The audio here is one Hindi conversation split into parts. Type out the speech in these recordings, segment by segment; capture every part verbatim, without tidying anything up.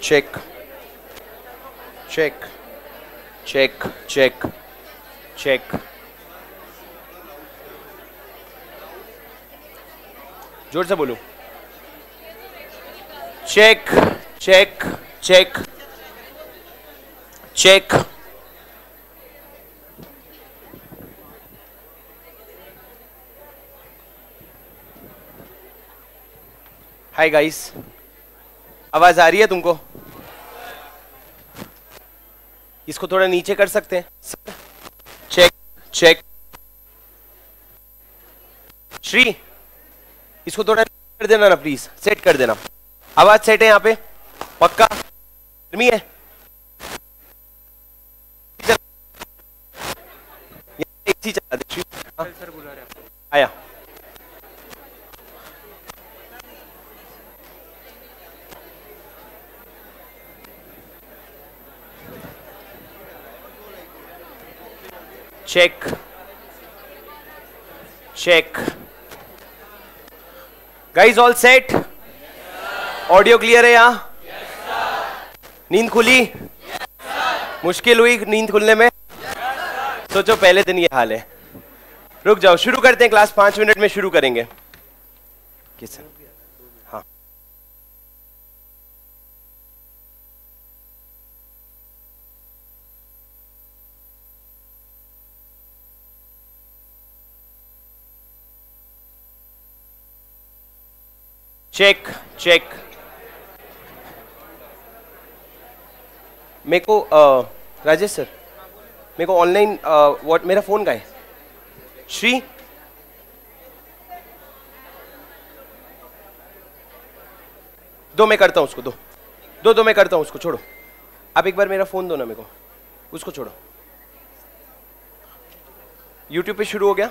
check, check, check, check, check. जोर से बोलो, check check check check. Hi guys, आवाज आ रही है तुमको? इसको थोड़ा नीचे कर सकते हैं? Check check. श्री, इसको थोड़ा कर देना ना प्लीज, सेट कर देना. आवाज सेट है यहाँ पे? पक्का? गर्मी है? एसी चला दे. सर बुला रहे हैं आपको. आया. Check check. Guys all set? Audio clear है यहाँ? yes, नींद खुली? yes, मुश्किल हुई नींद खुलने में? yes, सोचो पहले दिन ये हाल है. रुक जाओ, शुरू करते हैं क्लास, पांच मिनट में शुरू करेंगे. किस हाँ चेक चेक. मेरे को राजेश सर, मेरे को ऑनलाइन व्हाट, मेरा फोन का है. श्री, दो मैं करता हूँ उसको, दो दो दो मैं करता हूँ उसको. छोड़ो, आप एक बार मेरा फोन दो ना मेरे को. उसको छोड़ो, यूट्यूब पे शुरू हो गया.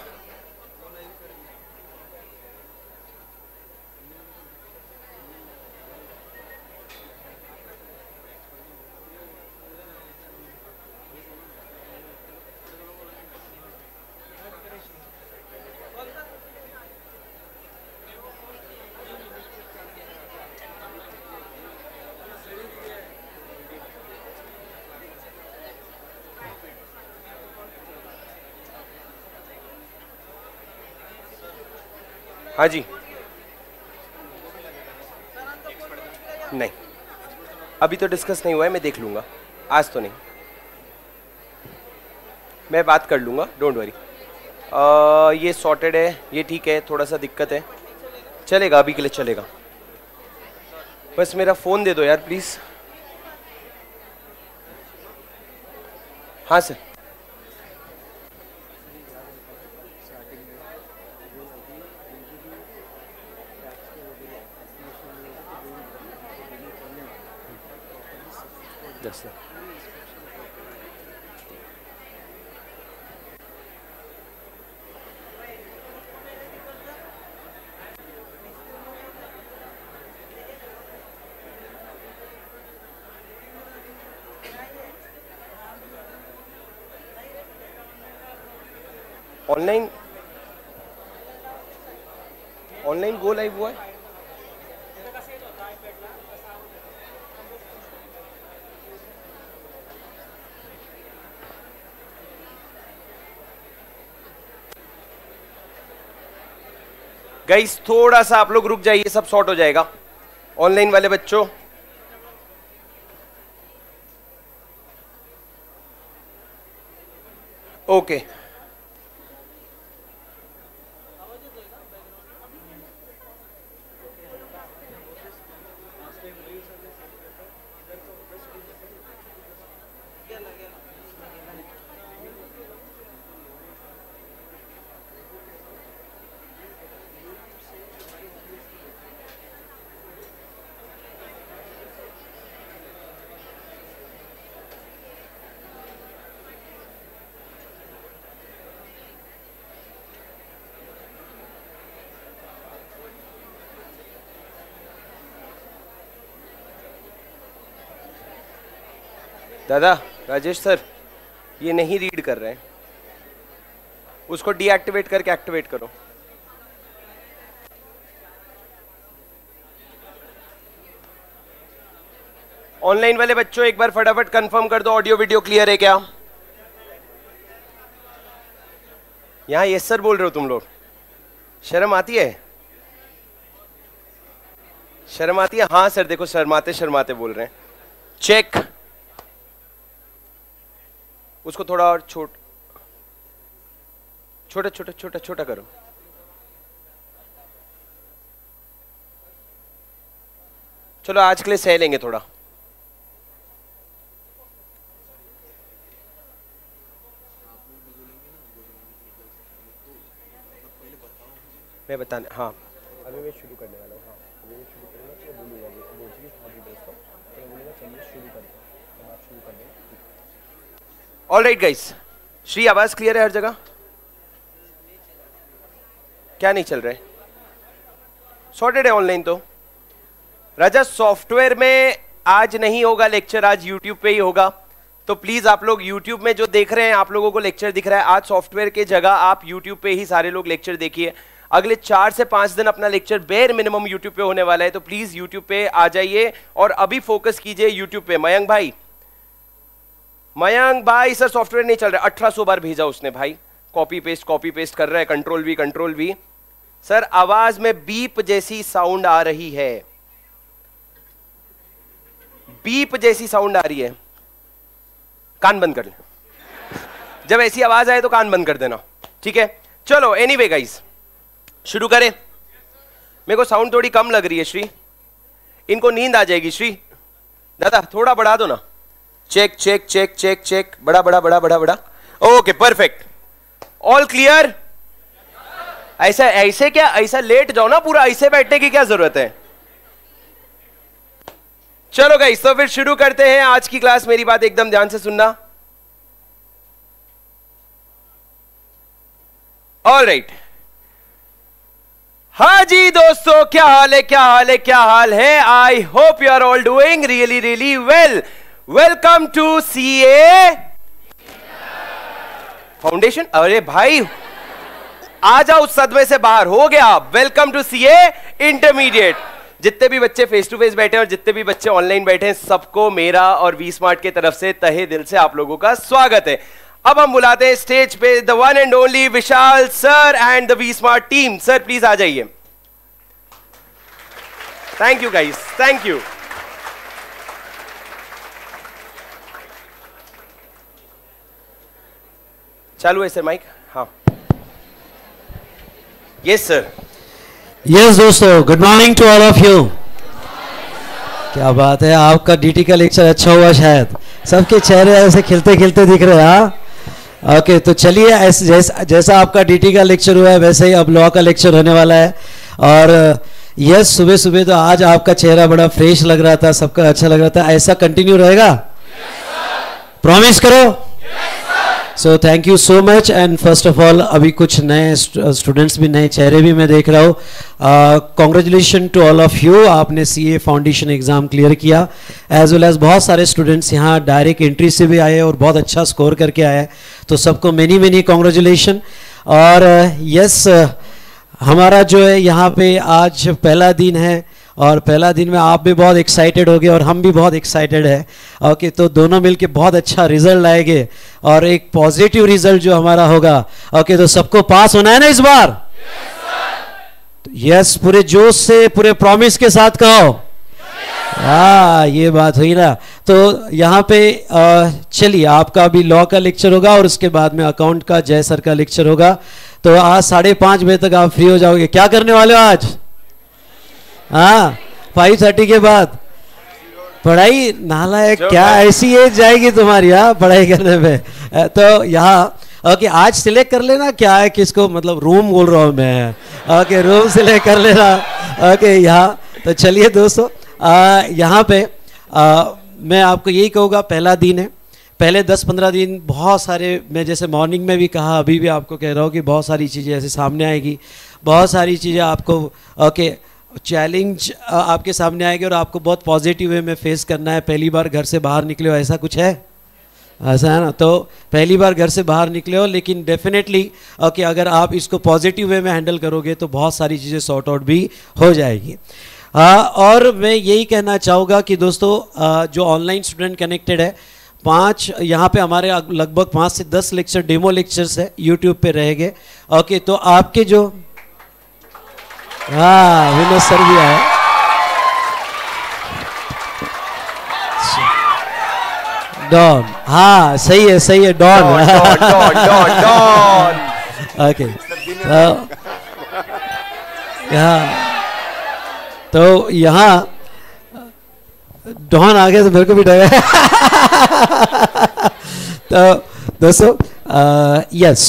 हाँ जी. नहीं, अभी तो डिस्कस नहीं हुआ है. मैं देख लूँगा, आज तो नहीं, मैं बात कर लूँगा, डोंट वरी. ये सॉर्टेड है, ये ठीक है, थोड़ा सा दिक्कत है, चलेगा अभी के लिए, चलेगा. बस मेरा फ़ोन दे दो यार प्लीज़. हाँ sir, online online go live हुआ है. गाइस थोड़ा सा आप लोग रुक जाइए, सब सॉर्ट हो जाएगा. ऑनलाइन वाले बच्चों, ओके okay. दादा राजेश सर, ये नहीं रीड कर रहे हैं, उसको डीएक्टिवेट करके एक्टिवेट करो. ऑनलाइन वाले बच्चों एक बार फटाफट कंफर्म कर दो, ऑडियो वीडियो क्लियर है क्या? यहाँ यस सर बोल रहे हो तुम लोग, शर्म आती है? शर्म आती है? हाँ सर, देखो शर्माते शर्माते बोल रहे हैं। चेक, उसको थोड़ा और छोट छोटा छोटा छोटा छोटा करो। चलो आज के लिए सह लेंगे थोड़ा। मैं बताने, हाँ अभी मैं शुरू करने वाला हूँ। हाँ अभी मैं शुरू करूँगा तो बोलूँगा बोल चीज़ अभी दोस्तों मैं बोलूँगा चलिए शुरू करते हैं। तो आप शुरू कर दें। ऑल राइट गाइस, श्री आवाज़ क्लियर है हर जगह? क्या नहीं चल रहा है? सॉर्टेड है ऑनलाइन तो? राजा सॉफ्टवेयर में आज नहीं होगा लेक्चर, आज यूट्यूब पे ही होगा। तो प्लीज़ आप लोग यूट्यूब में जो देख रहे हैं, आप लोगों को लेक्चर दिख रहा है, आज सॉफ्टवेयर के जगह आप यूट्यूब पे ही सारे लोग लेक्चर देखिए। अगले चार से पाँच दिन अपना लेक्चर बेर मिनिमम यूट्यूब पे होने वाला है, तो प्लीज़ यूट्यूब पे आ जाइए और अभी फोकस कीजिए यूट्यूब पे। मयंक भाई, मयंक भाई सर सॉफ्टवेयर नहीं चल रहा है, अठारह सौ बार भेजा उसने भाई, कॉपी पेस्ट कॉपी पेस्ट कर रहा है, control V control V. Sir आवाज़ में बीप जैसी साउंड आ रही है, बीप जैसी साउंड आ रही है, कान बंद कर ले। जब ऐसी आवाज आए तो कान बंद कर देना, ठीक है? चलो एनीवे गाइस शुरू करें। मेरे को साउंड थोड़ी कम लग रही है श्री, इनको नींद आ जाएगी। श्री दादा थोड़ा बढ़ा दो ना। Check check check check check, बड़ा बड़ा बड़ा बड़ा बड़ा। Okay perfect, all clear. ऐसा ऐसे क्या, ऐसा लेट जाओ ना पूरा, ऐसे बैठने की क्या जरूरत है? चलो गाइस तो फिर शुरू करते हैं आज की क्लास। मेरी बात एकदम ध्यान से सुनना। All right right. हाँ जी दोस्तों, क्या हाल है क्या हाल है क्या हाल है? I hope you are all doing really really well. Welcome to CA foundation. अरे भाई आ जाओ, उस सदमे से बाहर हो गया। Welcome to CA intermediate. जितने भी बच्चे फेस टू फेस बैठे हैं और जितने भी बच्चे ऑनलाइन बैठे हैं, सबको मेरा और वी स्मार्ट के तरफ से तहे दिल से आप लोगों का स्वागत है। अब हम बुलाते हैं स्टेज पे the one and only Vishal sir and the V smart team. Sir please आ जाइए। Thank you guys, thank you. चालू है सर माइक? हाँ यस सर। यस दोस्तों, good morning to all of you. क्या बात है, आपका डीटी का लेक्चर अच्छा हुआ शायद, सबके चेहरे ऐसे खिलते खिलते दिख रहे हैं। ओके तो चलिए, ऐसे जैसा जैसा आपका डीटी का लेक्चर हुआ है वैसे ही अब लॉ का लेक्चर होने वाला है। और यस सुबह सुबह तो आज आपका चेहरा बड़ा फ्रेश लग रहा था, सबका अच्छा लग रहा था, ऐसा कंटिन्यू रहेगा? प्रॉमिस करो? So thank you so much. And first of all अभी कुछ नए स्टूडेंट्स भी, नए चेहरे भी मैं देख रहा हूँ। Congratulation to all of you, आपने सीए फाउंडेशन एग्जाम क्लियर किया। एज वेल एज बहुत सारे स्टूडेंट्स यहाँ डायरेक्ट एंट्री से भी आए और बहुत अच्छा स्कोर करके आए, तो सबको मेनी मेनी कॉन्ग्रेचुलेशन। और यस uh, yes, uh, हमारा जो है यहाँ पे आज पहला दिन है और पहला दिन में आप भी बहुत एक्साइटेड हो गए और हम भी बहुत एक्साइटेड है। ओके तो दोनों मिलके बहुत अच्छा रिजल्ट लाएंगे और एक पॉजिटिव रिजल्ट जो हमारा होगा। ओके तो सबको पास होना है ना इस बार? यस yes, पूरे जोश से, पूरे प्रॉमिस के साथ कहो। हाँ ये बात हुई ना। तो यहाँ पे चलिए, आपका अभी लॉ का लेक्चर होगा और उसके बाद में अकाउंट का जय सर का लेक्चर होगा। तो आज साढ़े पाँच बजे तक आप फ्री हो जाओगे। क्या करने वाले हो आज? हाँ फाइव थर्टी के बाद पढ़ाई? नालायक, क्या ऐसी एज जाएगी तुम्हारी हाँ पढ़ाई करने में? तो यहाँ ओके आज सिलेक्ट कर लेना क्या है, किसको मतलब रूम बोल रहा हूँ मैं। ओके रूम सिलेक्ट कर लेना। ओके यहाँ तो चलिए दोस्तों, यहाँ पे आ, मैं आपको यही कहूँगा, पहला दिन है, पहले दस पंद्रह दिन बहुत सारे, मैं जैसे मॉर्निंग में भी कहा अभी भी आपको कह रहा हूँ कि बहुत सारी चीज़ें ऐसे सामने आएगी, बहुत सारी चीज़ें आपको ओके चैलेंज आपके सामने आएगी और आपको बहुत पॉजिटिव वे में फेस करना है। पहली बार घर से बाहर निकले हो, ऐसा कुछ है? ऐसा है ना, तो पहली बार घर से बाहर निकले हो, लेकिन डेफिनेटली ओके अगर आप इसको पॉजिटिव वे में हैंडल करोगे तो बहुत सारी चीज़ें सॉर्ट आउट भी हो जाएगी। आ, और मैं यही कहना चाहूँगा कि दोस्तों आ, जो ऑनलाइन स्टूडेंट कनेक्टेड है, पाँच यहाँ पे हमारे लगभग पाँच से दस लेक्चर डेमो लेक्चर्स है यूट्यूब पे रहेंगे। ओके, तो आपके जो हाँ विनोद सर भी आए, डॉन, हाँ सही है सही है don don don don okay. तो यहाँ डॉन आ गया तो मेरे को भी डर है। तो दोस्तों यस,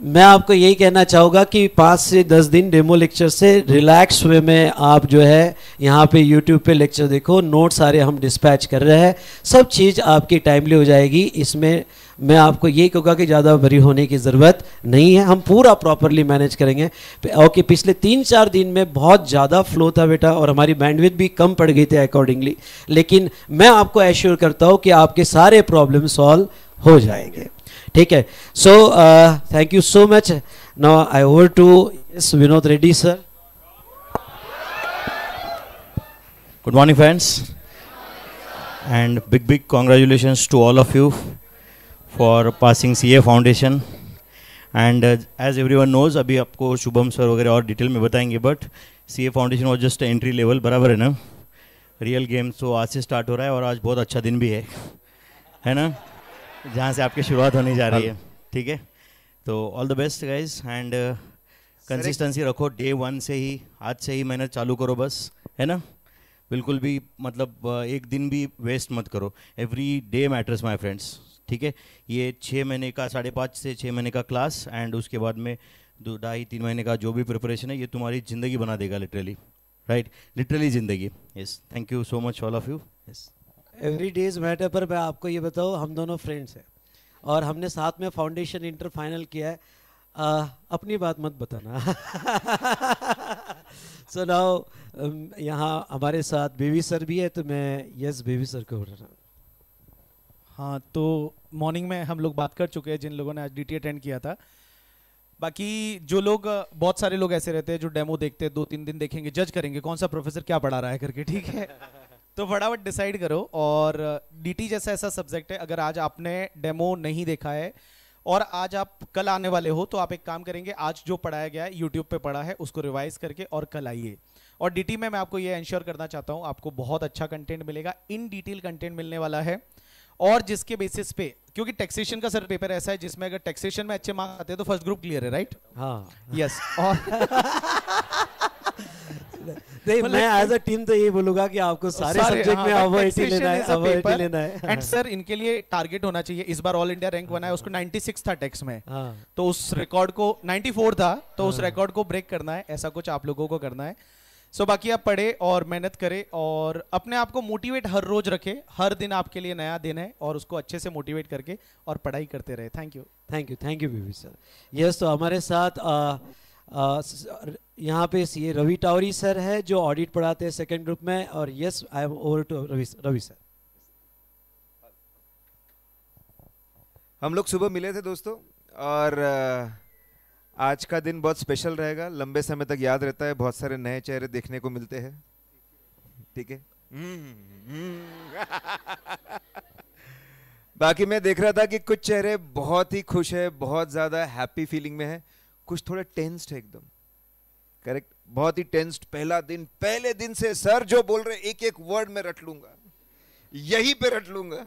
मैं आपको यही कहना चाहूँगा कि पाँच से दस दिन डेमो लेक्चर से रिलैक्स वे में आप जो है यहाँ पे यूट्यूब पे लेक्चर देखो, नोट सारे हम डिस्पैच कर रहे हैं, सब चीज़ आपकी टाइमली हो जाएगी। इसमें मैं आपको ये कहूँगा कि ज़्यादा भरी होने की ज़रूरत नहीं है, हम पूरा प्रॉपरली मैनेज करेंगे। ओके, पिछले तीन चार दिन में बहुत ज़्यादा फ्लो था बेटा और हमारी बैंडविड्थ भी कम पड़ गई थी अकॉर्डिंगली, लेकिन मैं आपको एश्योर करता हूँ कि आपके सारे प्रॉब्लम सॉल्व हो जाएंगे। ठीक है, so thank you so much. Now I over to Vinod Reddy sir. Good morning friends and big big congratulations to all of you for passing CA foundation. And as everyone knows, अभी आपको शुभम सर वगैरह और डिटेल में बताएंगे, but CA foundation was just entry level, बराबर है ना? रियल गेम तो आज से स्टार्ट हो रहा है और आज बहुत अच्छा दिन भी है, है ना, जहाँ से आपकी शुरुआत होने जा रही है। ठीक है, तो all the best guys and consistency रखो, डे वन से ही, आज से ही मेहनत चालू करो बस, है ना? बिल्कुल भी मतलब एक दिन भी वेस्ट मत करो, every day matters my friends. ठीक है, ये छः महीने का साढ़े पाँच से छः महीने का क्लास एंड उसके बाद में दो ढाई तीन महीने का जो भी प्रिपरेशन है, ये तुम्हारी ज़िंदगी बना देगा, लिटरली राइट, लिटरली ज़िंदगी। Yes, thank you so much all of you. Yes, every days matter पर मैं आपको ये बताऊँ, हम दोनों फ्रेंड्स हैं और हमने साथ में फाउंडेशन इंटर फाइनल किया है। आ, अपनी बात मत बताना। सो नाउ यहाँ हमारे साथ बेबी सर भी है, तो मैं यस बेबी सर को बोल रहा हूँ। हाँ, तो मॉर्निंग में हम लोग बात कर चुके हैं जिन लोगों ने आज डी टी अटेंड किया था। बाकी जो लोग, बहुत सारे लोग ऐसे रहते हैं जो डेमो देखते हैं, दो तीन दिन देखेंगे, जज करेंगे कौन सा प्रोफेसर क्या पढ़ा रहा है करके। ठीक है, तो फटाफट डिसाइड करो। और डीटी जैसा ऐसा सब्जेक्ट है, अगर आज आपने डेमो नहीं देखा है और आज आप कल आने वाले हो, तो आप एक काम करेंगे, आज जो पढ़ाया गया है यूट्यूब पे पढ़ा है उसको रिवाइज करके और कल आइए। और डीटी में मैं आपको ये इंश्योर करना चाहता हूँ, आपको बहुत अच्छा कंटेंट मिलेगा, इन डिटेल कंटेंट मिलने वाला है, और जिसके बेसिस पे, क्योंकि टैक्सेशन का सर पेपर ऐसा है जिसमें अगर टैक्सेशन में अच्छे मार्क्स आते हैं तो फर्स्ट ग्रुप क्लियर है, राइट? हाँ यस। और नहीं, मैं एज अ टीम तो यही बोलूंगा कि आपको सारे सब्जेक्ट हाँ, में अवॉइड लेना है, अवॉइड लेना है। एंड सर इनके लिए टारगेट होना चाहिए, इस बार ऑल इंडिया रैंक वन है, उसको छियानवे था टैक्स में, हाँ। तो उस रिकॉर्ड को चौरानवे था, तो हाँ। उस रिकॉर्ड को ब्रेक करना है, ऐसा कुछ आप लोगों को करना है। सो बाकी आप पढ़े और मेहनत करें और अपने आप को मोटिवेट हर रोज रखें, हर दिन आपके लिए नया दिन है और उसको अच्छे से मोटिवेट करके और पढ़ाई करते रहे। Thank you thank you thank you BB sir. Yes, तो हमारे साथ यहाँ पे सीए रवि टावरी सर है जो ऑडिट पढ़ाते हैं सेकंड ग्रुप में। और yes, I am over to Ravi Ravi sir. हम लोग सुबह मिले थे दोस्तों और आज का दिन बहुत स्पेशल रहेगा, लंबे समय तक याद रहता है, बहुत सारे नए चेहरे देखने को मिलते हैं। ठीक है, बाकी मैं देख रहा था कि कुछ चेहरे बहुत ही खुश है, बहुत ज्यादा हैप्पी फीलिंग में है, कुछ थोड़े टेंस्ड है एकदम, करेक्ट, बहुत ही टेंस्ड। पहला दिन, पहले दिन से सर जो बोल रहे एक एक वर्ड में रट लूंगा, यहीं पे रट लूंगा।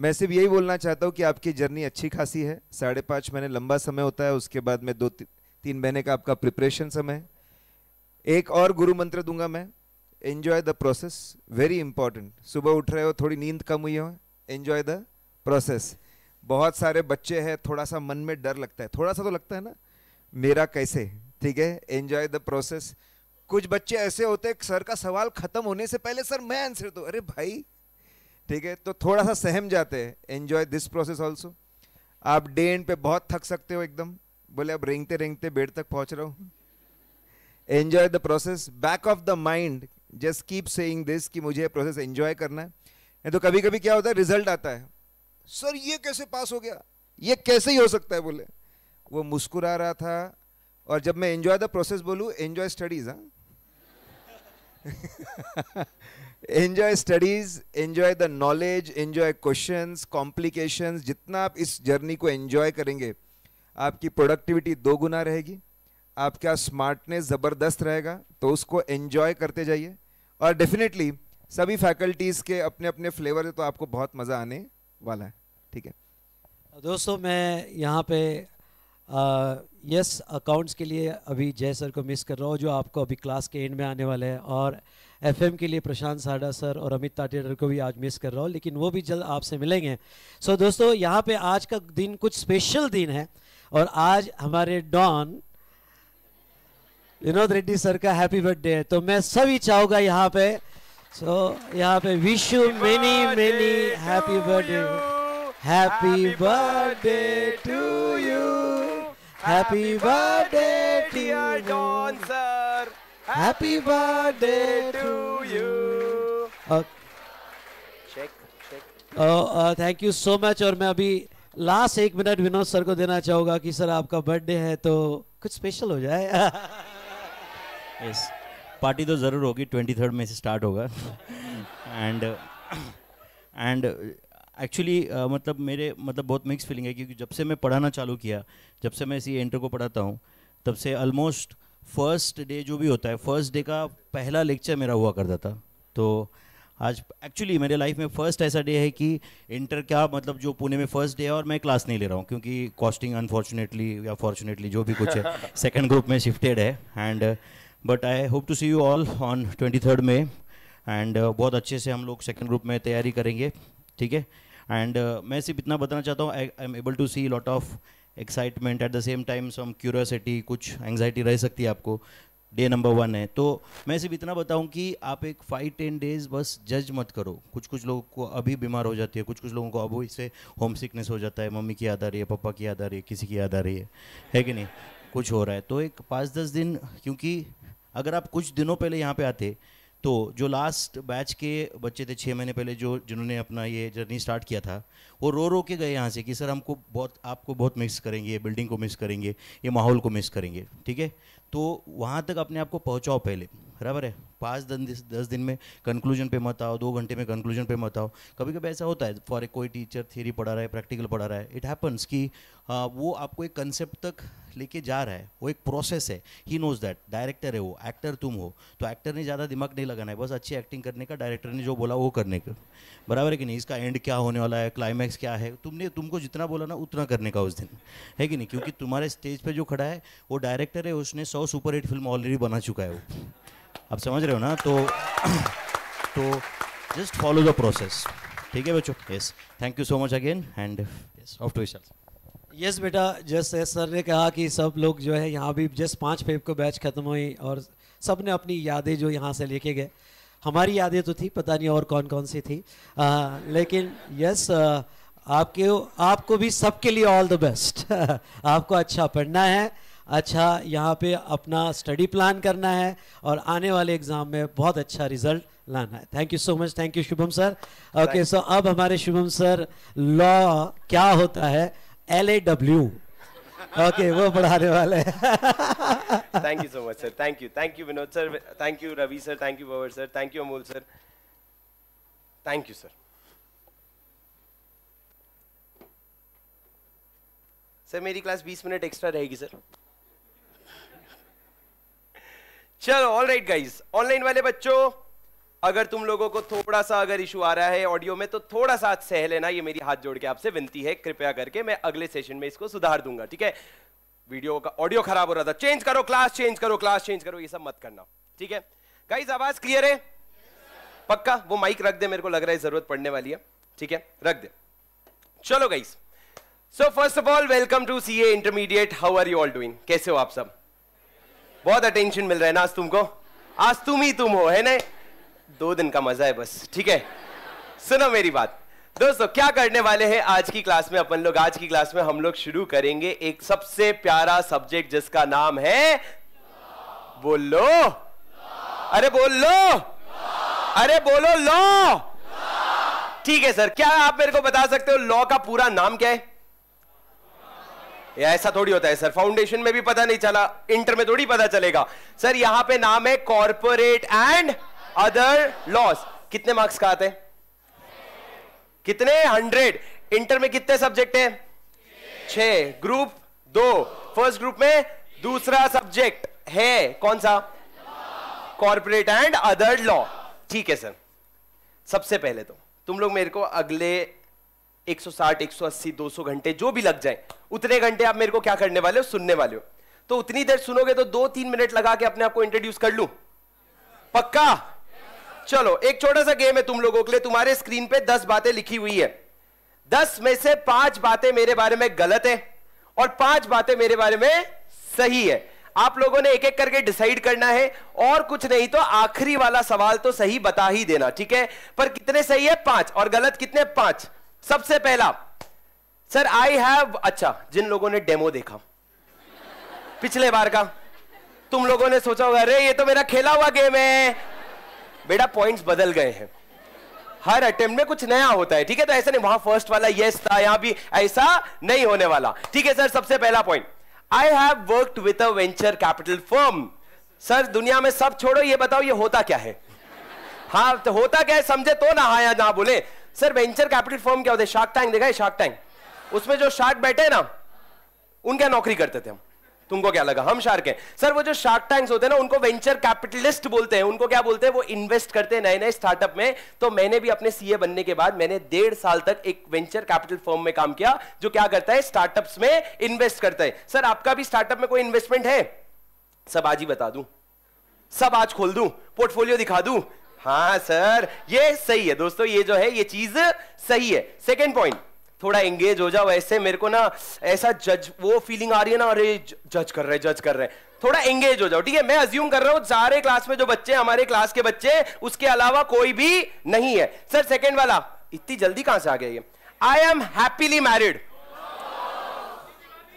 मैं सिर्फ यही बोलना चाहता हूं कि आपकी जर्नी अच्छी खासी है, साढ़े पांच महीने लंबा समय होता है, उसके बाद में दो ती, तीन महीने का आपका प्रिपरेशन समय। एक और गुरु मंत्र दूंगा मैं, enjoy the process, very important. सुबह उठ रहे हो, थोड़ी नींद कम हुई हो, एंजॉय द प्रोसेस। बहुत सारे बच्चे हैं, थोड़ा सा मन में डर लगता है, थोड़ा सा तो लगता है ना, मेरा कैसे, ठीक है, एंजॉय द प्रोसेस। कुछ बच्चे ऐसे होते हैं सर का सवाल खत्म होने से पहले सर मैं आंसर दूं, अरे भाई, ठीक है, तो थोड़ा सा सहम जाते हैं, एंजॉय दिस प्रोसेस ऑल्सो। आप डे एंड पे बहुत थक सकते हो एकदम, बोले अब रेंगते रेंगते बेड तक पहुंच रहा हूं, enjoy the process. Back of the mind just keep saying this कि मुझे प्रोसेस एंजॉय करना है, नहीं तो कभी कभी क्या होता है, रिजल्ट आता है, सर ये कैसे पास हो गया, ये कैसे ही हो सकता है, बोले वो मुस्कुरा रहा था। और जब मैं एंजॉय द प्रोसेस बोलूं, एंजॉय स्टडीज, हाँ enjoy studies, enjoy the knowledge, enjoy questions, complications. जितना आप इस जर्नी को एंजॉय करेंगे आपकी प्रोडक्टिविटी दो गुना रहेगी, आपका स्मार्टनेस ज़बरदस्त रहेगा. तो उसको एंजॉय करते जाइए. और डेफिनेटली सभी फैकल्टीज़ के अपने अपने फ्लेवर है, तो आपको बहुत मज़ा आने वाला है. ठीक है दोस्तों, मैं यहाँ पे यस uh, अकाउंट्स yes, के लिए अभी जय सर को मिस कर रहा हूँ जो आपको अभी क्लास के एंड में आने वाले हैं. और एफएम के लिए प्रशांत साडा सर और अमित ताटेडर को भी आज मिस कर रहा हूँ, लेकिन वो भी जल्द आपसे मिलेंगे. सो so, दोस्तों यहाँ पे आज का दिन कुछ स्पेशल दिन है और आज हमारे डॉन विनोद रेड्डी सर का हैप्पी बर्थडे है. तो मैं सभी चाहूँगा यहाँ पे सो so, यहाँ पे wish you many many happy birthday. Happy birthday to you. Happy birthday, dear John sir. Happy birthday to you. Okay. Check, check. Oh, uh, thank you so much. और मैं अभी last एक minute विनोद सर को देना चाहूँगा कि सर आपका birthday है तो कुछ special हो जाए. Yes. Party तो ज़रूर होगी. twenty-third में से start होगा. And and एक्चुअली uh, मतलब मेरे मतलब बहुत मिक्स फीलिंग है, क्योंकि जब से मैं पढ़ाना चालू किया, जब से मैं इसी इंटर को पढ़ाता हूँ, तब से ऑलमोस्ट फर्स्ट डे जो भी होता है, फर्स्ट डे का पहला लेक्चर मेरा हुआ करता था. तो आज एक्चुअली मेरे लाइफ में फ़र्स्ट ऐसा डे है कि इंटर क्या मतलब जो पुणे में फ़र्स्ट डे है और मैं क्लास नहीं ले रहा हूँ, क्योंकि कॉस्टिंग अनफॉर्चुनेटली या फॉर्चुनेटली जो भी कुछ है सेकेंड ग्रुप में शिफ्टेड है. And but I hope to see you all on twenty third में. एंड uh, बहुत अच्छे से हम लोग सेकेंड ग्रुप में तैयारी करेंगे. ठीक है. एंड uh, मैं सिर्फ इतना बताना चाहता हूँ, I am able to see lot of excitement, at the same time some curiosity, कुछ एंग्जाइटी रह सकती है आपको. डे नंबर वन है तो मैं सिर्फ इतना बताऊँ कि आप एक फाइव टेन डेज़ बस जज मत करो. कुछ कुछ लोगों को अभी बीमार हो जाती है, कुछ कुछ लोगों को अभी से होम सिकनेस हो जाता है, मम्मी की याद आ रही है, पापा की याद आ रही है, किसी की याद आ रही है, है कि नहीं, कुछ हो रहा है. तो एक पाँच दस दिन, क्योंकि अगर आप कुछ दिनों पहले यहाँ पर आते तो जो लास्ट बैच के बच्चे थे छः महीने पहले जो जिन्होंने अपना ये जर्नी स्टार्ट किया था, वो रो रो के गए यहाँ से कि सर हमको बहुत आपको बहुत मिस करेंगे, ये बिल्डिंग को मिस करेंगे, ये माहौल को मिस करेंगे. ठीक है. तो वहाँ तक अपने आप को पहुँचाओ पहले. बराबर है. पाँच दिन दस दिन में कंक्लूजन पे मत आओ, दो घंटे में कंक्लूजन पे मत आओ. कभी कभी ऐसा होता है फॉर कोई टीचर थ्योरी पढ़ा रहा है, प्रैक्टिकल पढ़ा रहा है, इट हैपन्स कि आ, वो आपको एक कंसेप्ट तक लेके जा रहा है, वो एक प्रोसेस है. He knows that. डायरेक्टर है वो, एक्टर तुम हो, तो एक्टर ने ज़्यादा दिमाग नहीं लगाना है, बस अच्छी एक्टिंग करने का, डायरेक्टर ने जो बोला वो करने का. बराबर है कि नहीं. इसका एंड क्या होने वाला है, क्लाइमैक्स क्या है, तुमने तुमको जितना बोला ना उतना करने का उस दिन, है कि नहीं. क्योंकि तुम्हारे स्टेज पर जो खड़ा है वो डायरेक्टर है, उसने सौ सुपर हिट फिल्म ऑलरेडी बना चुका है वो. आप समझ रहे हो ना. तो तो जस्ट फॉलो द प्रोसेस. ठीक है बच्चों. Yes, thank you so much again. And yes, off to Vishal. Yes बेटा, जस्ट सर ने कहा कि सब लोग जो है यहाँ भी जस्ट पाँच फेब को बैच खत्म हुई और सब ने अपनी यादें जो यहाँ से लेके गए. हमारी यादें तो थी, पता नहीं और कौन कौन सी थी, आ, लेकिन यस आपके आपको भी सबके लिए ऑल द बेस्ट. आपको अच्छा पढ़ना है, अच्छा यहाँ पे अपना स्टडी प्लान करना है और आने वाले एग्जाम में बहुत अच्छा रिजल्ट लाना है. Thank you so much. Thank you Shubham sir. Okay, so अब हमारे शुभम सर लॉ क्या होता है, एल ए डब्ल्यू, ओके, वो पढ़ाने वाले हैं. Thank you so much sir. Thank you. Thank you Vinod sir. Thank you Ravi sir. Thank you Bawar sir. Thank you Amol sir. Thank you sir. Sir मेरी क्लास बीस मिनट एक्स्ट्रा रहेगी सर. चलो, ऑल राइट गाइस, ऑनलाइन वाले बच्चों, अगर तुम लोगों को थोड़ा सा अगर इशू आ रहा है ऑडियो में तो थोड़ा सा सह लेना, ये मेरी हाथ जोड़ के आपसे विनती है. कृपया करके मैं अगले सेशन में इसको सुधार दूंगा. ठीक है. वीडियो का ऑडियो खराब हो रहा था, चेंज करो क्लास, चेंज करो क्लास, चेंज करो, ये सब मत करना. ठीक है गाइस, आवाज क्लियर है? yes, पक्का? वो माइक रख दे, मेरे को लग रहा है जरूरत पड़ने वाली है. ठीक है, रख दे. चलो guys, so first of all welcome to C A intermediate. How are you all doing? कैसे हो आप सब? बहुत अटेंशन मिल रहा है ना आज तुमको. आज तुम ही तुम हो, है ना. दो दिन का मजा है बस. ठीक है. सुनो मेरी बात दोस्तों, क्या करने वाले हैं आज की क्लास में अपन लोग. आज की क्लास में हम लोग शुरू करेंगे एक सबसे प्यारा सब्जेक्ट जिसका नाम है लॉ. बोल लो लॉ. अरे बोल लो लॉ. अरे बोलो लॉ. ठीक है सर, क्या आप मेरे को बता सकते हो लॉ का पूरा नाम क्या है? ऐसा थोड़ी होता है सर, फाउंडेशन में भी पता नहीं चला, इंटर में थोड़ी पता चलेगा सर. यहां पे नाम है कॉर्पोरेट एंड अदर लॉस कितने मार्क्स का आते हैं? कितने? हंड्रेड. इंटर में कितने सब्जेक्ट हैं? छह. ग्रुप दो, फर्स्ट ग्रुप में दूसरा सब्जेक्ट है कौन सा? Corporate and other law. ठीक है सर, सबसे पहले तो तुम लोग मेरे को अगले एक सौ साठ, एक सौ अस्सी, दो सौ घंटे जो भी लग जाए उतने घंटे आप मेरे को क्या करने वाले हो? सुनने वाले हो. तो उतनी देर सुनोगे तो दो तीन मिनट लगा के अपने आप को इंट्रोड्यूस कर लूं? पक्का? चलो एक छोटा सा गेम है तुम लोगों के लिए. तुम्हारे स्क्रीन पे दस बातें लिखी हुई है. दस में से पांच बातें मेरे बारे में गलत है और पांच बातें मेरे बारे में सही है. आप लोगों ने एक एक करके डिसाइड करना है और कुछ नहीं तो आखिरी वाला सवाल तो सही बता ही देना. ठीक है? पर कितने सही है? पांच. और गलत कितने? पांच. सबसे पहला सर आई हैव, अच्छा जिन लोगों ने डेमो देखा पिछले बार का तुम लोगों ने सोचा होगा अरे ये तो मेरा खेला हुआ गेम है. बेटा पॉइंट्स बदल गए हैं, हर अटेम्प्ट में कुछ नया होता है. ठीक है? तो ऐसा नहीं, वहां फर्स्ट वाला यस था, यहां भी ऐसा नहीं होने वाला. ठीक है सर, सबसे पहला point I have worked with a venture capital firm. Sir दुनिया में सब छोड़ो, ये बताओ ये होता क्या है? हाँ तो होता क्या है समझे तो ना हाँ या ना बोले. सर वेंचर कैपिटल फर्म क्या होते हैं? शार्क टैंक देखा है? शार्क टैंक, उसमें जो शार्क बैठे हैं ना उनके नौकरी करते थे हम. तुमको क्या लगा हम शार्क हैं? सर वो जो शार्क टैंक्स होते हैं ना उनको वेंचर कैपिटलिस्ट बोलते हैं. उनको क्या बोलते हैं? वो इन्वेस्ट करते हैं नए नए स्टार्टअप में. तो मैंने भी अपने सीए बनने के बाद मैंने डेढ़ साल तक एक वेंचर कैपिटल फर्म में काम किया जो क्या करता है? स्टार्टअप्स में इन्वेस्ट करता है. सर आपका भी स्टार्टअप में कोई इन्वेस्टमेंट है? सब आज ही बता दूं, सब आज खोल दूं, पोर्टफोलियो दिखा दूं? हाँ सर ये सही है दोस्तों, ये जो है ये चीज सही है. सेकेंड पॉइंट, थोड़ा एंगेज हो जाओ. ऐसे मेरे को ना ऐसा जज वो फीलिंग आ रही है ना, अरे जज कर रहे जज कर रहे थोड़ा एंगेज हो जाओ. ठीक है? मैं अज्यूम कर रहा हूँ सारे क्लास में जो बच्चे हमारे क्लास के बच्चे उसके अलावा कोई भी नहीं है. सर सेकेंड वाला इतनी जल्दी कहां से आ गया ये? I am happily married.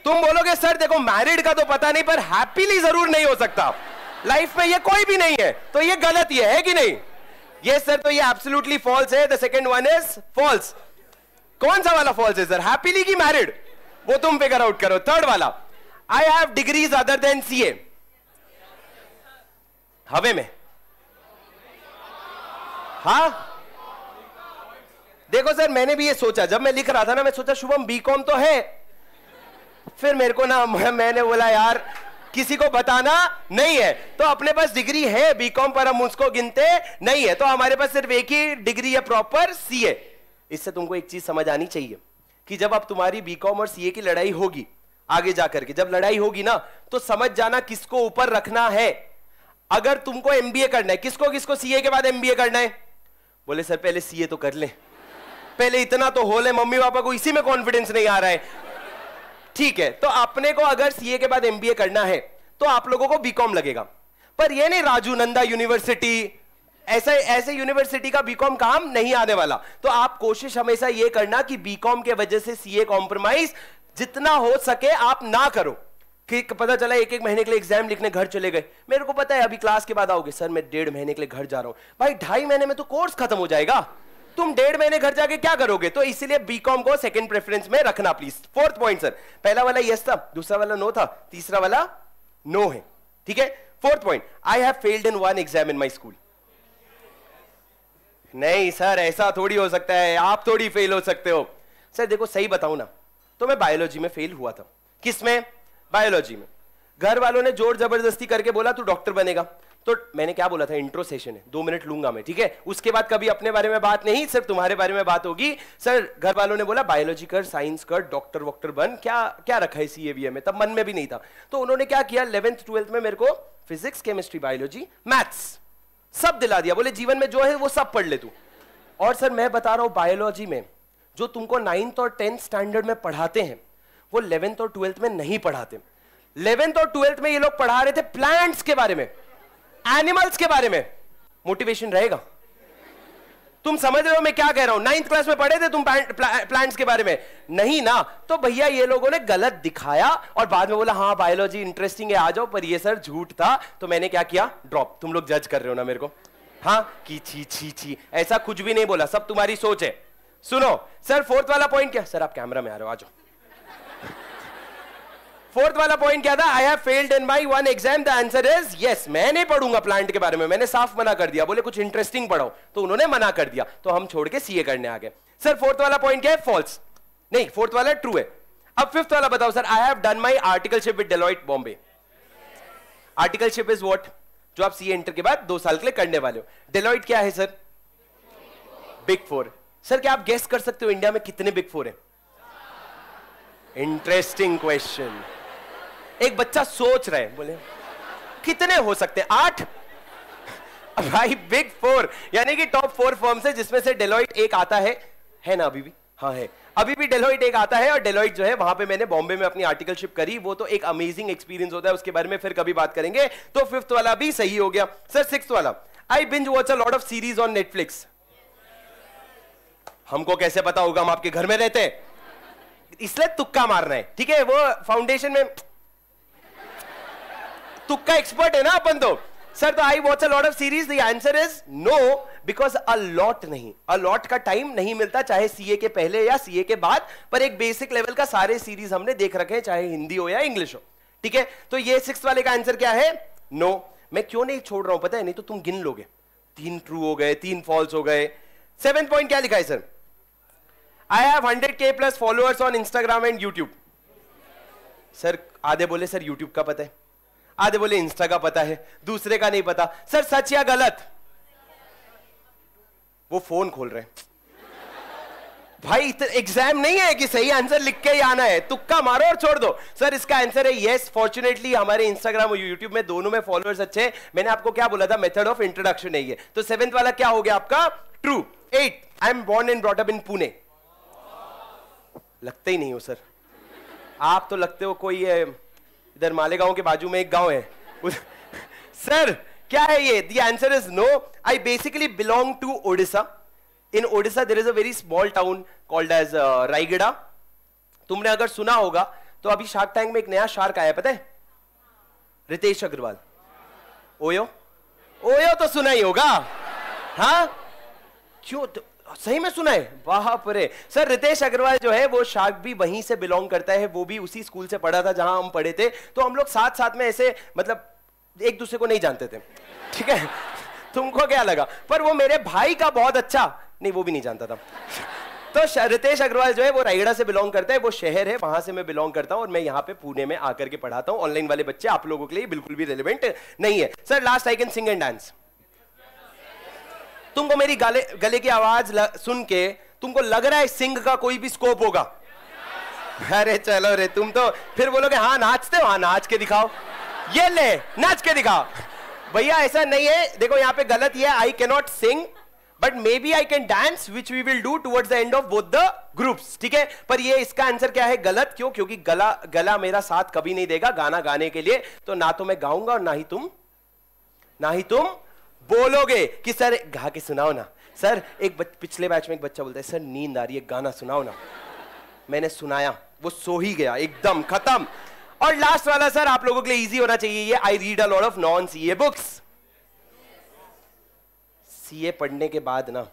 तुम बोलोगे सर देखो मैरिड का तो पता नहीं पर हैप्पीली जरूर नहीं हो सकता लाइफ में, ये कोई भी नहीं है. तो ये गलत ये है कि नहीं? ये सर तो ये एब्सोल्युटली फॉल्स है. The second one is false. कौन सा वाला फॉल्स है सर? हैप्पीली की मैरिड, वो तुम फिगर आउट करो. थर्ड वाला I have degrees other than CA. हवे में हाँ देखो सर मैंने भी ये सोचा जब मैं लिख रहा था ना, मैं सोचा शुभम बीकॉम तो है. फिर मेरे को ना मैंने बोला यार किसी को बताना नहीं है, तो अपने पास डिग्री है बीकॉम पर हम उसको गिनते नहीं है. तो हमारे पास सिर्फ एक ही डिग्री है प्रॉपर सीए. इससे तुमको एक चीज समझ आनी चाहिए कि जब अब तुम्हारी बीकॉम और सीए की लड़ाई होगी आगे जाकर के, जब लड़ाई होगी ना तो समझ जाना किसको ऊपर रखना है. अगर तुमको एमबीए करना है, किसको किसको सीए के बाद एमबीए करना है? बोले सर पहले सीए तो कर ले, पहले इतना तो हो ले, मम्मी पापा को इसी में कॉन्फिडेंस नहीं आ रहा है. ठीक है? तो अपने को अगर सीए के बाद एमबीए करना है तो आप लोगों को बीकॉम लगेगा. पर ये नहीं राजू नंदा यूनिवर्सिटी, ऐसे ऐसे यूनिवर्सिटी का बीकॉम काम नहीं आने वाला. तो आप कोशिश हमेशा ये करना कि बीकॉम के वजह से सीए कॉम्प्रोमाइज जितना हो सके आप ना करो. कि पता चला एक एक महीने के लिए एग्जाम लिखने घर चले गए. मेरे को पता है अभी क्लास के बाद आओगे, सर मैं डेढ़ महीने के लिए घर जा रहा हूं. भाई ढाई महीने में तो कोर्स खत्म हो जाएगा, तुम डेढ़ महीने घर जाके क्या करोगे? तो इसीलिए बीकॉम को सेकंड प्रेफरेंस में रखना प्लीज. फोर्थ पॉइंट सर, पहला वाला यस था, दूसरा वाला नो था, तीसरा वाला नो है. ठीक है? Fourth point I have failed in one exam in my school. नहीं सर ऐसा थोड़ी हो सकता है, आप थोड़ी फेल हो सकते हो. सर देखो सही बताऊं ना तो मैं बायोलॉजी में फेल हुआ था. किसमें? बायोलॉजी में. घर वालों ने जोर जबरदस्ती करके बोला तू डॉक्टर बनेगा. तो मैंने क्या बोला था? इंट्रो सेशन है, दो मिनट लूंगा मैं. ठीक है? उसके बाद कभी अपने बारे में बात नहीं, सिर्फ तुम्हारे बारे में बात होगी. सर घर वालों ने बोला बायोलॉजी कर, साइंस कर, डॉक्टर वॉक्टर बन, क्या क्या रखा है सीए वीए में. तब मन में भी नहीं था. तो उन्होंने क्या किया इलेवेंथ ट्वेल्थ में मेरे को फिजिक्स केमिस्ट्री बायोलॉजी मैथ्स सब दिला दिया. बोले जीवन में जो है वो सब पढ़ ले तू. और सर मैं बता रहा हूँ बायोलॉजी में जो तुमको नाइन्थ और टेंथ स्टैंडर्ड में पढ़ाते हैं वो इलेवेंथ और ट्वेल्थ में नहीं पढ़ाते. इलेवेंथ और ट्वेल्थ में ये लोग पढ़ा रहे थे प्लांट्स के बारे में, एनिमल्स के बारे में. मोटिवेशन रहेगा? तुम समझ रहे हो मैं क्या कह रहा हूं? नाइन्थ क्लास में पढ़े थे तुम प्लांट्स के बारे में नहीं ना. तो भैया ये लोगों ने गलत दिखाया और बाद में बोला हाँ बायोलॉजी इंटरेस्टिंग है आ जाओ, पर ये सर झूठ था. तो मैंने क्या किया? ड्रॉप. तुम लोग जज कर रहे हो ना मेरे को हाँ कि छी छी छी, ऐसा कुछ भी नहीं बोला, सब तुम्हारी सोच है. सुनो सर फोर्थ वाला पॉइंट क्या? सर आप कैमरा में आ रहे हो, आ जाओ. फोर्थ वाला पॉइंट क्या था? I have failed in my one exam, the answer is yes. मैं नहीं पढ़ूंगा प्लांट के बारे में, मैंने साफ मना कर दिया, बोले कुछ इंटरेस्टिंग पढ़ो, तो उन्होंने मना कर दिया, तो हम छोड़ के सीए करने आ गए। सर फोर्थ वाला पॉइंट क्या है? फॉल्स। नहीं, फोर्थ वाला ट्रू है। अब फिफ्थ वाला बताओ sir, I have done my articleship with Deloitte Bombay. Articleship is what? जो आप सीए इंटर के बाद दो साल के लिए करने वाले हो। डेलॉइट क्या है सर? Big four. सर क्या आप गेस कर सकते हो इंडिया में कितने बिग फोर हैं? Interesting question. एक बच्चा सोच रहे हैं, बोले कितने हो सकते हैं? आठ। भाई बिग फोर यानी कि टॉप फोर फर्म्स है, जिसमें से डेलॉइट एक आता है, है ना? अभी भी हाँ है, अभी भी डेलॉइट एक आता है। और डेलॉइट जो है वहां पे मैंने बॉम्बे में अपनी आर्टिकलशिप करी, वो तो एक अमेजिंग एक्सपीरियंस होता है, उसके बारे में फिर कभी बात करेंगे। तो फिफ्थ वाला भी सही हो गया। सर सिक्स्थ वाला, I binge watch a lot of series on Netflix. हमको कैसे पता होगा? हम आपके घर में रहते हैं, इसलिए तुक्का मारना है, ठीक है? वो फाउंडेशन में तुक्का एक्सपर्ट है ना अपन तो। सर तो I watch a lot of series, the answer is no, because a lot नहीं, अ लॉट का टाइम नहीं मिलता, चाहे सीए के पहले या सीए के बाद, पर एक बेसिक लेवल का सारे सीरीज हमने देख रखे हैं, चाहे हिंदी हो या इंग्लिश हो, ठीक है? तो ये सिक्स वाले का आंसर क्या है? नो। मैं क्यों नहीं छोड़ रहा हूं पता है? नहीं तो तुम गिन लोगे। तीन ट्रू हो गए, तीन फॉल्स हो गए। सेवेंथ पॉइंट क्या लिखा है सर? I have हंड्रेड के plus followers on Instagram and YouTube. Sir आधे बोले सर YouTube का पता है, आधे बोले Insta का पता है, दूसरे का नहीं पता। सर सच या गलत? वो फोन खोल रहे हैं। भाई एग्जाम नहीं है कि सही आंसर लिख के ही आना है, तुक्का मारो और छोड़ दो। सर इसका आंसर है येस। फॉर्चुनेटली हमारे इंस्टाग्राम और यूट्यूब में दोनों में फॉलोअर्स अच्छे हैं। मैंने आपको क्या बोला था? मेथड ऑफ इंट्रोडक्शन नहीं है। तो सेवेंथ वाला क्या हो गया आपका? True. Eight, I am born and brought up in Pune. लगते ही नहीं हो सर आप, तो लगते हो कोई इधर मालेगांव के बाजू में एक गांव है। सर क्या है ये? The answer is no. I basically belong to Odisha. In Odisha there is a very small town called as Raigarh. तुमने अगर सुना होगा तो अभी शार्क टैंक में एक नया शार्क आया, पता है? रितेश अग्रवाल। ओयो ओयो तो सुना ही होगा। हाँ क्यों तो? सही में सुना है? वाह परे। सर रितेश अग्रवाल जो है वो शार्क भी वहीं से बिलोंग करता है, वो भी उसी स्कूल से पढ़ा था जहां हम पढ़े थे, तो हम लोग साथ साथ में ऐसे, मतलब एक दूसरे को नहीं जानते थे, ठीक है? तुमको क्या लगा? पर वो मेरे भाई का बहुत अच्छा, नहीं वो भी नहीं जानता था। तो रितेश अग्रवाल जो है वो रायगढ़ से बिलोंग करता है, वो शहर है, वहां से मैं बिलोंग करता हूं, और मैं यहाँ पे पुणे में आकर के पढ़ाता हूँ। ऑनलाइन वाले बच्चे आप लोगों के लिए बिल्कुल भी रेलिवेंट नहीं है। Sir last, I can sing and dance. तुमको मेरी गले गले की आवाज सुन के तुमको लग रहा है सिंग का कोई भी स्कोप होगा? अरे चलो रे, तुम तो फिर बोलोगे हाँ नाचते हो, हाँ नाच के दिखाओ, ये ले नाच के दिखाओ। भैया ऐसा नहीं है, देखो यहाँ पे गलत ये है, I can not sing but may be I can dance which we will do towards the end of both the groups, ठीक है? पर ये इसका आंसर क्या है? गलत। क्यों? क्योंकि गला गला मेरा साथ कभी नहीं देगा गाना गाने के लिए, तो ना तो मैं गाऊंगा और ना ही तुम ना ही तुम बोलोगे कि सर गा के सुनाओ ना। सर एक बच, पिछले बैच में एक बच्चा बोलता है सर नींद आ रही है, गाना सुनाओ ना। मैंने सुनाया, वो सो ही गया एकदम, खत्म। और लास्ट वाला सर आप लोगों के लिए इजी होना चाहिए ये, I read a lot of non CA books. CA पढ़ने के बाद ना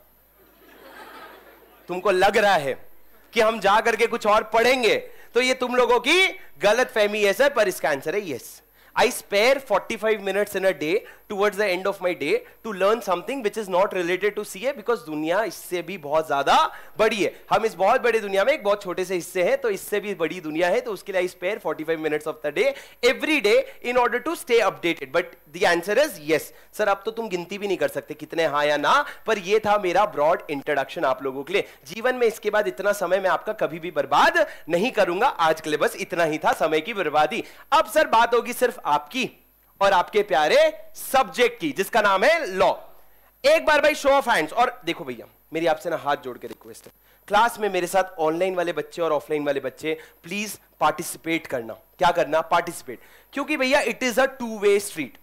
तुमको लग रहा है कि हम जा करके कुछ और पढ़ेंगे, तो ये तुम लोगों की गलत फहमी है सर। पर इसका आंसर है yes. I spare forty-five minutes in a day towards the end of my day to learn something which is not related to C A because दुनिया इससे भी बहुत ज़्यादा बड़ी है। हम इस बहुत बड़ी दुनिया में एक बहुत छोटे से हिस्से हैं, तो इससे भी बड़ी दुनिया है, तो उसके लिए I spare forty-five minutes of the day every day in order to stay updated. But the answer is yes. Sir अब तो तुम गिनती भी नहीं कर सकते कितने हाँ या ना, पर यह था मेरा ब्रॉड इंट्रोडक्शन आप लोगों के लिए। जीवन में इसके बाद इतना समय मैं आपका कभी भी बर्बाद नहीं करूंगा। आज के लिए बस इतना ही था, समय की बर्बादी। अब सर बात होगी सिर्फ आपकी और आपके प्यारे सब्जेक्ट की, जिसका नाम है लॉ। एक बार भाई शो ऑफ हैंड्स। और देखो भैया मेरी आपसे ना हाथ जोड़ के रिक्वेस्ट है, क्लास में मेरे साथ ऑनलाइन वाले बच्चे और ऑफलाइन वाले बच्चे प्लीज पार्टिसिपेट करना। क्या करना? पार्टिसिपेट। क्योंकि भैया it is a two way street.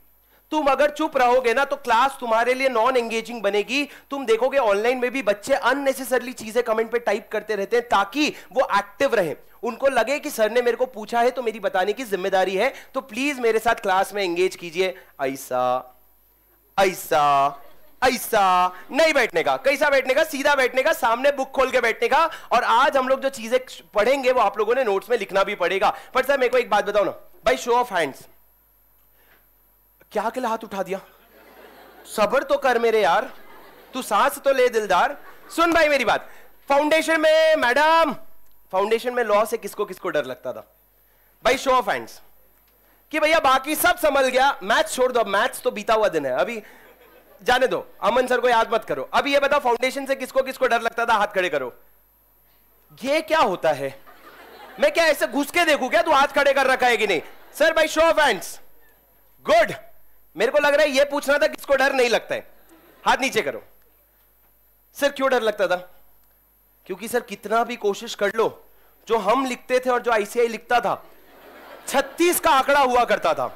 तुम अगर चुप रहोगे ना तो क्लास तुम्हारे लिए नॉन एंगेजिंग बनेगी। तुम देखोगे ऑनलाइन में भी बच्चे अननेसेसरली चीजें कमेंट पे टाइप करते रहते हैं ताकि वो एक्टिव रहे, उनको लगे कि सर ने मेरे को पूछा है तो मेरी बताने की जिम्मेदारी है। तो प्लीज मेरे साथ क्लास में एंगेज कीजिए। ऐसा ऐसा ऐसा नहीं बैठने का, कैसा बैठने का, सीधा बैठने का, सामने बुक खोल के बैठने का। और आज हम लोग जो चीजें पढ़ेंगे वो आप लोगों ने नोट्स में लिखना भी पड़ेगा। पर सर मेरे को एक बात बताओ ना, भाई शो ऑफ हैंड्स, क्या के लिए हाथ उठा दिया? सबर तो कर मेरे यार, तू सांस तो ले दिलदार। सुन भाई मेरी बात, फाउंडेशन में मैडम, फाउंडेशन में लॉ से किसको किसको डर लगता था? भाई शो ऑफ हैंड्स कि भैया बाकी सब संभल गया, मैथ्स छोड़ दो, मैथ्स तो बीता हुआ दिन है, अभी जाने दो, अमन सर को याद मत करो। अभी ये बताओ फाउंडेशन से किसको किसको डर लगता था? हाथ खड़े करो। ये क्या होता है? मैं क्या ऐसे घुस के देखूं क्या तू हाथ खड़े कर रखा है कि नहीं? सर भाई शो ऑफ हैंड्स, गुड। मेरे को लग रहा है ये पूछना था किसको डर नहीं लगता है, हाथ नीचे करो। सर क्यों डर लगता था? क्योंकि सर कितना भी कोशिश कर लो, जो हम लिखते थे और जो आईसीएआई लिखता था, छत्तीस का आंकड़ा हुआ करता था।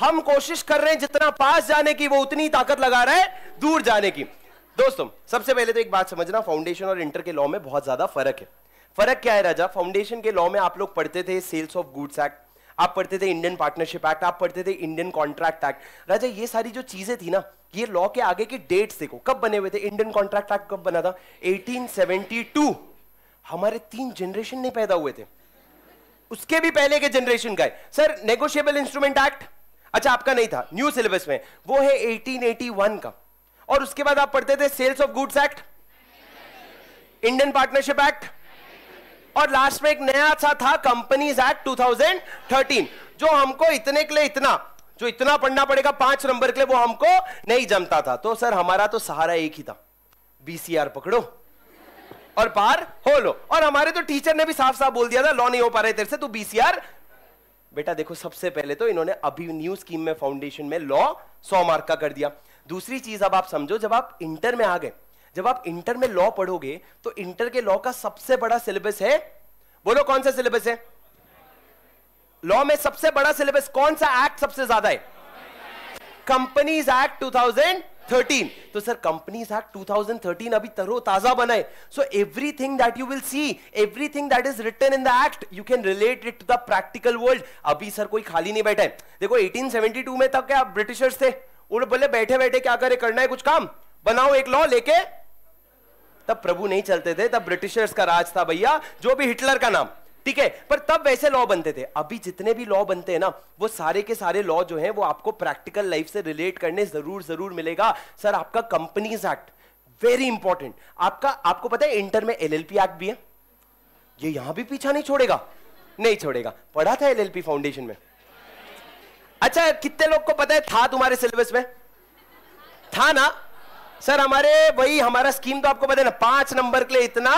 हम कोशिश कर रहे हैं जितना पास जाने की, वो उतनी ताकत लगा रहा है दूर जाने की। दोस्तों सबसे पहले तो एक बात समझना, फाउंडेशन और इंटर के लॉ में बहुत ज्यादा फर्क है। फर्क क्या है राजा? फाउंडेशन के लॉ में आप लोग पढ़ते थे सेल्स ऑफ गुड्स एक्ट, आप पढ़ते थे इंडियन पार्टनरशिप एक्ट, आप पढ़ते थे इंडियन कॉन्ट्रैक्ट एक्ट। राजा ये सारी जो चीजें थी ना, ये लॉ के आगे की डेट्स देखो कब बने हुए थे। इंडियन कॉन्ट्रैक्ट एक्ट कब बना था? अठारह सौ बहत्तर। हमारे तीन जनरेशन नहीं पैदा हुए थे, उसके भी पहले के जनरेशन का है। सर नेगोशिएबल इंस्ट्रूमेंट एक्ट, अच्छा आपका नहीं था न्यू सिलेबस में, वो है अठारह सौ इक्यासी का। और उसके बाद आप पढ़ते थे sales of goods act, Indian partnership act, और लास्ट में एक नया सा था कंपनीज एक्ट दो हज़ार तेरह, जो हमको इतने के लिए इतना, जो इतना पढ़ना पड़ेगा पांच नंबर के लिए, वो हमको नहीं जमता था। तो सर हमारा तो सहारा एक ही था, बीसीआर पकड़ो और पार हो लो। और हमारे तो टीचर ने भी साफ साफ बोल दिया था, लॉ नहीं हो पा रहे तेरे से, तू बीसीआर बेटा। देखो सबसे पहले तो इन्होंने अभी न्यू स्कीम में फाउंडेशन में लॉ सौ मार्क का कर दिया। दूसरी चीज अब आप समझो, जब आप इंटर में आ गए, जब आप इंटर में लॉ पढ़ोगे तो इंटर के लॉ का सबसे बड़ा सिलेबस है, बोलो कौन सा सिलेबस है? लॉ में सबसे बड़ा सिलेबस कौन सा एक्ट सबसे ज्यादा है? कंपनीज एक्ट दो हज़ार तेरह। तो सर कंपनीज एक्ट दो हज़ार तेरह अभी तरोताजा बना है। So everything that you will see, everything that is written in the act, you can relate it to the practical world. अभी सर कोई खाली नहीं बैठा है। देखो अठारह सौ बहत्तर में तब क्या ब्रिटिशर्स थे, उन्होंने बोले बैठे बैठे क्या करे, करना है कुछ काम, बनाओ एक लॉ लेके। तब प्रभु नहीं चलते थे, तब ब्रिटिशर्स का राज था भैया, जो भी हिटलर का नाम, ठीक है, पर तब वैसे लॉ बनते थे। अभी जितने भी लॉ बनते हैं ना, वो सारे के सारे लॉ जो हैं वो आपको प्रैक्टिकल लाइफ से रिलेट करने जरूर जरूर मिलेगा। सर आपका कंपनीज एक्ट वेरी इंपॉर्टेंट, आपका, आपको पता है इंटर में एलएलपी एक्ट भी है, ये यहां भी पीछा नहीं छोड़ेगा, नहीं छोड़ेगा। पढ़ा था एलएलपी फाउंडेशन में? अच्छा कितने लोग को पता है था तुम्हारे सिलेबस में? था ना सर, हमारे वही हमारा स्कीम तो आपको पता है ना, पांच नंबर के लिए इतना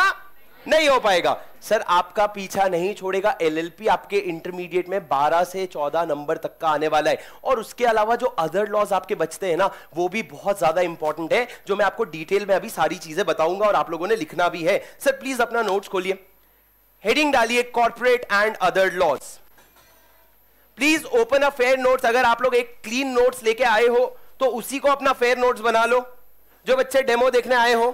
नहीं हो पाएगा। सर आपका पीछा नहीं छोड़ेगा एलएलपी, आपके इंटरमीडिएट में बारह से चौदह नंबर तक का आने वाला है। और उसके अलावा जो अदर लॉज आपके बचते हैं ना, वो भी बहुत ज्यादा इंपॉर्टेंट है, जो मैं आपको डिटेल में अभी सारी चीजें बताऊंगा और आप लोगों ने लिखना भी है। सर प्लीज अपना नोट्स खोलिए, हेडिंग डालिए corporate and other laws. Please open a fair notes. अगर आप लोग एक क्लीन नोट्स लेके आए हो तो उसी को अपना फेयर नोट्स बना लो। जो बच्चे डेमो देखने आए हो,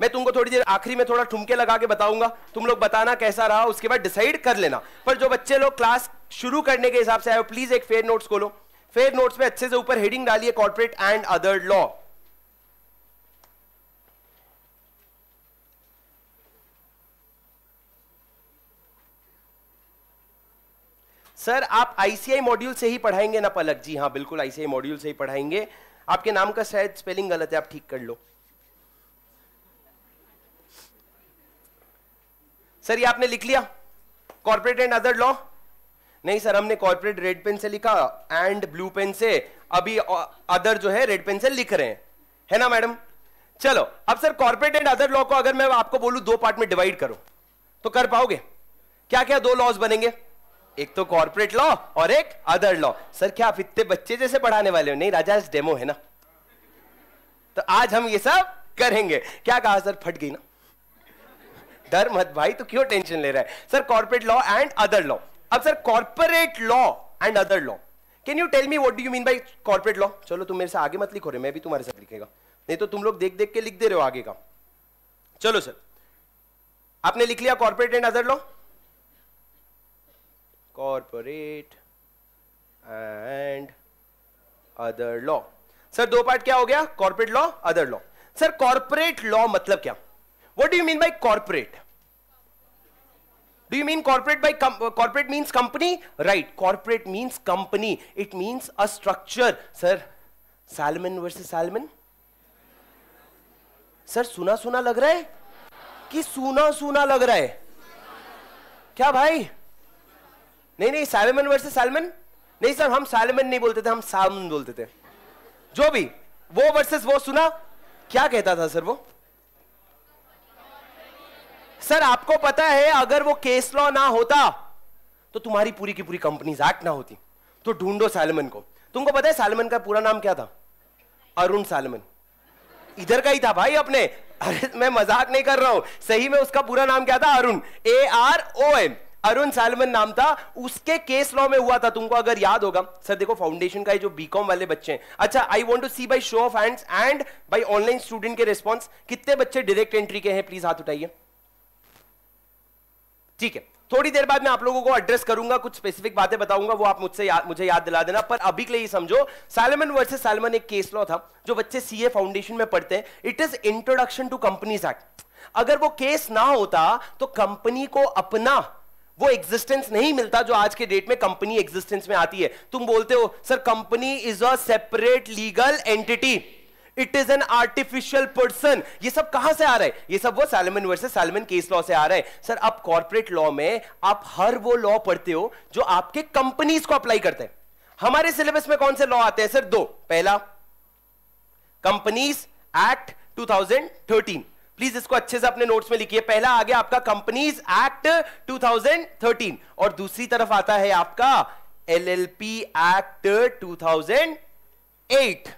मैं तुमको थोड़ी देर आखिरी में थोड़ा ठुमके लगा के बताऊंगा, तुम लोग बताना कैसा रहा, उसके बाद डिसाइड कर लेना। पर जो बच्चे लोग क्लास शुरू करने के हिसाब से आए हो, प्लीज एक फेयर नोट्स खोलो, फेयर नोट्स में अच्छे से ऊपर हेडिंग डालिए corporate and other law. Sir आप आईसीआई मॉड्यूल से ही पढ़ाएंगे ना पलक जी? हाँ बिल्कुल, आईसीआई मॉड्यूल से ही पढ़ाएंगे। आपके नाम का शायद स्पेलिंग गलत है, आप ठीक कर लो। सर ये आपने लिख लिया कॉर्पोरेट एंड अदर लॉ? नहीं सर, हमने कॉर्पोरेट रेड पेन से लिखा एंड ब्लू पेन से, अभी अदर जो है रेड पेन से लिख रहे हैं, है ना मैडम? चलो अब sir corporate and other law को अगर मैं आपको बोलूं दो पार्ट में डिवाइड करो तो कर पाओगे? क्या क्या दो लॉज बनेंगे? एक तो कॉर्पोरेट लॉ और एक अदर लॉ। सर क्या आप इतने बच्चे जैसे पढ़ाने वाले हो? नहीं राजा आज डेमो है ना, तो आज हम ये सब करेंगे। क्या कहा सर? फट गई ना, डर मत भाई, तो क्यों टेंशन ले रहा है? Sir corporate law and other law. अब sir corporate law and other law, can you tell me what do you mean by corporate law? चलो तुम मेरे से आगे मत लिखो रहे, मैं भी तुम्हारे साथ लिखेगा, नहीं तो तुम लोग देख देख के लिख दे रहे हो आगे का। चलो सर आपने लिख लिया corporate and other law, corporate and other law. Sir दो पार्ट क्या हो गया, corporate law, other law. Sir corporate law मतलब क्या, what do you mean by corporate? Do you mean corporate by com uh, corporate means company? Right. Corporate means company. It means a structure. Sir, Salomon versus Salomon. Sir, सुना सुना लग रहा है कि सुना सुना लग रहा है क्या भाई? नहीं नहीं Salomon versus Salomon नहीं सर, हम Salomon नहीं बोलते थे, हम Salmon बोलते थे। जो भी वो versus वो सुना, क्या कहता था सर वो? सर आपको पता है अगर वो केस लॉ ना होता तो तुम्हारी पूरी की पूरी कंपनीज एक्ट ना होती, तो ढूंढो Salomon को। तुमको पता है Salomon का पूरा नाम क्या था? अरुण Salomon। इधर का ही था भाई अपने, अरे मैं मजाक नहीं कर रहा हूं, सही में उसका पूरा नाम क्या था? Arun, A R O N, Arun Salomon नाम था। उसके केस लॉ में हुआ था, तुमको अगर याद होगा। सर देखो फाउंडेशन का जो बीकॉम वाले बच्चे हैं, अच्छा I want to see by show of hands and by online student के रिस्पॉन्स, कितने बच्चे डायरेक्ट एंट्री के हैं, प्लीज हाथ उठाइए। ठीक है, थोड़ी देर बाद मैं आप लोगों को एड्रेस करूंगा, कुछ स्पेसिफिक बातें बताऊंगा, वो आप मुझसे या, मुझे याद दिला देना। पर अभी के लिए समझो Salomon वर्सेस Salomon एक केस लॉ था। जो बच्चे सीए फाउंडेशन में पढ़ते हैं, it is introduction to companies act. अगर वो केस ना होता तो कंपनी को अपना वो एग्जिस्टेंस नहीं मिलता जो आज के डेट में कंपनी एग्जिस्टेंस में आती है। तुम बोलते हो sir company is a separate legal entity, it is an artificial person. ये सब कहां से आ रहा है? ये सब वो Salomon versus Salomon case law से आ रहा है। सर आप कॉर्पोरेट लॉ में आप हर वो लॉ पढ़ते हो जो आपके कंपनीज को अप्लाई करते हैं। हमारे सिलेबस में कौन से लॉ आते हैं? सर दो, पहला companies act two thousand thirteen, please इसको अच्छे से अपने नोट्स में लिखिए। पहला आ गया आपका companies act two thousand thirteen, और दूसरी तरफ आता है आपका LLP act two thousand eight,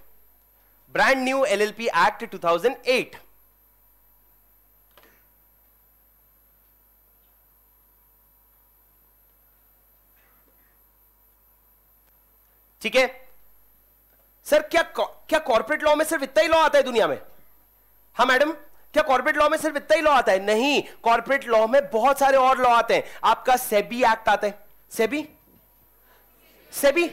brand new LLP act two thousand eight. ठीक है सर, क्या क्या कॉर्पोरेट लॉ में सिर्फ इतना ही लॉ आता है दुनिया में? हाँ मैडम, क्या कॉर्पोरेट लॉ में सिर्फ इतना ही लॉ आता है? नहीं, कॉर्पोरेट लॉ में बहुत सारे और लॉ आते हैं। आपका सेबी एक्ट आता है, SEBI SEBI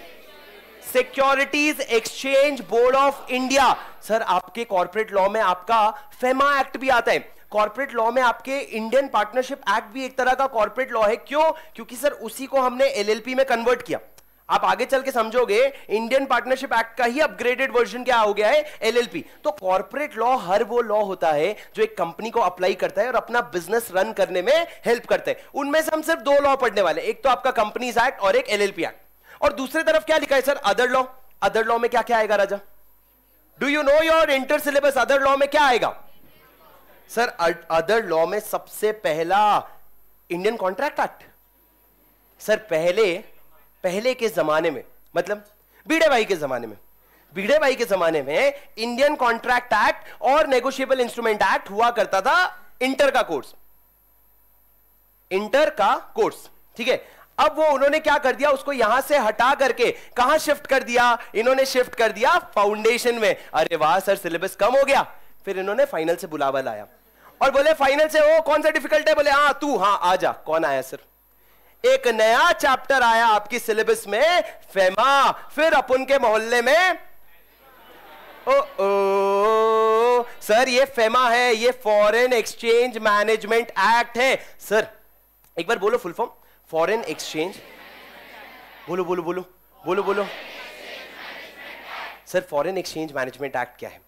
securities exchange board of India. Sir आपके कॉर्पोरेट लॉ में आपका फेमा एक्ट भी आता है। कॉर्पोरेट लॉ में आपके इंडियन पार्टनरशिप एक्ट भी एक तरह का कॉर्पोरेट लॉ है। क्यों? क्योंकि सर उसी को हमने एलएलपी में कन्वर्ट किया। आप आगे चल के समझोगे इंडियन पार्टनरशिप एक्ट का ही अपग्रेडेड वर्जन क्या हो गया है, एलएलपी। तो कॉर्पोरेट लॉ हर वो लॉ होता है जो एक कंपनी को अप्लाई करता है और अपना बिजनेस रन करने में हेल्प करता है। उनमें से हम सिर्फ दो लॉ पढ़ने वाले, एक तो आपका कंपनीज एक्ट और एक एलएलपी एक्ट। और दूसरी तरफ क्या लिखा है sir? Other law. Other law में क्या क्या आएगा राजा? Do you know your inter syllabus? Other law में क्या आएगा सर? अदर लॉ में सबसे पहला इंडियन कॉन्ट्रैक्ट एक्ट। सर पहले पहले के जमाने में, मतलब भिड़े भाई के जमाने में, भिड़े भाई के जमाने में इंडियन कॉन्ट्रैक्ट एक्ट और नेगोशिएबल इंस्ट्रूमेंट एक्ट हुआ करता था। इंटर का कोर्स, इंटर का कोर्स ठीक है। अब वो उन्होंने क्या कर दिया, उसको यहां से हटा करके कहां शिफ्ट कर दिया? इन्होंने शिफ्ट कर दिया फाउंडेशन में। अरे वाह सर सिलेबस कम हो गया। फिर इन्होंने फाइनल से बुलावा लाया और बोले फाइनल से ओ कौन सा डिफिकल्ट है? बोले हाँ तू, हाँ आजा। कौन आया सर? एक नया चैप्टर आया आपकी सिलेबस में, फेमा। फिर अपन के मोहल्ले में ओ ओ सर ये फेमा है, ये फॉरेन एक्सचेंज मैनेजमेंट एक्ट है। सर एक बार बोलो फुल फॉर्म, फॉरेन एक्सचेंज, बोलो बोलो बोलो बोलो बोलो। Sir foreign exchange management act क्या है?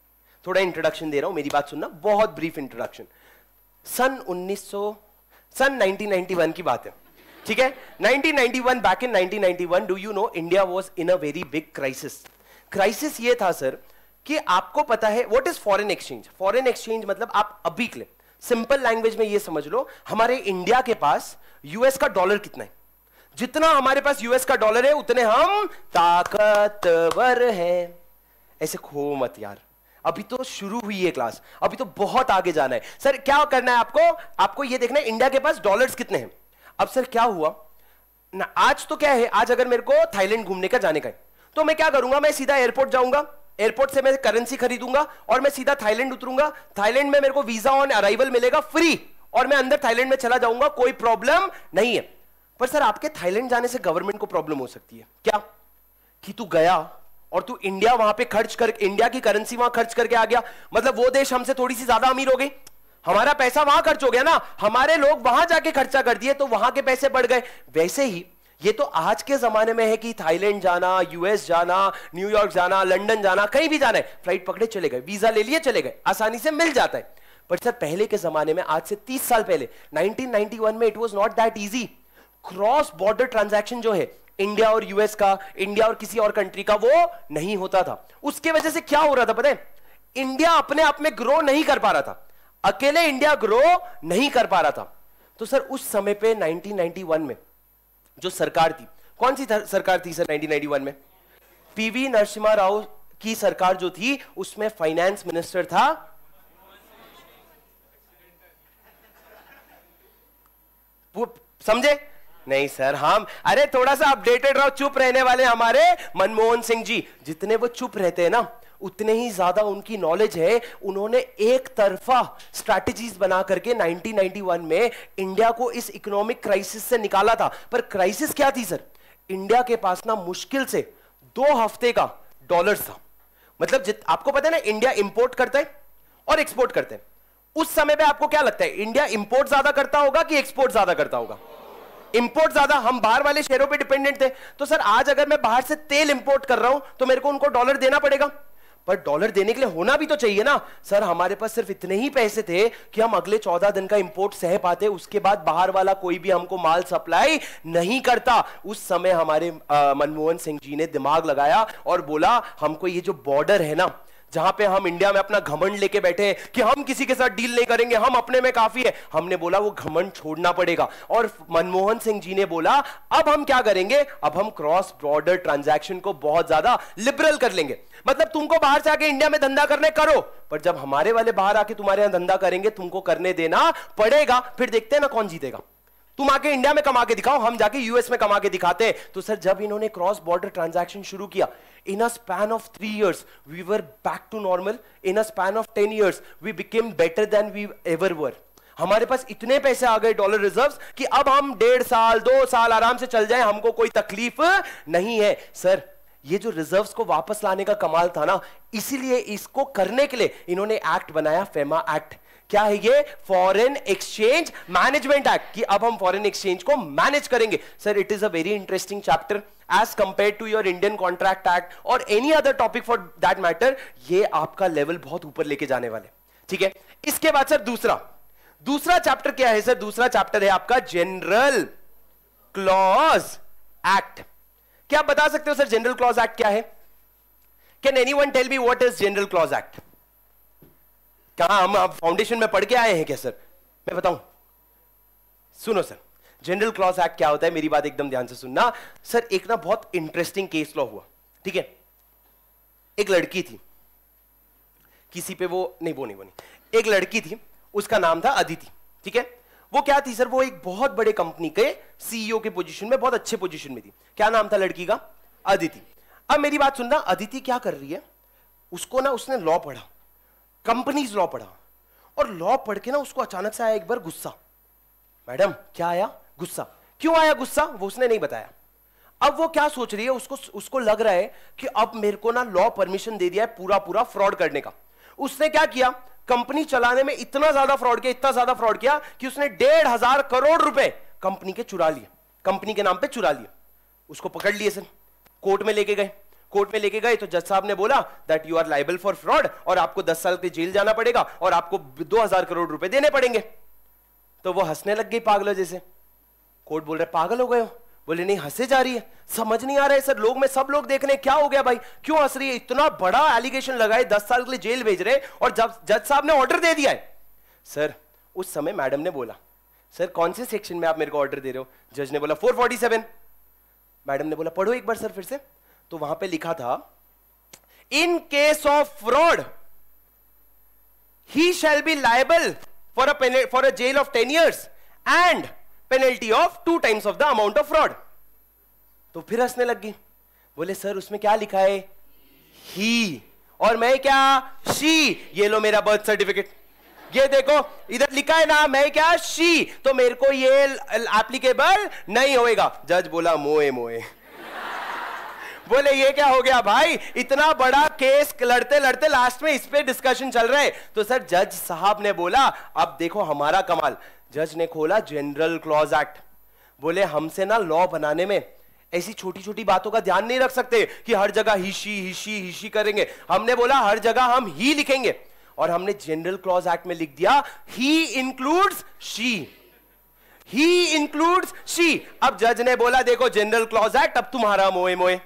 थोड़ा इंट्रोडक्शन दे रहा हूं, मेरी बात सुनना, बहुत ब्रीफ इंट्रोडक्शन। सन उन्नीस सौ सन नाइनटीन नाइंटी वन की बात है ठीक है। Nineteen ninety one, back in nineteen ninety one do you know India was in a very big crisis. Crisis ये था सर कि आपको पता है what is foreign exchange? Foreign exchange मतलब आप अभी के लिए सिंपल लैंग्वेज में ये समझ लो, हमारे इंडिया के पास यूएस का डॉलर कितना है, जितना हमारे पास यूएस का डॉलर है उतने हम ताकतवर हैं। ऐसे खो मत यार, अभी तो शुरू हुई है क्लास, अभी तो बहुत आगे जाना है। सर क्या करना है आपको? आपको ये देखना है इंडिया के पास डॉलर्स कितने हैं। अब सर क्या हुआ ना, आज तो क्या है, आज अगर मेरे को थाईलैंड घूमने का जाने का है तो मैं क्या करूंगा, मैं सीधा एयरपोर्ट जाऊंगा, एयरपोर्ट से मैं करेंसी खरीदूंगा और मैं सीधा थाईलैंड उतरूंगा। थाईलैंड में मेरे को वीजा ऑन अराइवल मिलेगा फ्री और मैं अंदर थाईलैंड में चला जाऊंगा, कोई प्रॉब्लम नहीं है। पर सर आपके थाईलैंड जाने से गवर्नमेंट को प्रॉब्लम हो सकती है। क्या कि तू गया और तू इंडिया वहां पे खर्च कर, इंडिया की करेंसी वहां खर्च करके आ गया, मतलब वो देश हमसे थोड़ी सी ज्यादा अमीर हो गई, हमारा पैसा वहां खर्च हो गया ना, हमारे लोग वहां जाके खर्चा कर दिए तो वहां के पैसे बढ़ गए। वैसे ही ये तो आज के जमाने में है कि थाईलैंड जाना, यूएस जाना, न्यूयॉर्क जाना, लंदन जाना, कहीं भी जाना है, फ्लाइट पकड़े चले गए, वीजा ले लिए चले गए, आसानी से मिल जाता है। पर सर पहले के जमाने में, आज से तीस साल पहले नाइनटीन नाइंटी वन में, it was not that easy. Cross border transaction जो है इंडिया और यूएस का, इंडिया और किसी और कंट्री का, वो नहीं होता था। उसके वजह से क्या हो रहा था पता है, इंडिया अपने आप में ग्रो नहीं कर पा रहा था, अकेले इंडिया ग्रो नहीं कर पा रहा था। तो सर उस समय पे नाइनटीन नाइंटी वन में जो सरकार थी, कौन सी सरकार थी सर नाइनटीन नाइंटी वन में? पीवी नरसिम्हा राव की सरकार जो थी, उसमें फाइनेंस मिनिस्टर था, वो समझे नहीं सर हम, अरे थोड़ा सा अपडेटेड रहो, चुप रहने वाले हमारे मनमोहन सिंह जी। जितने वो चुप रहते हैं ना, उतने ही ज्यादा उनकी नॉलेज है। उन्होंने एक तरफा स्ट्रैटेजीज बना करके नाइनटीन नाइंटी वन में इंडिया को इस इकोनॉमिक क्राइसिस से निकाला था। पर क्राइसिस क्या थी सर? इंडिया के पास ना मुश्किल से दो हफ्ते का डॉलर्स था। मतलब जित, आपको पता है ना, इंडिया इंपोर्ट करता है और एक्सपोर्ट करते हैं। उस समय पे आपको क्या लगता है, इंडिया इंपोर्ट ज्यादा करता होगा कि एक्सपोर्ट ज्यादा करता होगा? इंपोर्ट ज्यादा, हम बाहर वाले शहरों पे डिपेंडेंट थे। तो सर आज अगर मैं बाहर से तेल इंपोर्ट कर रहा हूं तो मेरे को उनको डॉलर देना पड़ेगा, पर डॉलर देने के लिए होना भी तो चाहिए ना। सर हमारे पास सिर्फ इतने ही पैसे थे कि हम अगले चौदह दिन का इंपोर्ट सह पाते, उसके बाद बाहर वाला कोई भी हमको माल सप्लाई नहीं करता। उस समय हमारे मनमोहन सिंह जी ने दिमाग लगाया और बोला, हमको ये जो बॉर्डर है ना, जहां पे हम इंडिया में अपना घमंड लेके बैठे हैं कि हम किसी के साथ डील नहीं करेंगे, हम अपने में काफी है, हमने बोला वो घमंड छोड़ना पड़ेगा। और मनमोहन सिंह जी ने बोला अब हम क्या करेंगे, अब हम क्रॉस बॉर्डर ट्रांजैक्शन को बहुत ज्यादा लिबरल कर लेंगे। मतलब तुमको बाहर से आके इंडिया में धंधा करने करो, पर जब हमारे वाले बाहर आके तुम्हारे यहां धंधा करेंगे, तुमको करने देना पड़ेगा। फिर देखते हैं ना कौन जीतेगा। तुम आके इंडिया में कमा के दिखाओ, हम जाके यूएस में कमा के दिखाते हैं। तो सर जब इन्होंने क्रॉस बॉर्डर ट्रांजैक्शन शुरू किया, in a span of three years we were back to normal. In a span of ten years we became better than we ever were. हमारे पास इतने पैसे आ गए, डॉलर रिजर्व्स, कि अब हम डेढ़ साल दो साल आराम से चल जाए, हमको कोई तकलीफ नहीं है। सर ये जो रिजर्व्स को वापस लाने का कमाल था ना, इसीलिए इसको करने के लिए इन्होंने एक्ट बनाया, फेमा एक्ट। क्या है ये? फॉरेन एक्सचेंज मैनेजमेंट एक्ट, कि अब हम फॉरेन एक्सचेंज को मैनेज करेंगे। Sir it is a very interesting chapter as compare to your Indian contract act और any other topic for that matter. ये आपका लेवल बहुत ऊपर लेके जाने वाले, ठीक है। इसके बाद सर दूसरा दूसरा चैप्टर क्या है सर? दूसरा चैप्टर है आपका जनरल क्लॉज एक्ट। क्या आप बता सकते हो सर जनरल क्लॉज एक्ट क्या है? Can anyone tell me what is general clause act? क्या हम आप फाउंडेशन में पढ़ के आए हैं क्या सर? मैं बताऊं, सुनो सर जनरल क्लॉज एक्ट क्या होता है, मेरी बात एकदम ध्यान से सुनना। सर एक ना बहुत इंटरेस्टिंग केस लॉ हुआ, ठीक है। एक लड़की थी, किसी पे वो नहीं वो नहीं वो नहीं एक लड़की थी, उसका नाम था अदिति, ठीक है। वो क्या थी सर, वो एक बहुत बड़े कंपनी के सीईओ के पोजीशन में, बहुत अच्छे पोजीशन में थी। क्या नाम था लड़की का? अदिति। अब मेरी बात सुनना, अदिति क्या कर रही है, उसको ना उसने लॉ पढ़ा, कंपनीज लॉ पढ़ा, और लॉ पढ़ के ना उसको अचानक से आया एक बार गुस्सा। मैडम क्या आया? गुस्सा। क्यों आया गुस्सा वो उसने नहीं बताया। अब वो क्या सोच रही है, उसको उसको लग रहा है कि अब मेरे को ना लॉ परमिशन दे दिया है पूरा पूरा फ्रॉड करने का। उसने क्या किया, कंपनी चलाने में इतना ज्यादा फ्रॉड किया, इतना ज्यादा फ्रॉड किया कि उसने डेढ़ हजार करोड़ रुपए कंपनी के चुरा लिए, कंपनी के नाम पे चुरा लिए। उसको पकड़ लिए सर, कोर्ट में लेके गए। कोर्ट में लेके गए तो जज साहब ने बोला that you are liable for fraud, और आपको दस साल के जेल जाना पड़ेगा और आपको दो हजार करोड़ रुपए देने पड़ेंगे। तो वो हंसने लग गई पागलों जैसे। कोर्ट बोल रहे पागल हो गए हो? बोले नहीं, हंसे जा रही है, समझ नहीं आ रहा है सर, लोग में सब लोग देख रहे हैं, क्या हो गया भाई, क्यों हंस रही है? इतना बड़ा एलिगेशन लगाए, दस साल के लिए जेल भेज रहे, और जब जज साहब ने ऑर्डर दे दिया है। सर उस समय मैडम ने बोला सर कौन से सेक्शन में आप मेरे को ऑर्डर दे रहे हो? जज ने बोला फोर फोर्टी सेवन। मैडम ने बोला पढ़ो एक बार सर फिर से। तो वहां पे लिखा था, in case of fraud he shall be liable for a for a jail of ten years and penalty of two times of the amount of fraud. तो फिर हंसने लग गई, बोले सर उसमें क्या लिखा है ही, और मैं क्या शी। ये लो मेरा बर्थ सर्टिफिकेट, ये देखो इधर लिखा है ना, मैं क्या शी, तो मेरे को ये एप्लीकेबल नहीं होएगा। जज बोला मोए मोए बोले ये क्या हो गया भाई, इतना बड़ा केस लड़ते लड़ते लास्ट में इस पे डिस्कशन चल रहा है। तो सर जज साहब ने बोला, अब देखो हमारा कमाल, जज ने खोला जनरल क्लॉज एक्ट, बोले हमसे ना लॉ बनाने में ऐसी छोटी छोटी बातों का ध्यान नहीं रख सकते कि हर जगह हिशी हिशी हिशी करेंगे। हमने बोला हर जगह हम ही लिखेंगे, और हमने जनरल क्लॉज एक्ट में लिख दिया he includes she, he includes she. अब जज ने बोला देखो जनरल क्लॉज एक्ट, अब तुम्हारा मोए मोए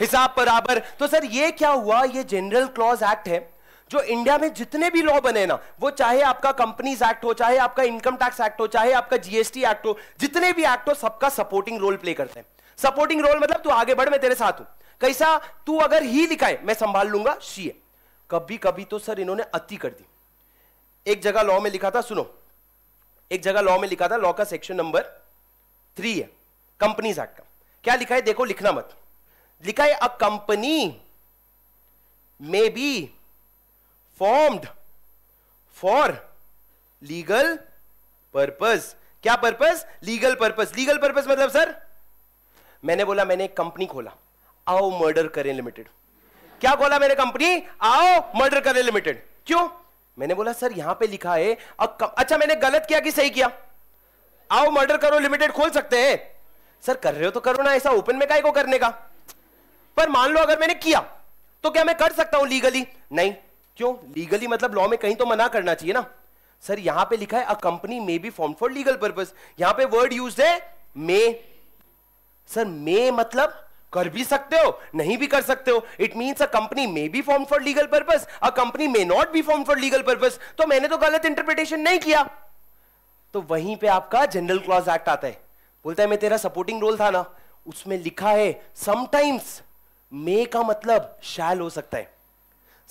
हिसाब बराबर। तो सर ये क्या हुआ, ये जनरल क्लॉज एक्ट है जो इंडिया में जितने भी लॉ बने ना, वो चाहे आपका कंपनीज एक्ट हो, चाहे आपका इनकम टैक्स एक्ट हो, चाहे आपका जीएसटी एक्ट हो, जितने भी एक्ट हो, सबका सपोर्टिंग रोल प्ले करते हैं। सपोर्टिंग रोल मतलब तू आगे बढ़, मैं तेरे साथ हूं, कैसा, तू अगर ही लिखाए मैं संभाल लूंगा शी है। कभी कभी तो सर इन्होंने अति कर दी। एक जगह लॉ में लिखा था, सुनो, एक जगह लॉ में लिखा था, लॉ का सेक्शन नंबर थ्री है कंपनीज एक्ट का, क्या लिखा है देखो, लिखना मत, लिखा है a company may be formed for legal purpose। क्या purpose? Legal purpose। Legal purpose मतलब सर मैंने बोला मैंने एक कंपनी खोला, आओ मर्डर करें लिमिटेड। क्या खोला मैंने कंपनी, आओ मर्डर करें लिमिटेड। क्यों? मैंने बोला सर यहां पे लिखा है अब, अच्छा मैंने गलत किया कि सही किया, आओ मर्डर करो लिमिटेड खोल सकते हैं सर, कर रहे हो तो करो ना, ऐसा ओपन में काहे को करने का। पर मान लो अगर मैंने किया तो क्या मैं कर सकता हूं लीगली? नहीं। क्यों? लीगली मतलब लॉ में कहीं तो मना करना चाहिए ना। सर यहां पे लिखा है a company may be form for legal purpose, यहां पे वर्ड यूज्ड है मे। सर मे मतलब कर भी सकते हो नहीं भी कर सकते हो, it means a company may be form for legal purpose, a company may not be form for legal purpose. तो मैंने तो गलत इंटरप्रिटेशन नहीं किया। तो वहीं पे आपका जनरल क्लॉज एक्ट आता है, बोलता है मैं तेरा सपोर्टिंग रोल था ना, उसमें लिखा है समटाइम्स मे का मतलब शैल हो सकता है,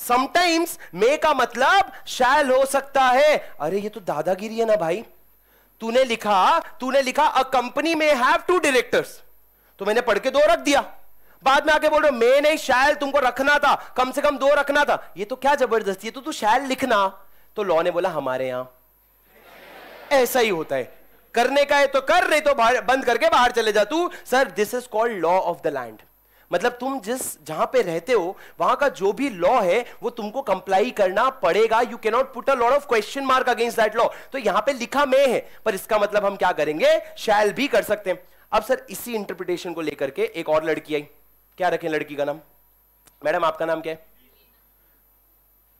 समटाइम्स मे का मतलब शैल हो सकता है। अरे ये तो दादागिरी है ना भाई, तूने लिखा तूने लिखा अ कंपनी में हैव टू डायरेक्टर्स, तो मैंने पढ़ के दो रख दिया, बाद में आके बोल रहे मैं नहीं शैल तुमको रखना था, कम से कम दो रखना था, ये तो क्या जबरदस्ती है, तो तू शैल लिखना। तो लॉ ने बोला हमारे यहां ऐसा ही होता है, करने का है तो कर, रहे तो बंद करके बाहर चले जा तू। Sir this is called law of the land, मतलब तुम जिस जहां पे रहते हो वहां का जो भी लॉ है वो तुमको कंप्लाई करना पड़ेगा। You can not put a lot of question mark against that law. तो यहां पे लिखा मे है, पर इसका मतलब हम क्या करेंगे, शैल भी कर सकते हैं। अब सर इसी इंटरप्रिटेशन को लेकर के एक और लड़की आई, क्या रखें लड़की का नाम? मैडम आपका नाम क्या है?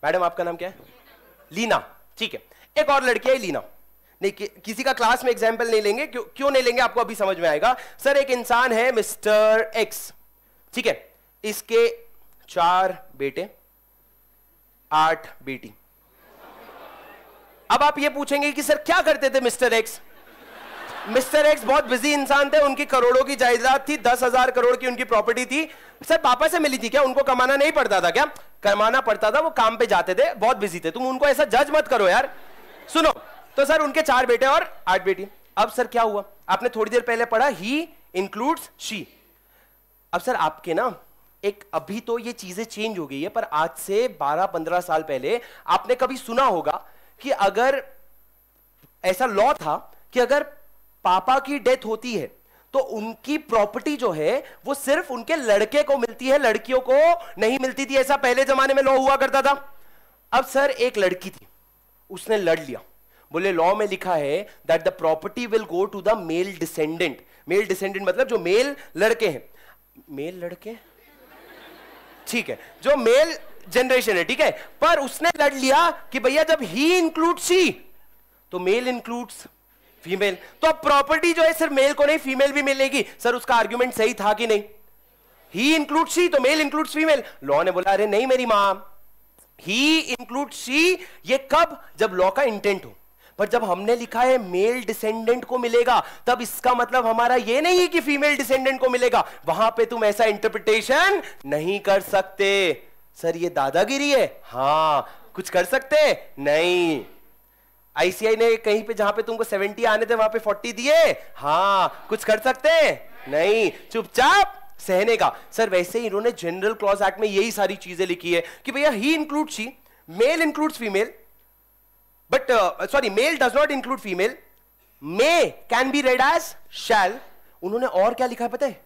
मैडम आपका नाम क्या है? लीना, ठीक है। एक और लड़की आई लीना, नहीं कि, किसी का क्लास में एग्जाम्पल नहीं लेंगे, क्यों क्यों नहीं लेंगे आपको अभी समझ में आएगा। सर एक इंसान है मिस्टर एक्स, ठीक है, इसके चार बेटे आठ बेटी। अब आप ये पूछेंगे कि सर क्या करते थे मिस्टर एक्स? मिस्टर एक्स बहुत बिजी इंसान थे, उनकी करोड़ों की जायदाद थी, दस हजार करोड़ की उनकी प्रॉपर्टी थी। सर पापा से मिली थी क्या? उनको कमाना नहीं पड़ता था क्या? कमाना पड़ता था, वो काम पे जाते थे, बहुत बिजी थे। तुम उनको ऐसा जज मत करो यार। सुनो, तो सर उनके चार बेटे और आठ बेटी। अब सर क्या हुआ, आपने थोड़ी देर पहले पढ़ा ही इंक्लूड्स शी। अब सर आपके ना एक, अभी तो ये चीजें चेंज हो गई है, पर आज से बारह पंद्रह साल पहले आपने कभी सुना होगा कि अगर ऐसा लॉ था कि अगर पापा की डेथ होती है तो उनकी प्रॉपर्टी जो है वो सिर्फ उनके लड़के को मिलती है, लड़कियों को नहीं मिलती थी। ऐसा पहले जमाने में लॉ हुआ करता था। अब सर एक लड़की थी, उसने लड़ लिया, बोले लॉ में लिखा है that the property will go to the male descendant. Male descendant मतलब जो मेल लड़के हैं, मेल लड़के, ठीक है, जो मेल जनरेशन है, ठीक है। पर उसने लड़ लिया कि भैया जब ही इंक्लूड सी तो मेल इंक्लूड्स फीमेल, तो अब प्रॉपर्टी जो है सिर्फ मेल को नहीं फीमेल भी मिलेगी। सर उसका आर्ग्यूमेंट सही था कि नहीं? ही इंक्लूड सी तो मेल इंक्लूड्स फीमेल। लॉ ने बोला अरे नहीं मेरी मां, ही इंक्लूड सी ये कब, जब लॉ का इंटेंट हो। पर जब हमने लिखा है मेल डिसेंडेंट को मिलेगा, तब इसका मतलब हमारा ये नहीं है कि फीमेल डिसेंडेंट को मिलेगा। वहां पे तुम ऐसा इंटरप्रिटेशन नहीं कर सकते। सर ये दादागिरी है? हाँ। कुछ कर सकते? नहीं। आईसीआई ने कहीं पे जहां पे तुमको सत्तर आने थे वहां पे चालीस दिए? हाँ। कुछ कर सकते? नहीं। चुपचाप सहने का। सर वैसे ही इन्होंने जनरल क्लॉज एक्ट में यही सारी चीजें लिखी है कि भैया ही include she, male include female, but uh, sorry male does not include female, may can be read as shall। उन्होंने और क्या लिखा है पता है?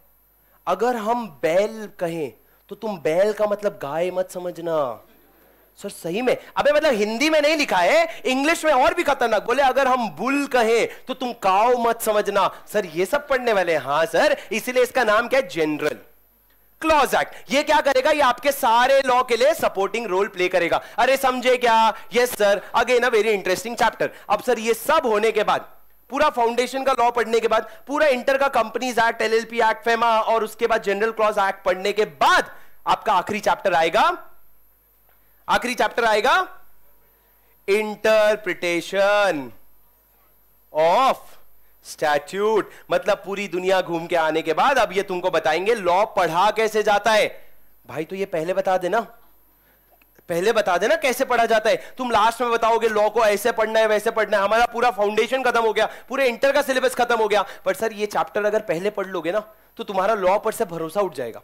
अगर हम बैल कहें तो तुम बैल का मतलब गाय मत समझना सर, सही में। अबे मतलब हिंदी में नहीं लिखा है, इंग्लिश में और भी खतरनाक बोले, अगर हम बुल कहें तो तुम काऊ मत समझना सर। ये सब पढ़ने वाले हैं। हाँ सर, इसीलिए इसका नाम क्या है? General clause act. ये क्या करेगा? ये आपके सारे लॉ के लिए सपोर्टिंग रोल प्ले करेगा। अरे समझे क्या? Yes sir. Again a very interesting chapter. अब सर ये सब होने के बाद, पूरा फाउंडेशन का लॉ पढ़ने के बाद, पूरा इंटर का companies act, LLP act, FEMA और उसके बाद जनरल क्लॉज एक्ट पढ़ने के बाद आपका आखिरी चैप्टर आएगा, आखिरी चैप्टर आएगा इंटरप्रिटेशन ऑफ स्टैट्यूट। मतलब पूरी दुनिया घूम के आने के बाद अब ये तुमको बताएंगे लॉ पढ़ा कैसे जाता है। भाई तो ये पहले बता देना, पहले बता देना कैसे पढ़ा जाता है। तुम लास्ट में बताओगे लॉ को ऐसे पढ़ना है वैसे पढ़ना है, हमारा पूरा फाउंडेशन खत्म हो गया, पूरे इंटर का सिलेबस खत्म हो गया। पर सर ये चैप्टर अगर पहले पढ़ लोगे ना तो तुम्हारा लॉ पर से भरोसा उठ जाएगा।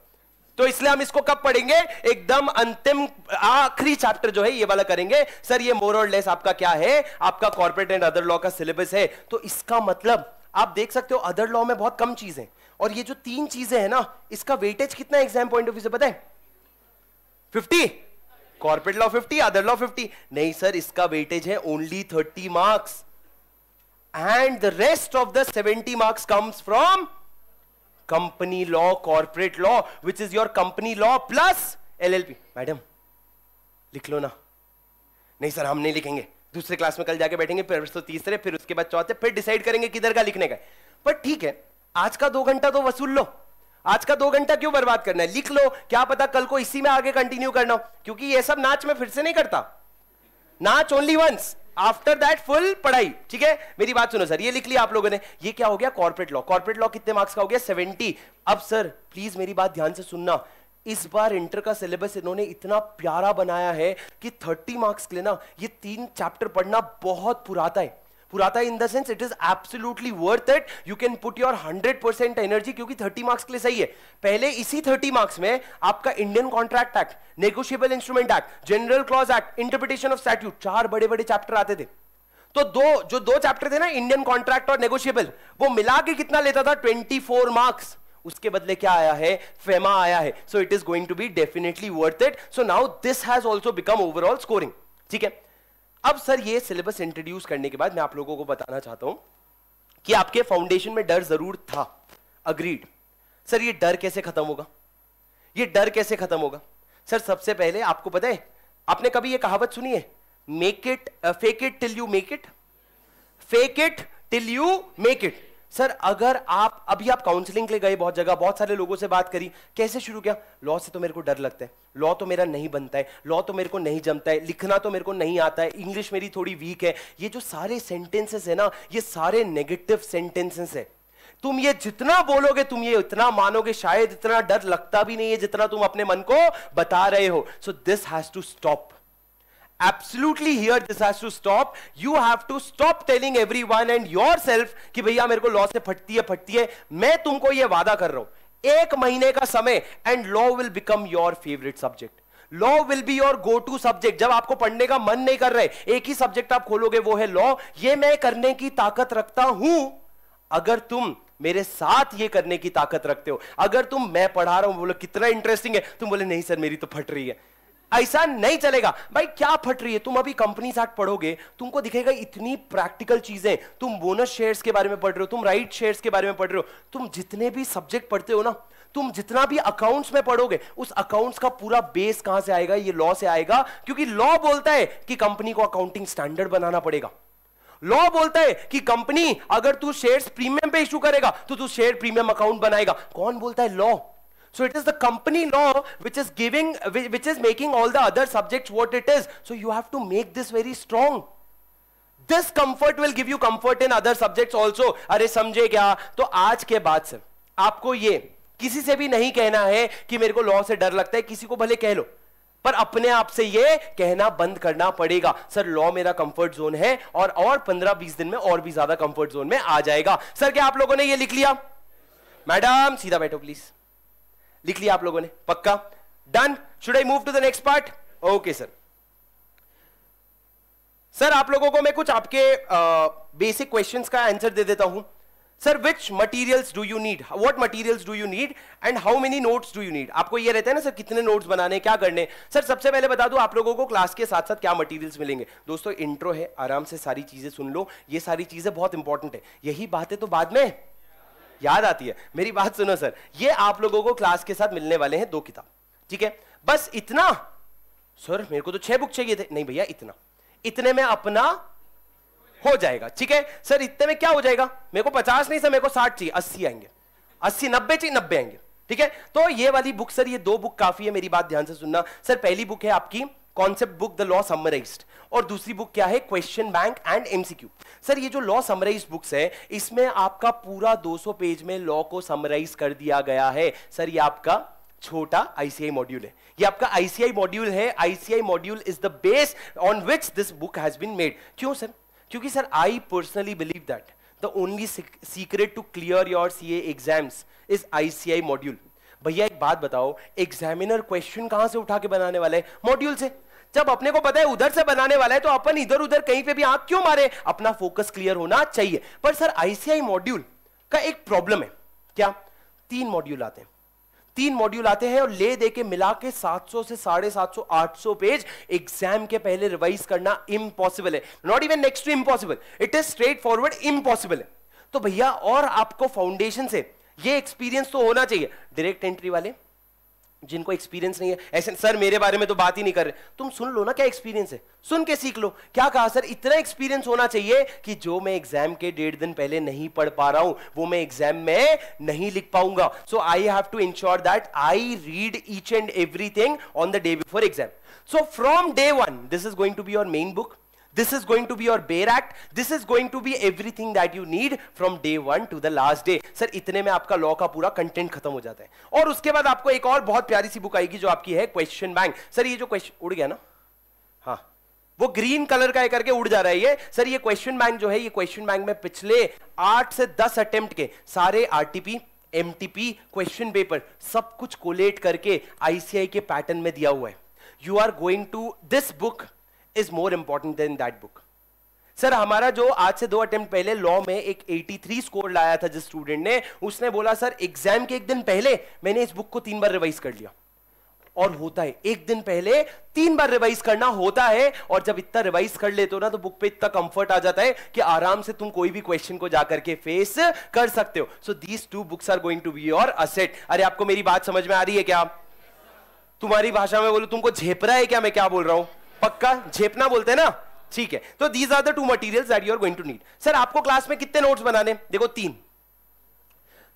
तो इसलिए हम इसको कब पढ़ेंगे? एकदम अंतिम आखिरी चैप्टर जो है ये वाला करेंगे। सर ये मोर और लेस आपका क्या है? आपका कॉर्पोरेट एंड अदर लॉ का सिलेबस है। तो इसका मतलब आप देख सकते हो अदर लॉ में बहुत कम चीजें, और ये जो तीन चीजें हैं ना इसका वेटेज कितना एग्जाम पॉइंट ऑफ व्यू से पता है? Fifty. Corporate law fifty, other law fifty. नहीं सर, इसका वेटेज है only thirty marks and the rest of the seventy marks comes from company law, corporate law, which is your company law plus LLP. Madam लिख लो ना। नहीं सर हम नहीं लिखेंगे, दूसरे क्लास में कल जाके बैठेंगे, फिर तो तीसरे, फिर उसके बाद चौथे, फिर डिसाइड करेंगे किधर का लिखने का। पर ठीक है, आज का दो घंटा तो वसूल लो। आज का दो घंटा क्यों बर्बाद करना है? लिख लो, क्या पता कल को इसी में आगे कंटिन्यू करना हो, क्योंकि ये सब नाच में फिर से नहीं करता। नाच only once, after that full पढ़ाई। ठीक है, मेरी बात सुनो सर, ये लिख लिया आप लोगों ने। ये क्या हो गया? Corporate law. कॉर्पोरेट लॉ कितने मार्क्स का हो गया? सत्तर। अब सर प्लीज मेरी बात ध्यान से सुनना, इस बार इंटर का सिलेबस इन्होंने इतना प्यारा बनाया है कि तीस मार्क्स के लिए ना ये तीन चैप्टर पढ़ना बहुत पुराता है। पुराता है in the sense it is absolutely worth it, you can put your hundred percent energy, क्योंकि तीस मार्क्स के लिए सही है। पहले इसी तीस मार्क्स में आपका Indian contract act, negotiable instrument act, general clause act, interpretation of statute, चार बड़े बड़े चैप्टर आते थे। तो दो जो दो चैप्टर थे ना, इंडियन कॉन्ट्रैक्ट और नेगोशिएबल, वो मिला के कितना लेता था? Twenty four marks. उसके बदले क्या आया है? फेमा आया है। So it is going to be definitely worth it. So now this has also become overall scoring. ठीक है, अब सर ये सिलेबस इंट्रोड्यूस करने के बाद मैं आप लोगों को बताना चाहता हूं कि आपके फाउंडेशन में डर जरूर था, अग्रीड। सर ये डर कैसे खत्म होगा? ये डर कैसे खत्म होगा? सर सबसे पहले आपको पता है, आपने कभी ये कहावत सुनी है, make it fake it till you make it, fake it till you make it. Sir अगर आप अभी आप काउंसलिंग के लिए गए, बहुत जगह बहुत सारे लोगों से बात करी, कैसे शुरू किया? लॉ से तो मेरे को डर लगता है, लॉ तो मेरा नहीं बनता है, लॉ तो मेरे को नहीं जमता है, लिखना तो मेरे को नहीं आता है, इंग्लिश मेरी थोड़ी वीक है। ये जो सारे सेंटेंसेस है ना, ये सारे नेगेटिव सेंटेंसेस है। तुम ये जितना बोलोगे, तुम ये इतना मानोगे, शायद इतना डर लगता भी नहीं है जितना तुम अपने मन को बता रहे हो। So this has to stop. Absolutely here this has to stop. You have to stop telling everyone and yourself कि भैया मेरे को लॉ से फटती है फटती है। मैं तुमको ये वादा कर रहा हूं, एक महीने का समय and law will become your favorite subject. Law will be your go-to subject. जब आपको पढ़ने का मन नहीं कर रहे, एक ही सब्जेक्ट आप खोलोगे वो है लॉ। ये मैं करने की ताकत रखता हूं अगर तुम मेरे साथ ये करने की ताकत रखते हो। अगर तुम, मैं पढ़ा रहा हूं, बोलो कितना इंटरेस्टिंग है, तुम बोले नहीं सर मेरी तो फट रही है, ऐसा नहीं चलेगा। भाई क्या फट रही है? तुम अभी कंपनीज एक्ट पढ़ोगे, तुमको दिखेगा इतनी प्रैक्टिकल चीजें। तुम बोनस शेयर्स के बारे में पढ़ रहे हो, तुम राइट शेयर्स के बारे में पढ़ रहे हो, तुम जितने भी सब्जेक्ट पढ़ते हो ना, तुम जितना भी अकाउंट्स में पढ़ोगे, उस अकाउंट्स का पूरा बेस कहां से आएगा? ये लॉ से आएगा, क्योंकि लॉ बोलता है कि कंपनी को अकाउंटिंग स्टैंडर्ड बनाना पड़ेगा। लॉ बोलता है कि कंपनी, अगर तू शेयर्स प्रीमियम पे इश्यू करेगा तो तू शेयर प्रीमियम अकाउंट बनाएगा। कौन बोलता है? Law. So it is the company law which is giving, which is making all the other subjects what it is. So you have to make this very strong. This comfort will give you comfort in other subjects also. अरे समझे क्या? तो आज के बाद से आपको ये किसी से भी नहीं कहना है कि मेरे को लॉ से डर लगता है। किसी को भले कह लो, पर अपने आप से ये कहना बंद करना पड़ेगा सर लॉ मेरा कंफर्ट जोन है, और और पंद्रह बीस दिन में और भी ज्यादा कंफर्ट जोन में आ जाएगा। सर क्या आप लोगों ने ये लिख लिया? मैडम सीधा बैठो प्लीज। लिख लिया आप लोगों ने? पक्का? Done? Should I move to the next part? Okay sir. Sir आप लोगों को मैं कुछ आपके बेसिक क्वेश्चंस का आंसर दे देता हूं। Sir which materials do you need, what materials do you need and how many notes do you need. आपको ये रहता है ना सर कितने नोट्स बनाने, क्या करने. सर सबसे पहले बता दो आप लोगों को क्लास के साथ साथ क्या मटीरियल्स मिलेंगे. दोस्तों इंट्रो है, आराम से सारी चीज़ें सुन लो, ये सारी चीज़ें बहुत इंपॉर्टेंट है. यही बातें तो बाद में याद आती है. मेरी बात सुनो सर, ये आप लोगों को क्लास के साथ मिलने वाले हैं दो किताब, ठीक है. बस इतना सर, मेरे को तो छह बुक चाहिए थे. नहीं भैया, इतना इतने में अपना हो जाएगा, ठीक है. सर इतने में क्या हो जाएगा, मेरे को पचास नहीं सर, मेरे को साठ चाहिए, अस्सी आएंगे, अस्सी नब्बे चाहिए, नब्बे आएंगे, ठीक है. तो ये वाली बुक सर, ये दो बुक काफी है. मेरी बात ध्यान से सुनना सर, पहली बुक है आपकी concept book the law summarised, और दूसरी बुक क्या है, question bank and MCQ. Sir ये जो लॉ समराइज्ड बुक्स है, इसमें आपका पूरा दो सौ पेज में लॉ को समराइज कर दिया गया है. सर ये आपका छोटा आईसीआई मॉड्यूल है, ये आपका आईसीआई मॉड्यूल है. ICI module is the base on which this book has been made. क्यों सर, क्योंकि sir I personally believe that the only secret to clear your CA exams is ICI module. भैया एक बात बताओ, एग्जामिनर क्वेश्चन कहां से उठा के बनाने वाला है, मॉड्यूल से. जब अपने को पता है उधर से बनाने वाला है, तो अपन इधर उधर कहीं पे भी आंख क्यों मारे, अपना फोकस क्लियर होना चाहिए. पर सर आईसीआई मॉड्यूल का एक प्रॉब्लम है, क्या, तीन मॉड्यूल आते हैं, तीन मॉड्यूल आते हैं और ले दे के मिला के सात सौ से साढ़े सात सौ आठ सौ पेज एग्जाम के पहले रिवाइज करना इम्पॉसिबल है. Not even next to impossible, it is straightforward impossible है. तो भैया और आपको फाउंडेशन से ये एक्सपीरियंस तो होना चाहिए. डायरेक्ट एंट्री वाले जिनको एक्सपीरियंस नहीं है, ऐसे सर मेरे बारे में तो बात ही नहीं कर रहे, तुम सुन लो ना क्या एक्सपीरियंस है, सुन के सीख लो. क्या कहा सर, इतना एक्सपीरियंस होना चाहिए कि जो मैं एग्जाम के डेढ़ दिन पहले नहीं पढ़ पा रहा हूं वो मैं एग्जाम में नहीं लिख पाऊंगा. So I have to ensure that I read each and everything on the day before exam. So from day one this is going to be your main book, this is going to be your bare act, this is going to be everything that you need from day one to the last day. sir itne mein aapka law ka pura content khatam ho jata hai. aur uske baad aapko ek aur bahut pyari si book aayegi jo aapki hai question bank. sir ye jo question ud gaya na, ha wo green color ka hai karke ud ja raha hai ye. sir ye question bank jo hai, ye question bank mein pichle आठ से दस attempt ke sare R T P M T P question paper sab kuch collate karke I C A I ke pattern mein diya hua hai. you are going to, this book is more important than that book. Sir हमारा जो आज से दो अटेम्प्ट पहले लॉ में एक तिरासी स्कोर लाया था जिस स्टूडेंट ने, उसने बोला सर एग्जाम के एक दिन पहले मैंने इस बुक को तीन बार रिवाइज कर लिया. और होता है, एक दिन पहले तीन बार रिवाइज करना होता है. और जब इतना रिवाइज कर लेते हो ना, तो बुक पे इतना कंफर्ट आ जाता है कि आराम से तुम कोई भी क्वेश्चन को जाकर के फेस कर सकते हो. So these two books are going to be your asset. अरे आपको मेरी बात समझ में आ रही है क्या? तुम्हारी भाषा में बोलो, तुमको झेपरा है क्या मैं क्या बोल रहा हूं? पक्का झेपना बोलते हैं ना, ठीक है. तो these are the two materials that you are going to need. Sir आपको क्लास में कितने नोट्स बनाने? देखो तीन.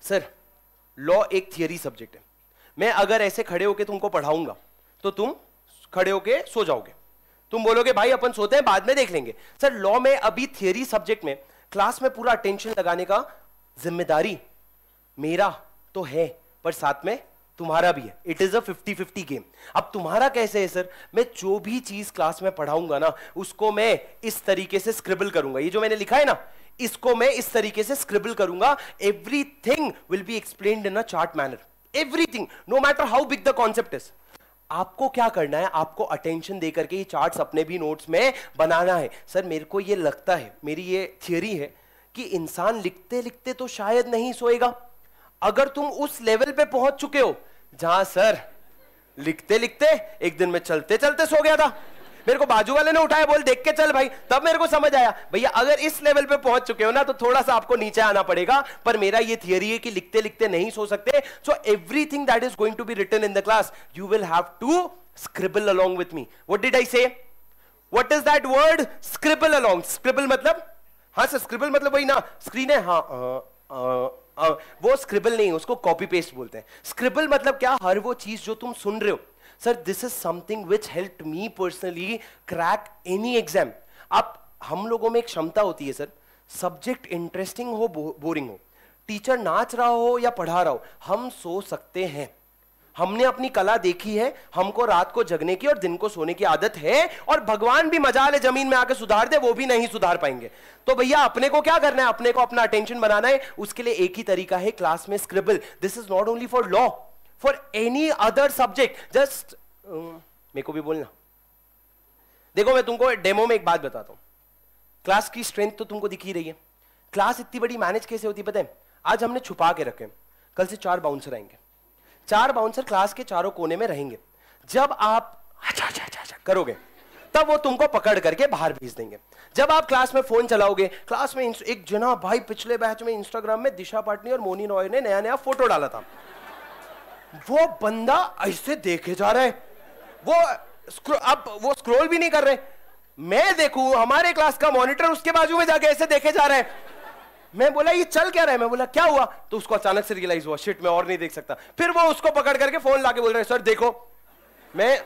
सर लॉ एक थियरी सब्जेक्ट है. मैं अगर ऐसे खड़े होके तुमको पढ़ाऊंगा तो तुम खड़े होके सो जाओगे. तुम बोलोगे भाई अपन सोते हैं बाद में देख लेंगे. सर लॉ में अभी थियरी सब्जेक्ट में क्लास में पूरा अटेंशन लगाने का जिम्मेदारी मेरा तो है, पर साथ में तुम्हारा भी है. It is a fifty fifty game. अब तुम्हारा कैसे है सर, मैं जो भी चीज क्लास में पढ़ाऊंगा ना, उसको मैं इस तरीके से स्क्रिबल करूंगा. ये जो मैंने लिखा है ना, इसको मैं इस तरीके से स्क्रिबल करूंगा. Everything will be explained in a chart manner, everything, no matter how big the concept is. आपको क्या करना है, आपको अटेंशन दे करके ये चार्ट अपने भी नोट्स में बनाना है. सर मेरे को ये लगता है, मेरी ये थियोरी है कि इंसान लिखते लिखते तो शायद नहीं सोएगा. अगर तुम उस लेवल पे पहुंच चुके हो जहां सर लिखते लिखते एक दिन में चलते चलते सो गया था, मेरे को बाजू वाले ने उठाया, बोल देख के चल भाई, तब मेरे को समझ आया. भैया अगर इस लेवल पे पहुंच चुके हो ना, तो थोड़ा सा आपको नीचे आना पड़ेगा. पर मेरा ये थियरी है कि लिखते लिखते नहीं सो सकते. So everything that is going to be written in the class, you will have to scribble along with me. What did I say, what is that word, scribble along. Scribble मतलब, हाँ सर स्क्रिबल मतलब वही ना, स्क्रीन है, हाँ आ, आ, Uh, वो स्क्रिबल नहीं, उसको कॉपी पेस्ट बोलते हैं. स्क्रिबल मतलब क्या, हर वो चीज जो तुम सुन रहे हो. Sir this is something which helped me personally crack any exam. आप हम लोगों में एक क्षमता होती है सर, सब्जेक्ट इंटरेस्टिंग हो, बोरिंग हो, टीचर नाच रहा हो या पढ़ा रहा हो, हम सो सकते हैं. हमने अपनी कला देखी है, हमको रात को जगने की और दिन को सोने की आदत है. और भगवान भी मजा ले जमीन में आके सुधार दे, वो भी नहीं सुधार पाएंगे. तो भैया अपने को क्या करना है, अपने को अपना अटेंशन बनाना है. उसके लिए एक ही तरीका है, क्लास में scribble. This is not only for law, for any other subject. Just मेरे को भी बोलना. देखो मैं तुमको डेमो में एक बात बताता हूं. क्लास की स्ट्रेंथ तो तुमको दिख ही रही है. क्लास इतनी बड़ी मैनेज कैसे होती पता है? आज हमने छुपा के रखे, कल से चार बाउंसर आएंगे, चार बाउंसर क्लास के चारों कोने में रहेंगे। जब आप अच्छा अच्छा अच्छा करोगे तब वो तुमको पकड़ करके बाहर भेज देंगे। जब आप क्लास में फोन चलाओगे, क्लास में एक जना भाई पिछले बैच में इंस्टाग्राम में दिशा पाटनी और मोनी रॉय ने नया नया फोटो डाला था, वो बंदा ऐसे देखे जा रहा है, वो अब वो स्क्रॉल भी नहीं कर रहे। मैं देखूं हमारे क्लास का मॉनिटर उसके बाजू में जाके ऐसे देखे जा रहा है। मैं बोला ये चल क्या रहा है, मैं बोला क्या हुआ, तो उसको अचानक से रियलाइज हुआ शिट मैं और नहीं देख सकता। फिर वो उसको पकड़ करके फोन लाके बोल रहा है सर देखो, मैं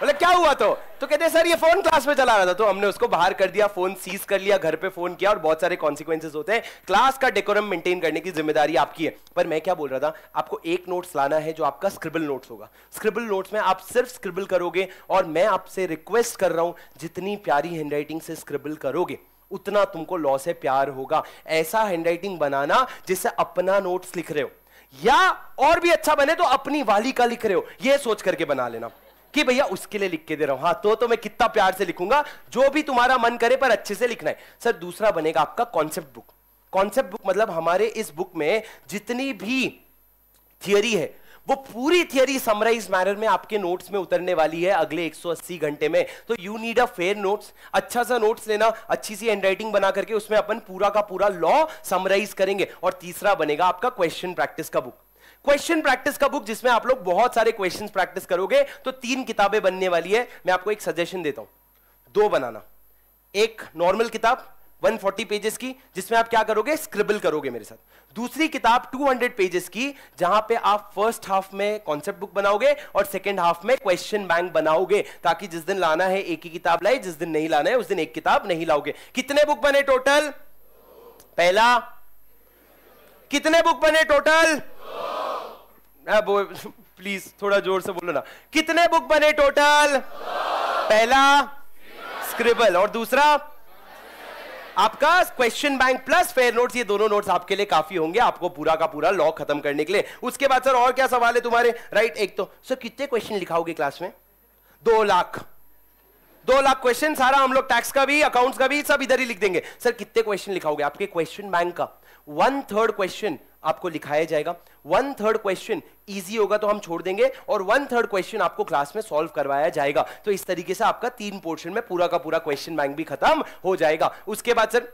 बोला क्या हुआ, तो तो कहते हैं सर ये फोन क्लास में चला रहा था, तो हमने उसको बाहर कर दिया, फोन सीज कर लिया, घर पे फोन किया और बहुत सारे कॉन्सिक्वेंसेस होते हैं। क्लास का डेकोरम मेंटेन करने की जिम्मेदारी आपकी है। पर मैं क्या बोल रहा था, आपको एक नोट्स लाना है जो आपका स्क्रिबल नोट्स होगा। स्क्रिबल नोट्स में आप सिर्फ स्क्रिबल करोगे और मैं आपसे रिक्वेस्ट कर रहा हूँ जितनी प्यारी हैंडराइटिंग से स्क्रिबल करोगे उतना तुमको लॉ से प्यार होगा। ऐसा हैंडराइटिंग बनाना जिससे अपना नोट्स लिख रहे हो या और भी अच्छा बने तो अपनी वाली का लिख रहे हो, यह सोच करके बना लेना कि भैया उसके लिए लिख के दे रहा हूं, हाँ तो, तो मैं कितना प्यार से लिखूंगा, जो भी तुम्हारा मन करे पर अच्छे से लिखना है। सर दूसरा बनेगा आपका कॉन्सेप्ट बुक। कॉन्सेप्ट बुक मतलब हमारे इस बुक में जितनी भी थियरी है वो पूरी थियरी समराइज मैनर में आपके नोट्स में उतरने वाली है अगले एक सौ अस्सी घंटे में। तो you need a fair notes, अच्छा सा नोट्स लेना, अच्छी सी हैंडराइटिंग बना करके उसमें अपन पूरा का पूरा लॉ समराइज करेंगे। और तीसरा बनेगा आपका क्वेश्चन प्रैक्टिस का बुक। क्वेश्चन प्रैक्टिस का बुक जिसमें आप लोग बहुत सारे क्वेश्चन प्रैक्टिस करोगे, तो तीन किताबें बनने वाली है। मैं आपको एक सजेशन देता हूं, दो बनाना, एक नॉर्मल किताब एक सौ चालीस पेजेस की जिसमें आप क्या करोगे स्क्रिबल करोगे मेरे साथ, दूसरी किताब दो सौ पेजेस की जहां पे आप फर्स्ट हाफ में कॉन्सेप्ट बुक बनाओगे और सेकंड हाफ में क्वेश्चन बैंक बनाओगे, ताकि जिस दिन लाना है एक ही किताब लाए, जिस दिन नहीं लाना है उस दिन एक किताब नहीं लाओगे। कितने बुक बने टोटल? पहला कितने बुक बने टोटल? प्लीज थोड़ा जोर से बोलो ना, कितने बुक बने टोटल? पहला स्क्रिबल और दूसरा आपका question bank plus fair notes. ये दोनों नोट्स आपके लिए काफी होंगे आपको पूरा का पूरा लॉ खत्म करने के लिए। उसके बाद सर और क्या सवाल है तुम्हारे? राइट, एक तो सर कितने क्वेश्चन लिखाओगे क्लास में? दो लाख दो लाख क्वेश्चन, सारा हम लोग टैक्स का भी अकाउंट्स का भी सब इधर ही लिख देंगे। सर कितने क्वेश्चन लिखाओगे? आपके क्वेश्चन बैंक का वन थर्ड क्वेश्चन आपको लिखाया जाएगा। वन थर्ड क्वेश्चन इजी होगा तो हम छोड़ देंगे और वन थर्ड क्वेश्चन आपको क्लास में सॉल्व करवाया जाएगा। तो इस तरीके से आपका तीन पोर्शन में पूरा का पूरा क्वेश्चन बैंक भी खत्म हो जाएगा। उसके बाद सर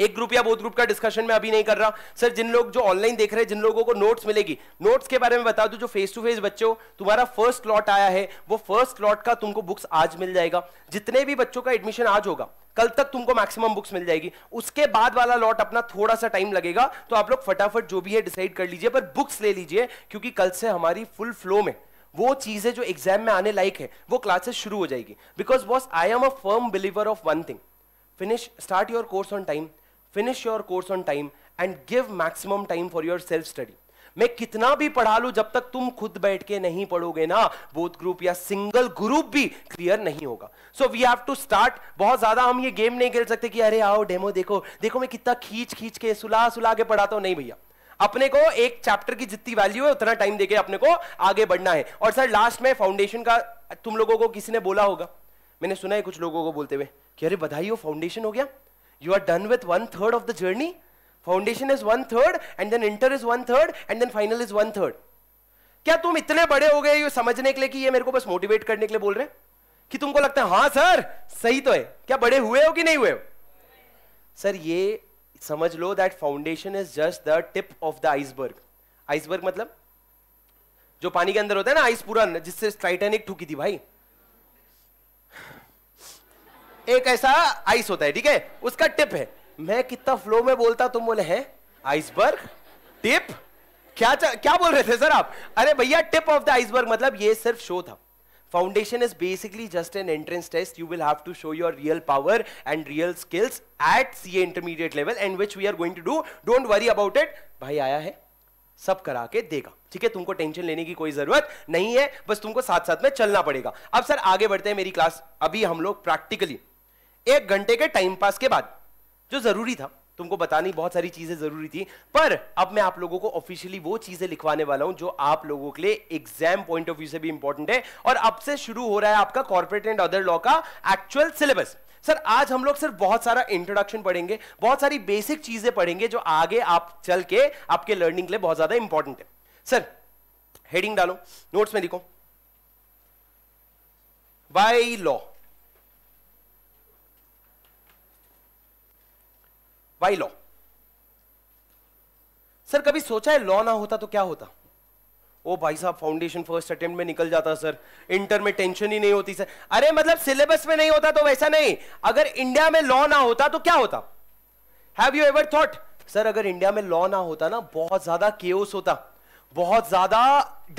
एक ग्रुप या बहुत ग्रुप का डिस्कशन मैं अभी नहीं कर रहा। सर जिन लोग जो ऑनलाइन देख रहे हैं, जिन लोगों को नोट्स मिलेगी, नोट्स के बारे में बता दूं, जो फेस टू फेस बच्चों तुम्हारा फर्स्ट लॉट आया है वो फर्स्ट लॉट का तुमको बुक्स आज मिल जाएगा। जितने भी बच्चों का एडमिशन आज होगा कल तक तुमको मैक्सिमम बुक्स मिल जाएगी। उसके बाद वाला लॉट अपना थोड़ा सा टाइम लगेगा, तो आप लोग फटाफट जो भी है डिसाइड कर लीजिए, पर बुक्स ले लीजिए क्योंकि कल से हमारी फुल फ्लो में वो चीजें जो एग्जाम में आने लायक है वो क्लासेस शुरू हो जाएगी। Because boss I am a firm believer of one thing, finish start your course on time, finish your course on time and give maximum time for your self study. मैं कितना भी पढ़ा लूं जब तक तुम खुद बैठ के नहीं पढ़ोगे ना, बोथ ग्रुप या सिंगल ग्रुप भी क्लियर नहीं होगा। So we have to start. बहुत ज्यादा हम ये गेम नहीं खेल सकते कि अरे आओ डेमो देखो, देखो मैं कितना खींच खींच के सुला सुला के पढ़ाता हूं। नहीं भैया, अपने को एक चैप्टर की जितनी वैल्यू है उतना टाइम देके अपने को आगे बढ़ना है। और सर लास्ट में फाउंडेशन का तुम लोगों को किसी ने बोला होगा, मैंने सुना है कुछ लोगों को बोलते हुए कि अरे बधाई हो फाउंडेशन हो गया, you are done with one third of the journey. Foundation is one third and then inter is one third and then final is one third. क्या तुम इतने बड़े हो गए ये समझने के लिए कि ये मेरे को बस मोटिवेट करने के लिए बोल रहे हैं? कि तुमको लगता है हाँ सर सही तो है, क्या बड़े हुए हो कि नहीं हुए हो? सर ये समझ लो that foundation is just the tip of the iceberg. Iceberg मतलब जो पानी के अंदर होता है ना आइस पूरा, जिससे टाइटैनिक ठुकी थी भाई, एक ऐसा आइस होता है, ठीक है, उसका टिप है। मैं कितना फ्लो में बोलता, तुम बोले हैं आइसबर्ग टिप, क्या क्या बोल रहे थे सर आप? अरे भैया टिप ऑफ द आइसबर्ग मतलब ये सिर्फ शो था। Foundation is basically just an entrance test, you will have to show your real power and real skills at CA intermediate level and which we are going to do. Don't worry about it, भाई आया है सब करा के देगा, ठीक है, तुमको टेंशन लेने की कोई जरूरत नहीं है, बस तुमको साथ साथ में चलना पड़ेगा। अब सर आगे बढ़ते हैं मेरी क्लास। अभी हम लोग प्रैक्टिकली एक घंटे के टाइम पास के बाद जो जरूरी था तुमको बतानी, बहुत सारी चीजें जरूरी थी, पर अब मैं आप लोगों को ऑफिशियली वो चीजें लिखवाने वाला हूं जो आप लोगों के लिए एग्जाम पॉइंट ऑफ व्यू से भी इंपॉर्टेंट है। और अब से शुरू हो रहा है आपका कॉर्पोरेट एंड अदर लॉ का एक्चुअल सिलेबस। सर आज हम लोग सिर्फ बहुत सारा इंट्रोडक्शन पढ़ेंगे, बहुत सारी बेसिक चीजें पढ़ेंगे जो आगे आप चल के आपके लर्निंग के लिए बहुत ज्यादा इंपॉर्टेंट है। सर हेडिंग डालो, नोट्स में लिखो, by law, by law. Sir कभी सोचा है लॉ ना होता तो क्या होता? ओ भाई साहब फाउंडेशन फर्स्ट अटेम्प्ट में निकल जाता सर, इंटर में टेंशन ही नहीं होती सर। अरे मतलब सिलेबस में नहीं होता तो वैसा नहीं, अगर इंडिया में लॉ ना होता तो क्या होता? Have you ever thought sir अगर इंडिया में लॉ ना होता ना बहुत ज्यादा केओस होता, बहुत ज्यादा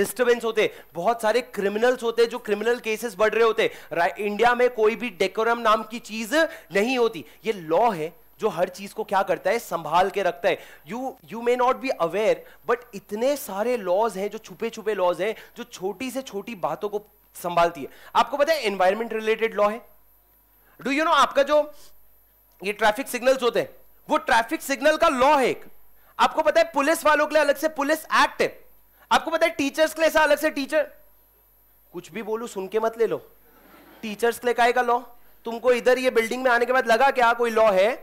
डिस्टर्बेंस होते, बहुत सारे क्रिमिनल्स होते जो क्रिमिनल केसेस बढ़ रहे होते। इंडिया में कोई भी डेकोरम नाम की चीज नहीं होती। ये लॉ है जो हर चीज को क्या करता है, संभाल के रखता है। You you may not be aware but इतने सारे लॉज हैं जो छुपे छुपे लॉज हैं जो छोटी से छोटी बातों को संभालती है। आपको पता है एनवायरमेंट रिलेटेड लॉ है। डू यू नो आपका जो ये ट्रैफिक सिग्नल्स होते हैं वो ट्रैफिक सिग्नल का लॉ है। आपको पता है पुलिस वालों के लिए अलग से पुलिस एक्ट है। आपको पता है टीचर्स के लिए ऐसा अलग से टीचर, कुछ भी बोलू सुन के मत ले लो, टीचर्स के लिए काहे का लॉ? तुमको इधर ये बिल्डिंग में आने के बाद लगा क्या कोई लॉ है?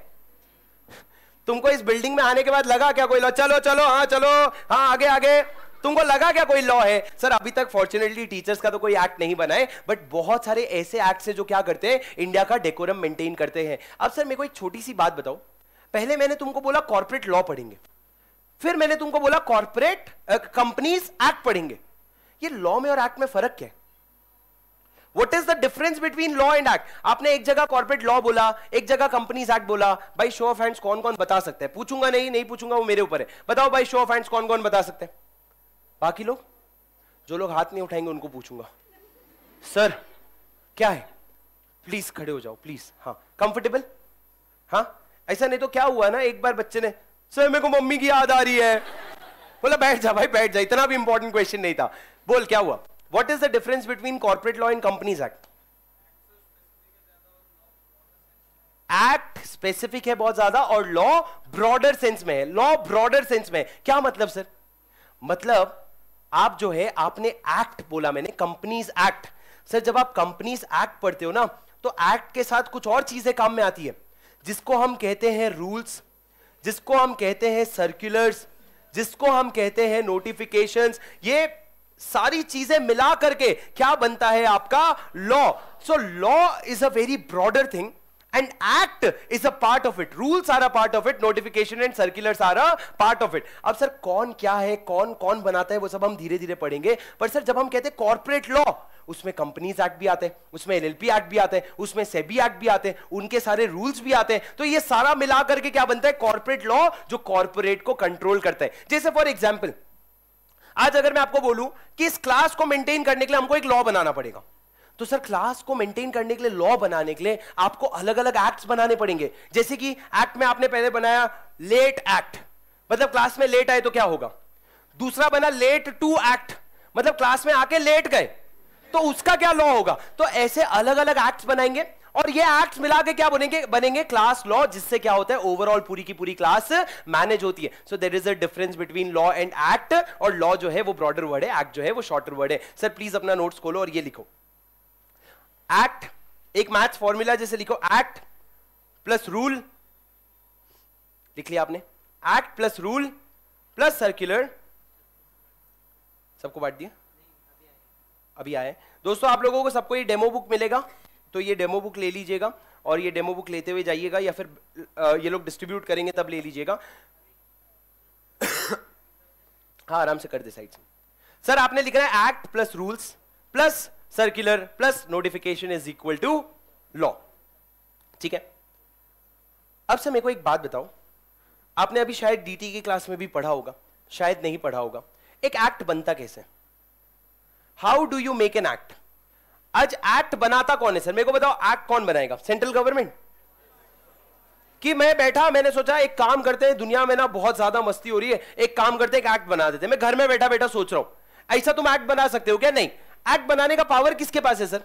तुमको इस बिल्डिंग में आने के बाद लगा क्या कोई लॉ? चलो चलो हाँ, चलो हाँ, आगे आगे। तुमको लगा क्या कोई लॉ है? सर अभी तक फॉर्चुनेटली टीचर्स का तो कोई एक्ट नहीं बना है बट बहुत सारे ऐसे एक्ट्स हैं जो क्या करते हैं, इंडिया का डेकोरम मेंटेन करते हैं। अब सर मेरे को एक छोटी सी बात बताओ, पहले मैंने तुमको बोला कॉर्पोरेट लॉ पढ़ेंगे, फिर मैंने तुमको बोला कॉर्पोरेट कंपनीज एक्ट पढ़ेंगे। ये लॉ में और एक्ट में फर्क क्या है? What is the difference between law and act? आपने एक जगह कॉर्पोरेट लॉ बोला, एक जगह कंपनीज एक्ट बोला। भाई शो ऑफ हैंड्स कौन कौन बता सकते हैं? पूछूंगा नहीं, नहीं पूछूंगा वो मेरे ऊपर है। बताओ भाई शो ऑफ हैंड्स कौन कौन बता सकते हैं? बाकी लोग जो लोग हाथ नहीं उठाएंगे उनको पूछूंगा। सर क्या है, प्लीज खड़े हो जाओ प्लीज। हाँ कंफर्टेबल? हाँ ऐसा नहीं तो क्या हुआ ना, एक बार बच्चे ने सर मेरे को मम्मी की याद आ रही है, बोला बैठ जा भाई बैठ जा, इतना भी इंपॉर्टेंट क्वेश्चन नहीं था। बोल क्या हुआ? What is the difference between corporate law and companies act? Act specific है बहुत ज्यादा और law broader sense में है। law broader sense में है। क्या मतलब सर? मतलब आप जो है आपने act बोला, मैंने companies act। सर जब आप companies act पढ़ते हो ना तो act के साथ कुछ और चीजें काम में आती है जिसको हम कहते हैं rules, जिसको हम कहते हैं circulars, जिसको हम कहते हैं notifications। ये सारी चीजें मिला करके क्या बनता है आपका law. So law is a very broader thing and act is a part of it, rules are a part of it, notification and circulars are a part of it. अब सर कौन क्या है, कौन कौन बनाता है, वो सब हम धीरे धीरे पढ़ेंगे। पर सर जब हम कहते हैं कॉर्पोरेट लॉ, उसमें कंपनीज एक्ट भी आते हैं, उसमें एलएलपी एक्ट भी आते हैं, उसमें सेबी एक्ट भी आते हैं, उनके सारे रूल्स भी आते हैं। तो ये सारा मिला करके क्या बनता है, कॉर्पोरेट लॉ जो कॉर्पोरेट को कंट्रोल करता है। जैसे फॉर एग्जाम्पल आज अगर मैं आपको बोलूं कि इस क्लास को मेंटेन करने के लिए हमको एक लॉ बनाना पड़ेगा, तो सर क्लास को मेंटेन करने के लिए लॉ बनाने के लिए आपको अलग अलग एक्ट्स बनाने पड़ेंगे। जैसे कि एक्ट में आपने पहले बनाया लेट एक्ट, मतलब क्लास में लेट आए तो क्या होगा। दूसरा बना लेट टू एक्ट, मतलब क्लास में आके लेट गए तो उसका क्या लॉ होगा। तो ऐसे अलग अलग एक्ट्स बनाएंगे और ये एक्ट्स मिला के क्या बनेंगे बनेंगे क्लास लॉ, जिससे क्या होता है ओवरऑल पूरी की पूरी क्लास मैनेज होती है। So there is a difference between law and act. और लॉ जो है वो ब्रॉडर वर्ड है, एक्ट जो है वो शॉर्टर वर्ड है। सर प्लीज अपना नोट्स खोलो और ये लिखो, एक्ट एक मैथ्स फॉर्मूला जैसे लिखो, एक्ट प्लस रूल, लिख लिया आपने, act plus rule plus circular. सबको बांट दिया? अभी आए दोस्तों आप लोगों को सबको ये डेमो बुक मिलेगा, तो ये डेमो बुक ले लीजिएगा और ये डेमो बुक लेते हुए जाइएगा, या फिर ये लोग डिस्ट्रीब्यूट करेंगे तब ले लीजिएगा। हाँ आराम से कर दे साइड से। सर आपने लिखा है act plus rules plus circular plus notification is equal to law, ठीक है। अब सर मेरे को एक बात बताओ, आपने अभी शायद डीटी की क्लास में भी पढ़ा होगा, शायद नहीं पढ़ा होगा, एक एक्ट बनता कैसे, how do you make an act. आज एक्ट बनाता कौन है सर मेरे को बताओ, एक्ट कौन बनाएगा, सेंट्रल गवर्नमेंट? कि मैं बैठा मैंने सोचा एक काम करते हैं, दुनिया में ना बहुत ज्यादा मस्ती हो रही है, एक काम करते हैं एक एक्ट बना देते हैं, मैं घर में बैठा बैठा सोच रहा हूं। ऐसा तुम एक्ट बना सकते हो क्या? नहीं। एक्ट बनाने का पावर किसके पास है सर?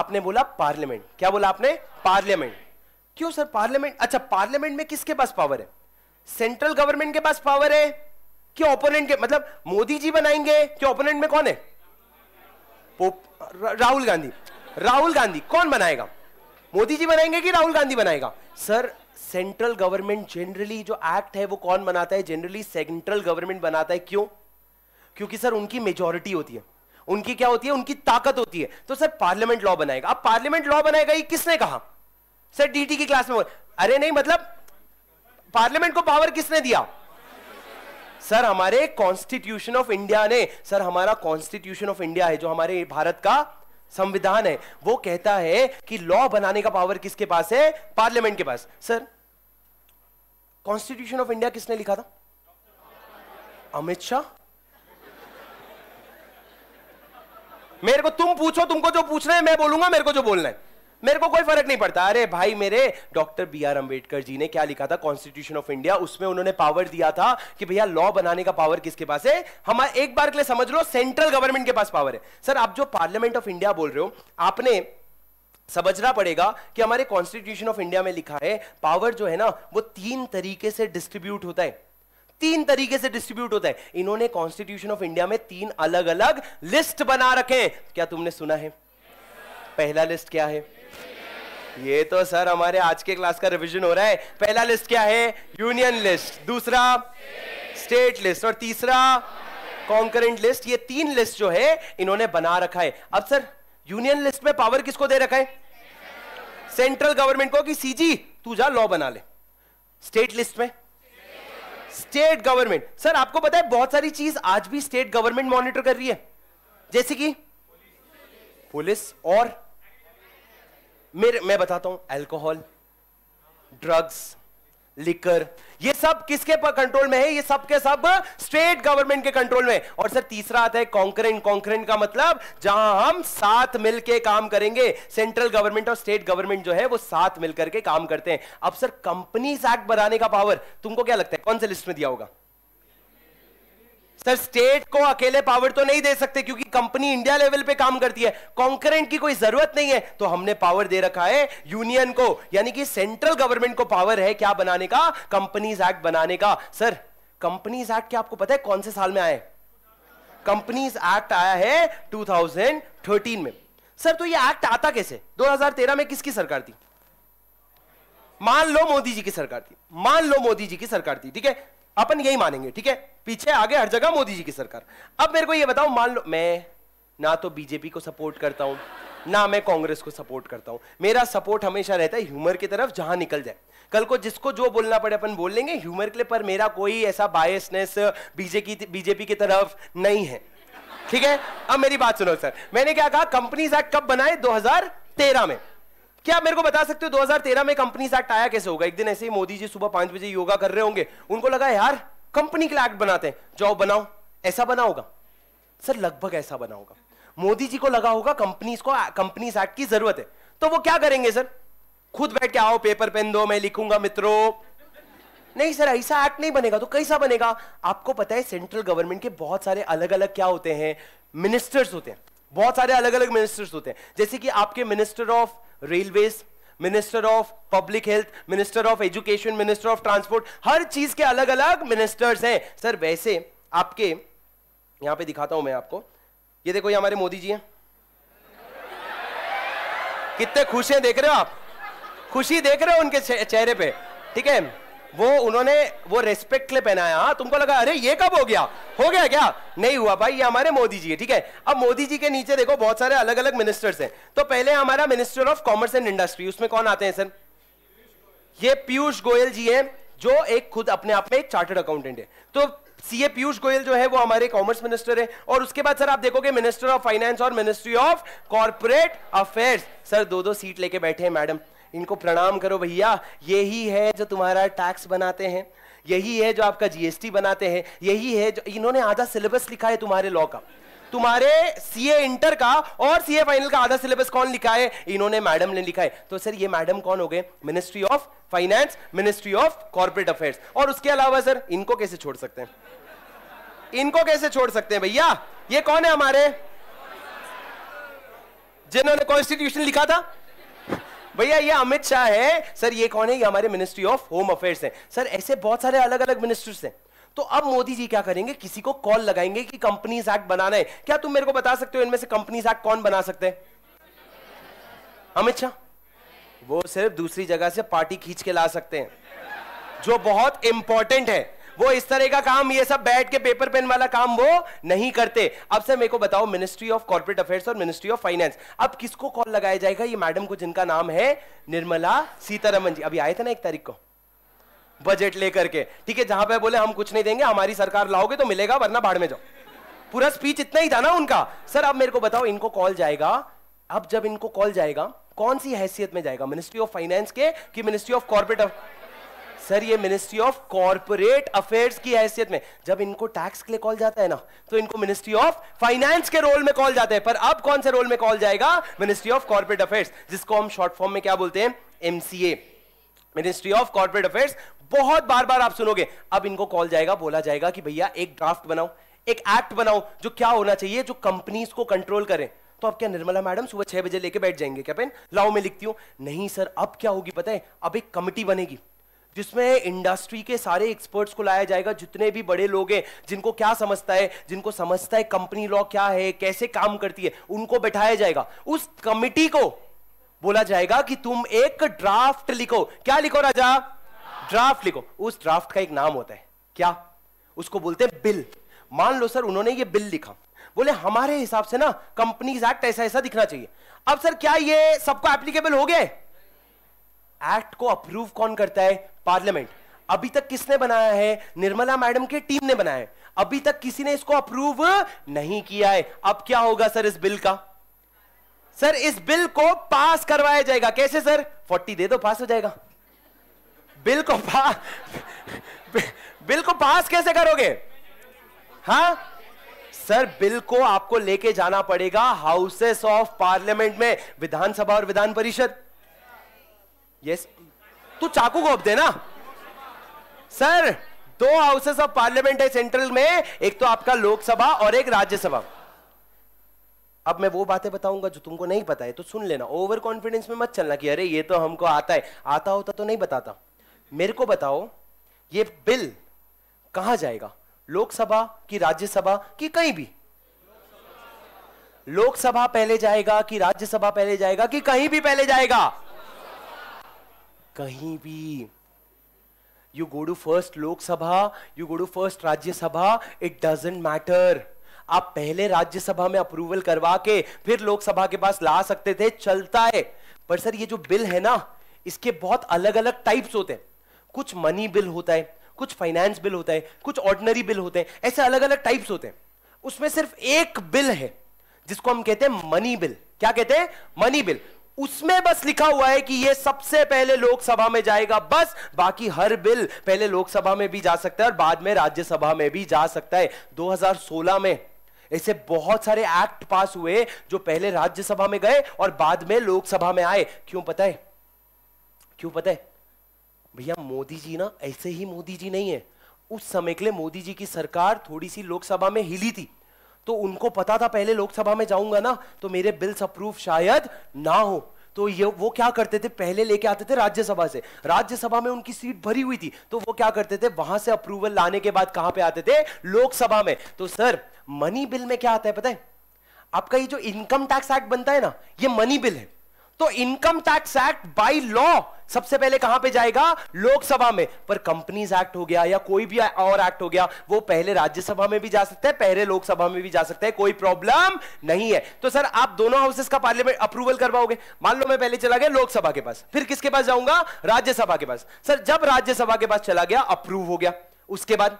आपने बोला पार्लियामेंट, क्या बोला आपने? पार्लियामेंट। क्यों सर पार्लियामेंट? अच्छा पार्लियामेंट में किसके पास पावर है? सेंट्रल गवर्नमेंट के पास पावर है कि ओपोनेंट के, मतलब मोदी जी बनाएंगे कि ओपोनेंट में कौन है? राहुल गांधी। राहुल गांधी कौन बनाएगा? मोदी जी बनाएंगे कि राहुल गांधी बनाएगा? सर सेंट्रल गवर्नमेंट जनरली जो एक्ट है वो कौन बनाता है? जनरली सेंट्रल गवर्नमेंट बनाता है। क्यों? क्योंकि सर उनकी मेजॉरिटी होती है, उनकी क्या होती है, उनकी ताकत होती है। तो सर पार्लियामेंट लॉ बनाएगा। अब पार्लियामेंट लॉ बनाएगा ये किसने कहा? सर डीटी की क्लास में, अरे नहीं, मतलब पार्लियामेंट को पावर किसने दिया? सर हमारे कॉन्स्टिट्यूशन ऑफ इंडिया ने। सर हमारा कॉन्स्टिट्यूशन ऑफ इंडिया है, जो हमारे भारत का संविधान है, वो कहता है कि लॉ बनाने का पावर किसके पास है? पार्लियामेंट के पास। सर कॉन्स्टिट्यूशन ऑफ इंडिया किसने लिखा था? अमित शाह। मेरे को तुम पूछो, तुमको जो पूछना है मैं बोलूंगा, मेरे को जो बोलना है, मेरे को कोई फर्क नहीं पड़ता। अरे भाई, मेरे doctor B R Ambedkar ji ने क्या लिखा था? Constitution of India. उसमें उन्होंने पावर दिया था कि भैया लॉ बनाने का पावर किसके पास है? हमारे, एक बार के लिए समझ लो, सेंट्रल गवर्नमेंट के पास पावर है। सर आप जो पार्लियामेंट ऑफ इंडिया बोल रहे हो, आपने समझना पड़ेगा कि हमारे कॉन्स्टिट्यूशन ऑफ इंडिया में लिखा है पावर जो है ना वो तीन तरीके से डिस्ट्रीब्यूट होता है। तीन तरीके से डिस्ट्रीब्यूट होता है। इन्होंने कॉन्स्टिट्यूशन ऑफ इंडिया में तीन अलग अलग लिस्ट बना रखे हैं। क्या तुमने सुना है? पहला लिस्ट क्या है? ये तो सर हमारे आज के क्लास का रिवीजन हो रहा है। पहला लिस्ट क्या है? Union list. दूसरा स्टेट लिस्ट, और तीसरा कॉन्करेंट लिस्ट। ये तीन लिस्ट जो है इन्होंने बना रखा है। अब सर यूनियन लिस्ट में पावर किसको दे रखा है? सेंट्रल गवर्नमेंट को, कि सीजी तू जा लॉ बना ले। स्टेट लिस्ट में स्टेट गवर्नमेंट। सर आपको पता है बहुत सारी चीज आज भी स्टेट गवर्नमेंट मॉनिटर कर रही है, जैसे कि पुलिस, और मेरे, मैं बताता हूं, अल्कोहल, ड्रग्स, लिकर, ये सब किसके पर कंट्रोल में है? ये सब के सब स्टेट गवर्नमेंट के कंट्रोल में है। और सर तीसरा आता है कॉन्करेंट। कॉन्करेंट का मतलब जहां हम साथ मिलकर काम करेंगे। सेंट्रल गवर्नमेंट और स्टेट गवर्नमेंट जो है वो साथ मिलकर के काम करते हैं। अब सर कंपनीज एक्ट बनाने का पावर तुमको क्या लगता है कौन से लिस्ट में दिया होगा? सर स्टेट को अकेले पावर तो नहीं दे सकते, क्योंकि कंपनी इंडिया लेवल पे काम करती है, कॉन्करेंट की कोई जरूरत नहीं है। तो हमने पावर दे रखा है यूनियन को, यानी कि सेंट्रल गवर्नमेंट को पावर है क्या बनाने का? कंपनीज एक्ट बनाने का। सर कंपनीज एक्ट क्या आपको पता है कौन से साल में आया? कंपनीज एक्ट आया है दो हज़ार तेरह में। सर तो ये एक्ट आता कैसे? दो हज़ार तेरह में किसकी सरकार थी? मान लो मोदी जी की सरकार थी, मान लो मोदी जी की सरकार थी, ठीक है, अपन यही मानेंगे, ठीक है, पीछे आगे हर जगह मोदी जी की सरकार। अब मेरे को ये बताओ, मान लो मैं ना तो बीजेपी को सपोर्ट करता हूँ, ना मैं कांग्रेस को सपोर्ट करता हूँ, मेरा सपोर्ट हमेशा रहता है ह्यूमर की तरफ, जहां निकल जाए। कल को जिसको जो बोलना पड़े अपन बोल लेंगे ह्यूमर के लिए, पर मेरा कोई ऐसा बायसनेस बीजेपी बीजेपी की तरफ नहीं है, ठीक है। अब मेरी बात सुनो सर, मैंने क्या कहा? कंपनीज एक्ट कब बनाए? दो हजार तेरह में। क्या आप मेरे को बता सकते हो दो हज़ार तेरह में कंपनीज एक्ट आया कैसे होगा? एक दिन ऐसे ही मोदी जी सुबह पांच बजे योगा कर रहे होंगे, उनको लगा यार कंपनी के लिए एक्ट बनाते हैं, जाओ बनाओ, ऐसा बना होगा? सर लगभग ऐसा बना होगा। मोदी जी को लगा होगा कंपनीज को कंपनीज एक्ट की जरूरत है, तो वो क्या करेंगे? सर खुद बैठ के आओ, पेपर पेन दो, मैं लिखूंगा मित्रों। नहीं सर, ऐसा एक्ट नहीं बनेगा। तो कैसा बनेगा? आपको पता है सेंट्रल गवर्नमेंट के बहुत सारे अलग अलग क्या होते हैं? मिनिस्टर्स होते हैं, बहुत सारे अलग अलग मिनिस्टर्स होते हैं, जैसे कि आपके minister of railways, minister of public health, minister of education, minister of transport, हर चीज के अलग अलग मिनिस्टर्स हैं। सर वैसे आपके यहां पे दिखाता हूं मैं आपको, ये देखो, ये हमारे मोदी जी हैं, कितने खुश हैं, देख रहे हो आप? खुशी देख रहे हो उनके चेहरे पे, ठीक है। वो उन्होंने वो रेस्पेक्ट ले पहनाया। हाँ, तुमको लगा अरे ये कब हो गया, हो गया क्या? नहीं हुआ भाई, ये हमारे मोदी जी है, ठीक है। अब मोदी जी के नीचे देखो बहुत सारे अलग अलग मिनिस्टर्स हैं। तो पहले हमारा minister of commerce and industry, उसमें कौन आते हैं? सर ये पीयूष गोयल जी हैं, जो एक खुद अपने आप में एक चार्टर्ड अकाउंटेंट है। तो सीए पीयूष गोयल जो है वो हमारे कॉमर्स मिनिस्टर है। और उसके बाद सर आप देखोगे मिनिस्टर ऑफ फाइनेंस और ministry of corporate affairs. Sir दो दो सीट लेके बैठे हैं मैडम, इनको प्रणाम करो भैया। यही है जो तुम्हारा टैक्स बनाते हैं, यही है जो आपका जीएसटी बनाते हैं, यही है जो, इन्होंने आधा सिलेबस लिखा है तुम्हारे लॉ का, तुम्हारे सीए इंटर का और सीए फाइनल का आधा सिलेबस कौन लिखा है? इन्होंने, मैडम ने लिखा है। तो सर ये मैडम कौन हो गए? Ministry of finance, ministry of corporate affairs. और उसके अलावा सर इनको कैसे छोड़ सकते हैं, इनको कैसे छोड़ सकते हैं भैया? ये कौन है हमारे, जिन्होंने कॉन्स्टिट्यूशन लिखा था? भैया ये अमित शाह है। सर ये कौन है? ये हमारे मिनिस्ट्री ऑफ होम अफेयर्स हैं। सर ऐसे बहुत सारे अलग अलग मिनिस्टर्स हैं। तो अब मोदी जी क्या करेंगे? किसी को कॉल लगाएंगे कि कंपनीज एक्ट बनाना है। क्या तुम मेरे को बता सकते हो इनमें से कंपनीज एक्ट कौन बना सकते हैं? अमित शाह? वो सिर्फ दूसरी जगह से पार्टी खींच के ला सकते हैं जो बहुत इंपॉर्टेंट है। वो इस तरह का काम, ये सब बैठ के पेपर पेन वाला काम वो नहीं करते। अब सर मेरे को बताओ, मिनिस्ट्री ऑफ कॉर्पोरेट अफेयर्स और मिनिस्ट्री ऑफ फाइनेंस, अब किसको कॉल लगाया जाएगा? ये मैडम को जिनका नाम है निर्मला सीतारमण जी, अभी आए थे ना एक तारीख को बजट लेकर के, ठीक है, जहां पे बोले हम कुछ नहीं देंगे, हमारी सरकार लाओगे तो मिलेगा वरना भाड़ में जाओ, पूरा स्पीच इतना ही था ना उनका। सर अब मेरे को बताओ, इनको कॉल जाएगा, अब जब इनको कॉल जाएगा कौन सी हैसियत में जाएगा, मिनिस्ट्री ऑफ फाइनेंस के कि मिनिस्ट्री ऑफ कॉर्पोरेट अफ... सर ये मिनिस्ट्री ऑफ कॉर्पोरेट अफेयर्स की हैसियत में, जब इनको टैक्स के लिए कॉल जाता है ना तो इनको मिनिस्ट्री ऑफ फाइनेंस के रोल में कॉल जाता है, पर अब कौन से रोल में कॉल जाएगा? मिनिस्ट्री ऑफ कॉर्पोरेट अफेयर्स, जिसको हम शॉर्ट फॉर्म में क्या बोलते हैं, MCA, ministry of corporate affairs. बहुत बार बार आप सुनोगे, अब इनको कॉल जाएगा, बोला जाएगा कि भैया एक ड्राफ्ट बनाओ, एक एक्ट बनाओ जो क्या होना चाहिए, जो कंपनीज को कंट्रोल करें। तो अब क्या निर्मला मैडम सुबह छह बजे लेके बैठ जाएंगे क्या, पेन लाओ मैं लिखती हूं? नहीं सर, अब क्या होगी पता है, अब एक कमिटी बनेगी जिसमें इंडस्ट्री के सारे एक्सपर्ट्स को लाया जाएगा, जितने भी बड़े लोग हैं जिनको क्या समझता है, जिनको समझता है कंपनी लॉ क्या है, कैसे काम करती है, उनको बैठाया जाएगा। उस कमिटी को बोला जाएगा कि तुम एक ड्राफ्ट लिखो। क्या लिखो राजा? ड्राफ्ट लिखो। उस ड्राफ्ट का एक नाम होता है, क्या उसको बोलते हैं? बिल। मान लो सर उन्होंने ये बिल लिखा, बोले हमारे हिसाब से ना कंपनीज एक्ट ऐसा ऐसा दिखना चाहिए। अब सर क्या ये सबको एप्लीकेबल हो गए? एक्ट को अप्रूव कौन करता है? पार्लियामेंट। अभी तक किसने बनाया है? निर्मला मैडम के टीम ने बनाया है, अभी तक किसी ने इसको अप्रूव नहीं किया है। अब क्या होगा सर इस बिल का? सर इस बिल को पास करवाया जाएगा। कैसे सर? चालीस दे दो पास हो जाएगा। बिल को पास बिल को पास कैसे करोगे? हाँ सर, बिल को आपको लेके जाना पड़ेगा हाउसेस ऑफ पार्लियामेंट में, विधानसभा और विधान परिषद। यस, तू चाकू को अब देना। सर दो हाउसेस ऑफ पार्लियामेंट है सेंट्रल में, एक तो आपका लोकसभा और एक राज्यसभा। अब मैं वो बातें बताऊंगा जो तुमको नहीं पता है, तो सुन लेना, ओवर कॉन्फिडेंस में मत चलना कि अरे ये तो हमको आता है, आता होता तो नहीं बताता। मेरे को बताओ ये बिल कहां जाएगा, लोकसभा की, राज्यसभा की, कहीं भी? लोकसभा पहले जाएगा कि राज्यसभा पहले जाएगा कि कहीं भी पहले जाएगा? कहीं भी। You go to first Lok Sabha, you go to first Rajya Sabha, it doesn't matter. आप पहले राज्यसभा में अप्रूवल करवा के फिर लोकसभा के पास ला सकते थे, चलता है। पर सर ये जो बिल है ना, इसके बहुत अलग अलग टाइप्स होते हैं। कुछ मनी बिल होता है, कुछ फाइनेंस बिल होता है, कुछ ऑर्डिनरी बिल होते हैं, ऐसे अलग अलग टाइप्स होते हैं। उसमें सिर्फ एक बिल है जिसको हम कहते हैं मनी बिल। क्या कहते हैं? Money bill. उसमें बस लिखा हुआ है कि यह सबसे पहले लोकसभा में जाएगा, बस। बाकी हर बिल पहले लोकसभा में भी जा सकता है और बाद में राज्यसभा में भी जा सकता है। दो हज़ार सोलह में ऐसे बहुत सारे एक्ट पास हुए जो पहले राज्यसभा में गए और बाद में लोकसभा में आए। क्यों पता है? क्यों पता है भैया? मोदी जी ना ऐसे ही मोदी जी नहीं है। उस समय के लिए मोदी जी की सरकार थोड़ी सी लोकसभा में हिली थी, तो उनको पता था पहले लोकसभा में जाऊंगा ना तो मेरे बिल्स अप्रूव शायद ना हो, तो ये वो क्या करते थे, पहले लेके आते थे राज्यसभा से। राज्यसभा में उनकी सीट भरी हुई थी, तो वो क्या करते थे, वहां से अप्रूवल लाने के बाद कहां पे आते थे? लोकसभा में। तो सर मनी बिल में क्या आता है पता है? आपका ये जो इनकम टैक्स एक्ट बनता है ना, ये मनी बिल है। तो income tax act by law सबसे पहले कहां पे जाएगा? लोकसभा में। पर कंपनीज एक्ट हो गया या कोई भी और एक्ट हो गया, वो पहले राज्यसभा में भी जा सकता है, पहले लोकसभा में भी जा सकता है, कोई प्रॉब्लम नहीं है। तो सर आप दोनों हाउसेस का पार्लियामेंट अप्रूवल करवाओगे। मान लो मैं पहले चला गया लोकसभा के पास, फिर किसके पास जाऊंगा? राज्यसभा के पास। सर जब राज्यसभा के पास चला गया, अप्रूव हो गया, उसके बाद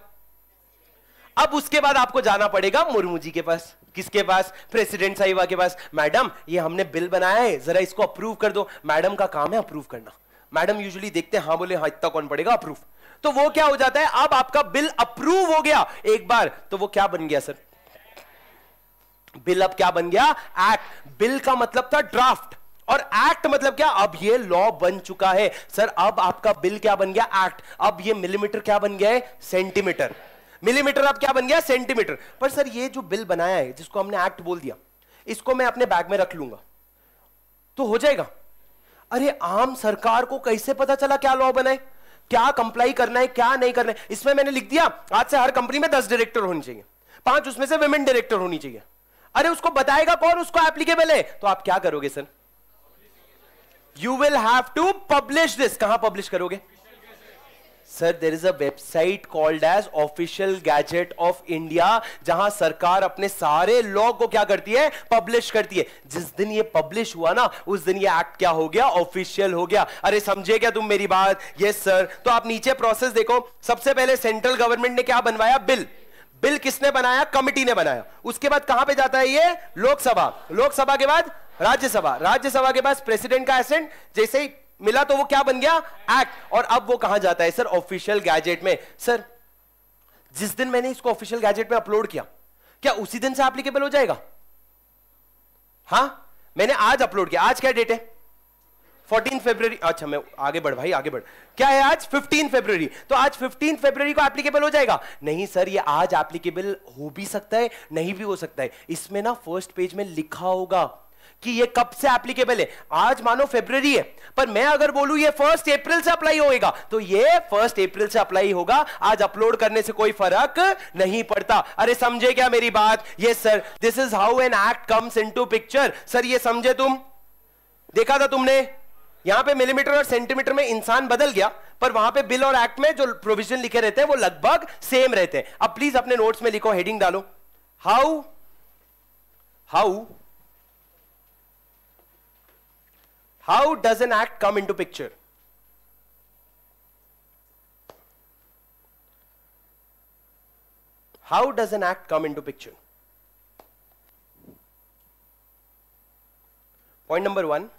अब उसके बाद आपको जाना पड़ेगा मुर्मू जी के पास। किसके पास? प्रेसिडेंट साहिबा के पास। मैडम ये हमने बिल बनाया है, जरा इसको अप्रूव कर दो। मैडम का काम है अप्रूव करना। मैडम यूजुअली देखते हैं, हाँ बोले हाँ इतना कौन पड़ेगा, अप्रूव। तो वो क्या हो जाता है, अब आपका बिल अप्रूव हो गया एक बार, तो वो क्या बन गया सर? बिल अब क्या बन गया? एक्ट। बिल का मतलब था ड्राफ्ट और एक्ट मतलब क्या? अब ये लॉ बन चुका है। सर अब आपका बिल क्या बन गया? एक्ट। अब ये मिलीमीटर क्या बन गया है? सेंटीमीटर। मिलीमीटर अब क्या बन गया? सेंटीमीटर। पर सर ये जो बिल बनाया है जिसको हमने एक्ट बोल दिया, इसको मैं अपने बैग में रख लूंगा तो हो जाएगा? अरे आम सरकार को कैसे पता चला क्या लॉ बनाए, क्या कंप्लाई करना है, क्या नहीं करना है? इसमें मैंने लिख दिया आज से हर कंपनी में दस डायरेक्टर होने चाहिए, पांच उसमें से विमेन डायरेक्टर होनी चाहिए। अरे उसको बताएगा कौन उसको एप्लीकेबल है? तो आप क्या करोगे sir? you will have to publish this. कहां publish करोगे? Sir, there is a website called as Official Gazette of India, जहां सरकार अपने सारे लॉ को क्या करती है? पब्लिश करती है. जिस दिन ये पब्लिश हुआ ना, उस दिन ये एक्ट क्या हो गया? ऑफिशियल हो गया. अरे समझे क्या तुम मेरी बात? Yes sir. तो आप नीचे प्रोसेस देखो. सबसे पहले सेंट्रल गवर्नमेंट ने क्या बनवाया? बिल. बिल किसने बनाया? कमिटी ने बनाया. उसके बाद कहां पे जाता है ये? लोकसभा. लोकसभा के बाद राज्यसभा. राज्यसभा के बाद प्रेसिडेंट का एसेंट. जैसे ही मिला तो वो क्या बन गया? एक्ट. और अब वो कहां जाता है? सर ऑफिशियल गैजेट में. सर जिस दिन मैंने इसको ऑफिशियल गैजेट में अपलोड किया, क्या उसी दिन से एप्लीकेबल हो जाएगा? हां, मैंने आज अपलोड किया. आज क्या डेट है? चौदह फरवरी. अच्छा, मैं आगे बढ़ भाई, आगे बढ़. क्या है आज? पंद्रह फरवरी. तो आज पंद्रह फरवरी को एप्लीकेबल हो जाएगा? नहीं सर, ये आज एप्लीकेबल हो भी सकता है, नहीं भी हो सकता है. इसमें ना फर्स्ट पेज में लिखा होगा कि ये कब से एप्लीकेबल है. आज मानो फरवरी है, पर मैं अगर बोलूं ये फर्स्ट अप्रैल से अप्लाई होएगा, तो ये फर्स्ट अप्रैल से अप्लाई होगा. आज अपलोड करने से कोई फर्क नहीं पड़ता. अरे समझे क्या मेरी बात? Yes sir. This is how an act comes into picture. Sir ये समझे तुम? देखा था तुमने, यहां पे मिलीमीटर और सेंटीमीटर में इंसान बदल गया, पर वहां पे बिल और एक्ट में जो प्रोविजन लिखे रहते हैं वो लगभग सेम रहते हैं. अब प्लीज अपने नोट्स में लिखो, हेडिंग डालो, how how how does an act come into picture. How does an act come into picture. Point number one,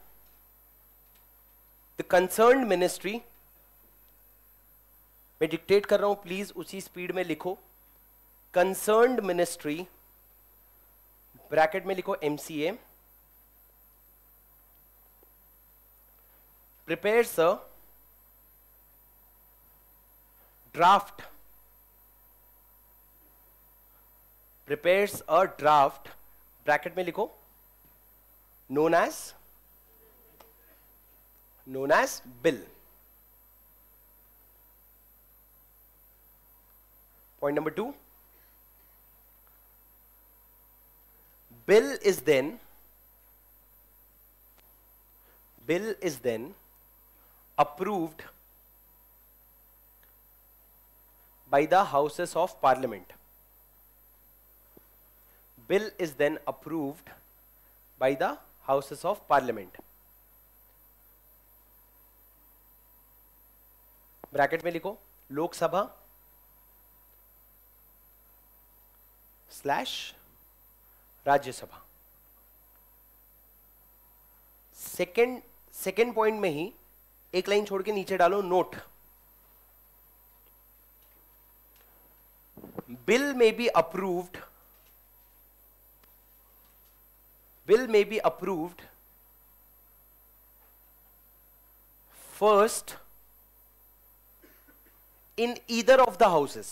The concerned ministry, मैं डिक्टेट कर रहा हूं, प्लीज उसी स्पीड में लिखो. Concerned ministry, ब्रैकेट में लिखो M C A, prepares a draft, prepares a draft, bracket में लिखो, known as known as bill. Point number two, bill is then bill is then approved by the houses of parliament. Bill is then approved by the houses of parliament. Bracket में लिखो Lok Sabha slash Rajya Sabha. Second second point में ही एक लाइन छोड़ के नीचे डालो note, bill may be approved, bill may be approved first in either of the houses,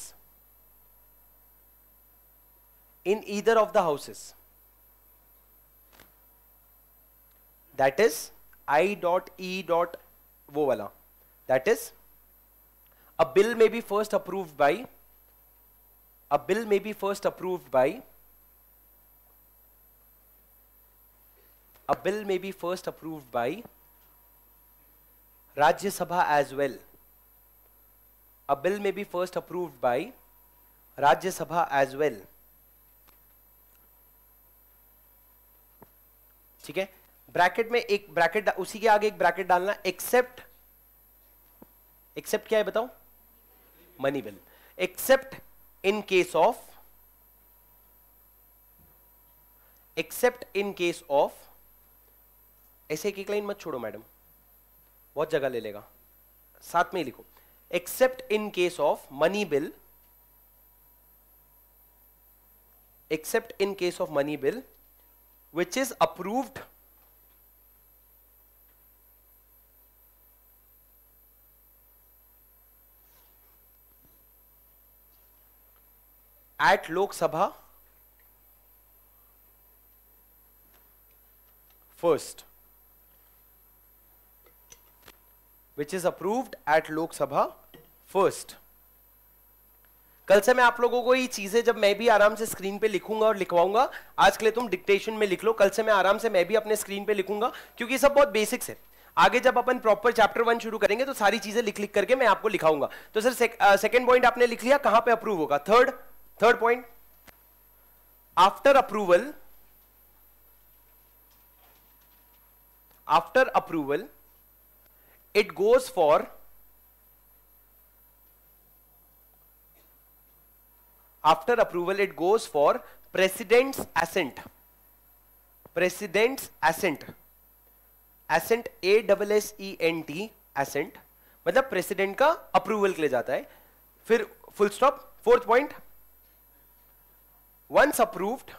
in either of the houses, that is I dot E dot वो वाला, that is a bill may be first approved by, a bill may be first approved by, a bill may be first approved by Rajya Sabha as well. A bill may be first approved by Rajya Sabha as well. ठीक है, ब्रैकेट में एक ब्रैकेट, उसी के आगे एक ब्रैकेट डालना, एक्सेप्ट. एक्सेप्ट क्या है बताओ? Money bill. Except in case of, except in case of. ऐसे एक एक लाइन मत छोड़ो मैडम, बहुत जगह ले लेगा, साथ में ही लिखो. Except in case of money bill, except in case of money bill, which is approved, at Lok Sabha first. Which is approved at Lok Sabha first. कल से मैं आप लोगों को ये चीजें जब मैं भी आराम से स्क्रीन पे लिखूंगा और लिखवाऊंगा, आज के लिए तुम डिक्टेशन में लिख लो, कल से मैं आराम से मैं भी अपने स्क्रीन पे लिखूंगा, क्योंकि ये सब बहुत बेसिक्स है. आगे जब अपन प्रॉपर चैप्टर वन शुरू करेंगे तो सारी चीजें लिख लिख करके मैं आपको लिखाऊंगा। तो सर सेकंड पॉइंट आपने लिख लिया, कहां पे अप्रूव होगा। Third third point, after approval after approval it goes for after approval it goes for president's assent, president's assent, assent A double S E N T, assent मतलब प्रेसिडेंट का अप्रूवल के लिए जाता है, फिर full stop. Fourth point, once approved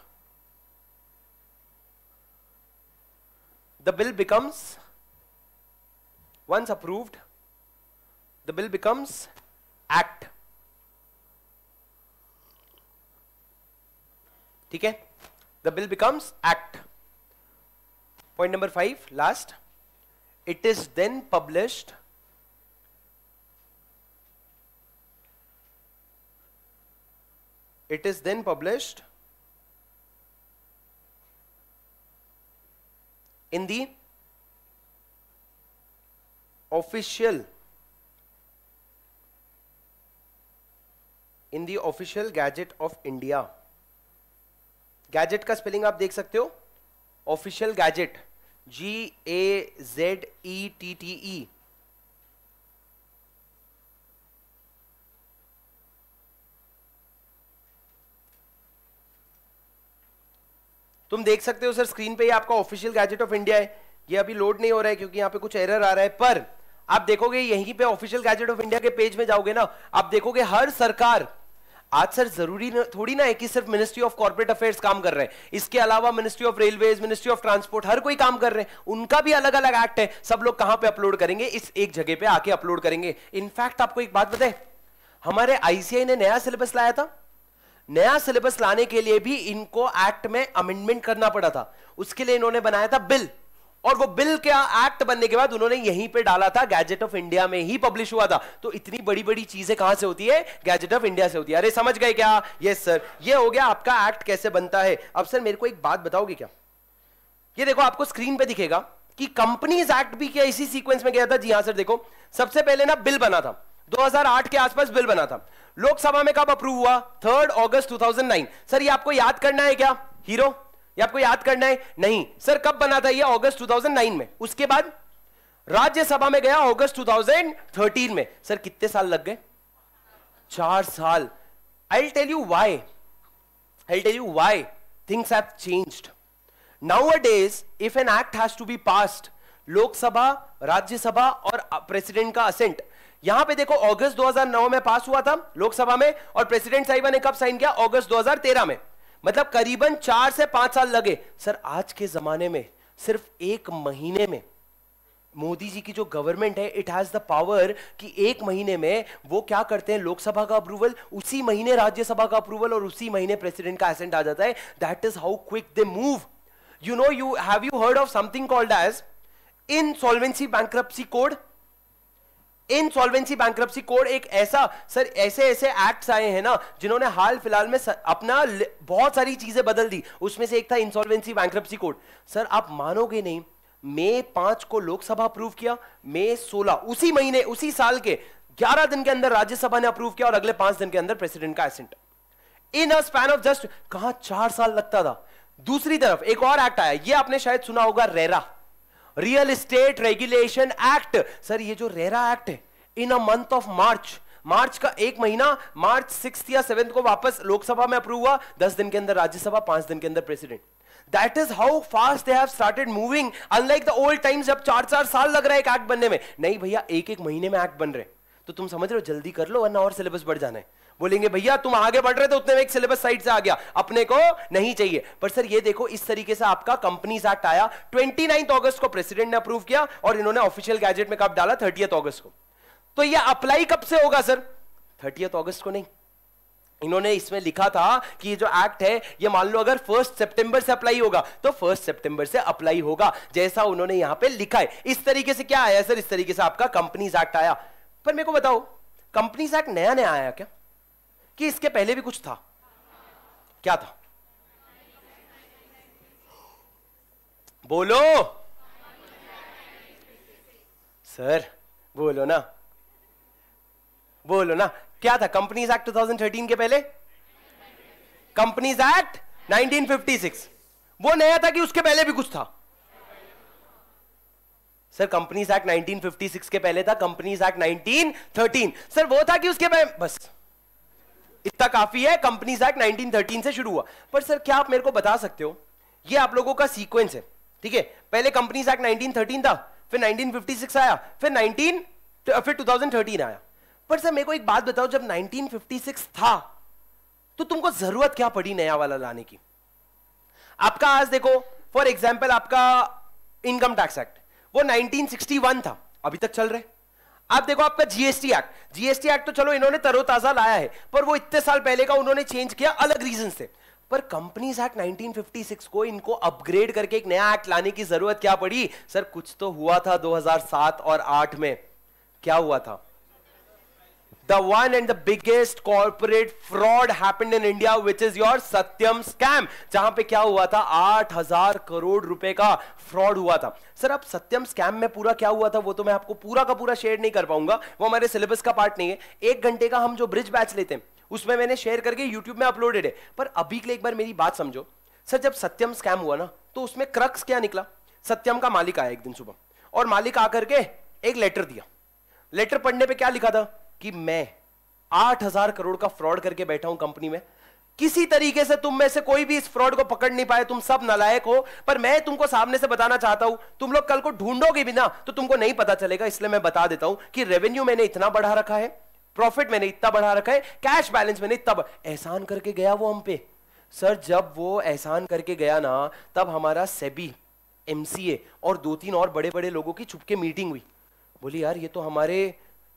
the bill becomes once approved the bill becomes act. ठीक है, the bill becomes act. Point number five last, it is then published it is then published in the official in the official gazette of India। Gazette का स्पेलिंग आप देख सकते हो, official gazette, G A Z E T T E, तुम देख सकते हो सर स्क्रीन पे। ये आपका ऑफिशियल गैजेट ऑफ इंडिया है, ये अभी लोड नहीं हो रहा है क्योंकि यहाँ पे कुछ एरर आ रहा है, पर आप देखोगे यहीं पे ऑफिशियल गैजेट ऑफ इंडिया के पेज में जाओगे ना, आप देखोगे हर सरकार। आज सर जरूरी थोड़ी ना है कि सिर्फ मिनिस्ट्री ऑफ कॉर्पोरेट अफेयर्स काम कर रहे हैं, इसके अलावा ministry of railways, ministry of transport, हर कोई काम कर रहे हैं, उनका भी अलग अलग एक्ट है। सब लोग कहाँ पे अपलोड करेंगे, इस एक जगह पे आके अपलोड करेंगे। इनफैक्ट आपको एक बात बताए, हमारे आईसीएआई ने नया सिलेबस लाया था, नया सिलेबस लाने के लिए भी इनको एक्ट में अमेंडमेंट करना पड़ा था, उसके लिए इन्होंने बनाया था बिल, और वो बिल क्या एक्ट बनने के बाद उन्होंने यहीं पे डाला था, गैजेट ऑफ इंडिया में ही पब्लिश हुआ था। तो इतनी बड़ी बड़ी चीजें कहां से होती है, गैजेट ऑफ इंडिया से होती है। अरे समझ गए क्या? यस सर, ये हो गया आपका एक्ट कैसे बनता है। अब सर मेरे को एक बात बताओगे क्या, ये देखो आपको स्क्रीन पे दिखेगा कि कंपनीज एक्ट भी क्या इसी सीक्वेंस में गया था। जी हाँ सर, देखो सबसे पहले ना बिल बना था, दो हज़ार आठ के आसपास बिल बना था, लोकसभा में कब अप्रूव हुआ, थर्ड अगस्त दो हज़ार नौ। सर ये आपको याद करना है क्या हीरो, ये आपको याद करना है? नहीं सर, कब बना था ये? अगस्त दो हज़ार नौ में। उसके बाद राज्यसभा में गया अगस्त दो हज़ार तेरह में। सर कितने साल लग गए? चार साल। I'll tell you why. I'll tell you why things have changed. Nowadays, if an act has to be passed, लोक सभा, राज्यसभा और प्रेसिडेंट का असेंट। यहां पे देखो अगस्त दो हज़ार नौ में पास हुआ था लोकसभा में, और प्रेसिडेंट साहिबा ने कब साइन किया? अगस्त दो हज़ार तेरह में। मतलब करीबन चार से पांच साल लगे। सर आज के जमाने में सिर्फ एक महीने में मोदी जी की जो गवर्नमेंट है, इट हैज द पावर कि एक महीने में वो क्या करते हैं, लोकसभा का अप्रूवल, उसी महीने राज्यसभा का अप्रूवल, और उसी महीने प्रेसिडेंट का एसेंट आ जाता है। That is how quick they move. You know, you have you heard of something called as insolvency bankruptcy code. Insolvency bankruptcy code एक ऐसा, सर ऐसे ऐसे एक्ट्स आए हैं ना जिन्होंने हाल फिलहाल में अपना बहुत सारी चीजें बदल दी, उसमें से एक था इनसॉल्वेंसी बैंक्रप्सी कोड। सर आप मानोगे नहीं, मई पांच को लोकसभा अप्रूव किया, मई सोलह उसी महीने, उसी साल के ग्यारह दिन के अंदर राज्यसभा ने अप्रूव किया, और अगले पांच दिन के अंदर प्रेसिडेंट का assent. In a span of just कहां चार साल लगता था। दूसरी तरफ एक और एक्ट आया, यह आपने शायद सुना होगा, RERA, real estate regulation act. Sir ये जो रेरा एक्ट है, इन अ मंथ ऑफ मार्च, मार्च का एक महीना, मार्च सिक्स्थ या सेवेंथ को वापस लोकसभा में अप्रूव हुआ, दस दिन के अंदर राज्यसभा, पांच दिन के अंदर president. That is how fast they have started moving, unlike the old times जब चार चार साल लग रहा है एक एक्ट बनने में। नहीं भैया, एक एक महीने में एक्ट बन रहे। तो तुम समझ रहे हो, जल्दी कर लो वरना और सिलेबस बढ़ जाना है। बोलेंगे भैया तुम आगे बढ़ रहे थे, उतने में एक सिलेबस साइड से आ गया, अपने को नहीं चाहिए। पर सर ये देखो, इस तरीके से आपका कंपनीज एक्ट आया, उनतीस अगस्त को प्रेसिडेंट ने अप्रूव किया, और इन्होंने ऑफिशियल गैजेट में कब डाला? तीस अगस्त को। तो ये अप्लाई कब से होगा सर? तीस अगस्त को नहीं, इन्होंने इसमें लिखा था कि ये जो एक्ट है, ये मान लो अगर फर्स्ट सितंबर से अप्लाई होगा तो फर्स्ट सितंबर से अप्लाई होगा, जैसा उन्होंने यहां पे लिखा है। इस तरीके से क्या आया सर, इस तरीके से आपका कंपनीज एक्ट आया। पर मेरे को बताओ, कंपनीज एक्ट नया नया आया क्या, कि इसके पहले भी कुछ था? क्या था बोलो? सर बोलो ना, बोलो ना, क्या था कंपनीज एक्ट दो हज़ार तेरह के पहले? Companies act nineteen fifty six, वो नया था कि उसके पहले भी कुछ था? Sir companies act nineteen fifty six के पहले था companies act nineteen thirteen, sir वो था कि उसके पहले? बस इतना काफी है, कंपनीज एक्ट नाइनटीन थर्टीन से शुरू हुआ। पर सर क्या आप मेरे को बता सकते हो, ये आप लोगों का सीक्वेंस है, ठीक है? पहले कंपनीज एक्ट नाइनटीन थर्टीन था, फिर नाइनटीन फिफ्टी सिक्स आया, फिर नाइनटीन फिर ट्वेंटी थर्टीन आया। पर सर मेरे को एक बात बताओ, जब नाइनटीन फिफ्टी सिक्स था तो तुमको जरूरत क्या पड़ी नया वाला लाने की? आपका आज देखो फॉर एग्जांपल आपका इनकम टैक्स एक्ट वो नाइनटीन सिक्सटी वन था, अभी तक चल रहे। आप देखो आपका जीएसटी एक्ट, जीएसटी एक्ट तो चलो इन्होंने तरोताजा लाया है, पर वो इतने साल पहले का, उन्होंने चेंज किया, अलग रीजन थे। पर companies act nineteen fifty six को इनको अपग्रेड करके एक नया एक्ट लाने की जरूरत क्या पड़ी? सर कुछ तो हुआ था दो हज़ार सात और आठ में। क्या हुआ था? The one and the biggest corporate fraud happened in India, which is your Satyam scam, जहां पे क्या हुआ था? आठ हज़ार करोड़ रुपए का फ्रॉड हुआ था। सर अब सत्यम स्कैम में पूरा क्या हुआ था वो तो मैं आपको पूरा का पूरा शेयर नहीं कर पाऊंगा, वो हमारे सिलेबस का पार्ट नहीं है। एक घंटे का हम जो ब्रिज बैच लेते हैं उसमें मैंने शेयर करके YouTube में अपलोडेड है। पर अभी के लिए एक बार मेरी बात समझो, सर जब सत्यम स्कैम हुआ ना तो उसमें क्रक्स क्या निकला? सत्यम का मालिक आया एक दिन सुबह, और मालिक आकर के एक लेटर दिया। लेटर पढ़ने पे क्या लिखा था कि मैं आठ हजार करोड़ का फ्रॉड करके बैठा हूं कंपनी में, किसी तरीके से तुम में से कोई भी इस फ्रॉड को पकड़ नहीं पाए, तुम सब नालायक हो। पर मैं तुमको सामने से बताना चाहता हूं, तुम लोग कल को ढूंढोगे भी ना तो तुमको नहीं पता चलेगा, इसलिए मैं बता देता हूं कि रेवेन्यू मैंने इतना बढ़ा रखा है, प्रॉफिट मैंने इतना बढ़ा रखा है, कैश बैलेंस मैंने तब एहसान करके गया वो हम पे। सर जब वो एहसान करके गया ना तब हमारा सेबी, एमसीए और दो तीन और बड़े बड़े लोगों की चुपके मीटिंग हुई। बोली यार ये तो हमारे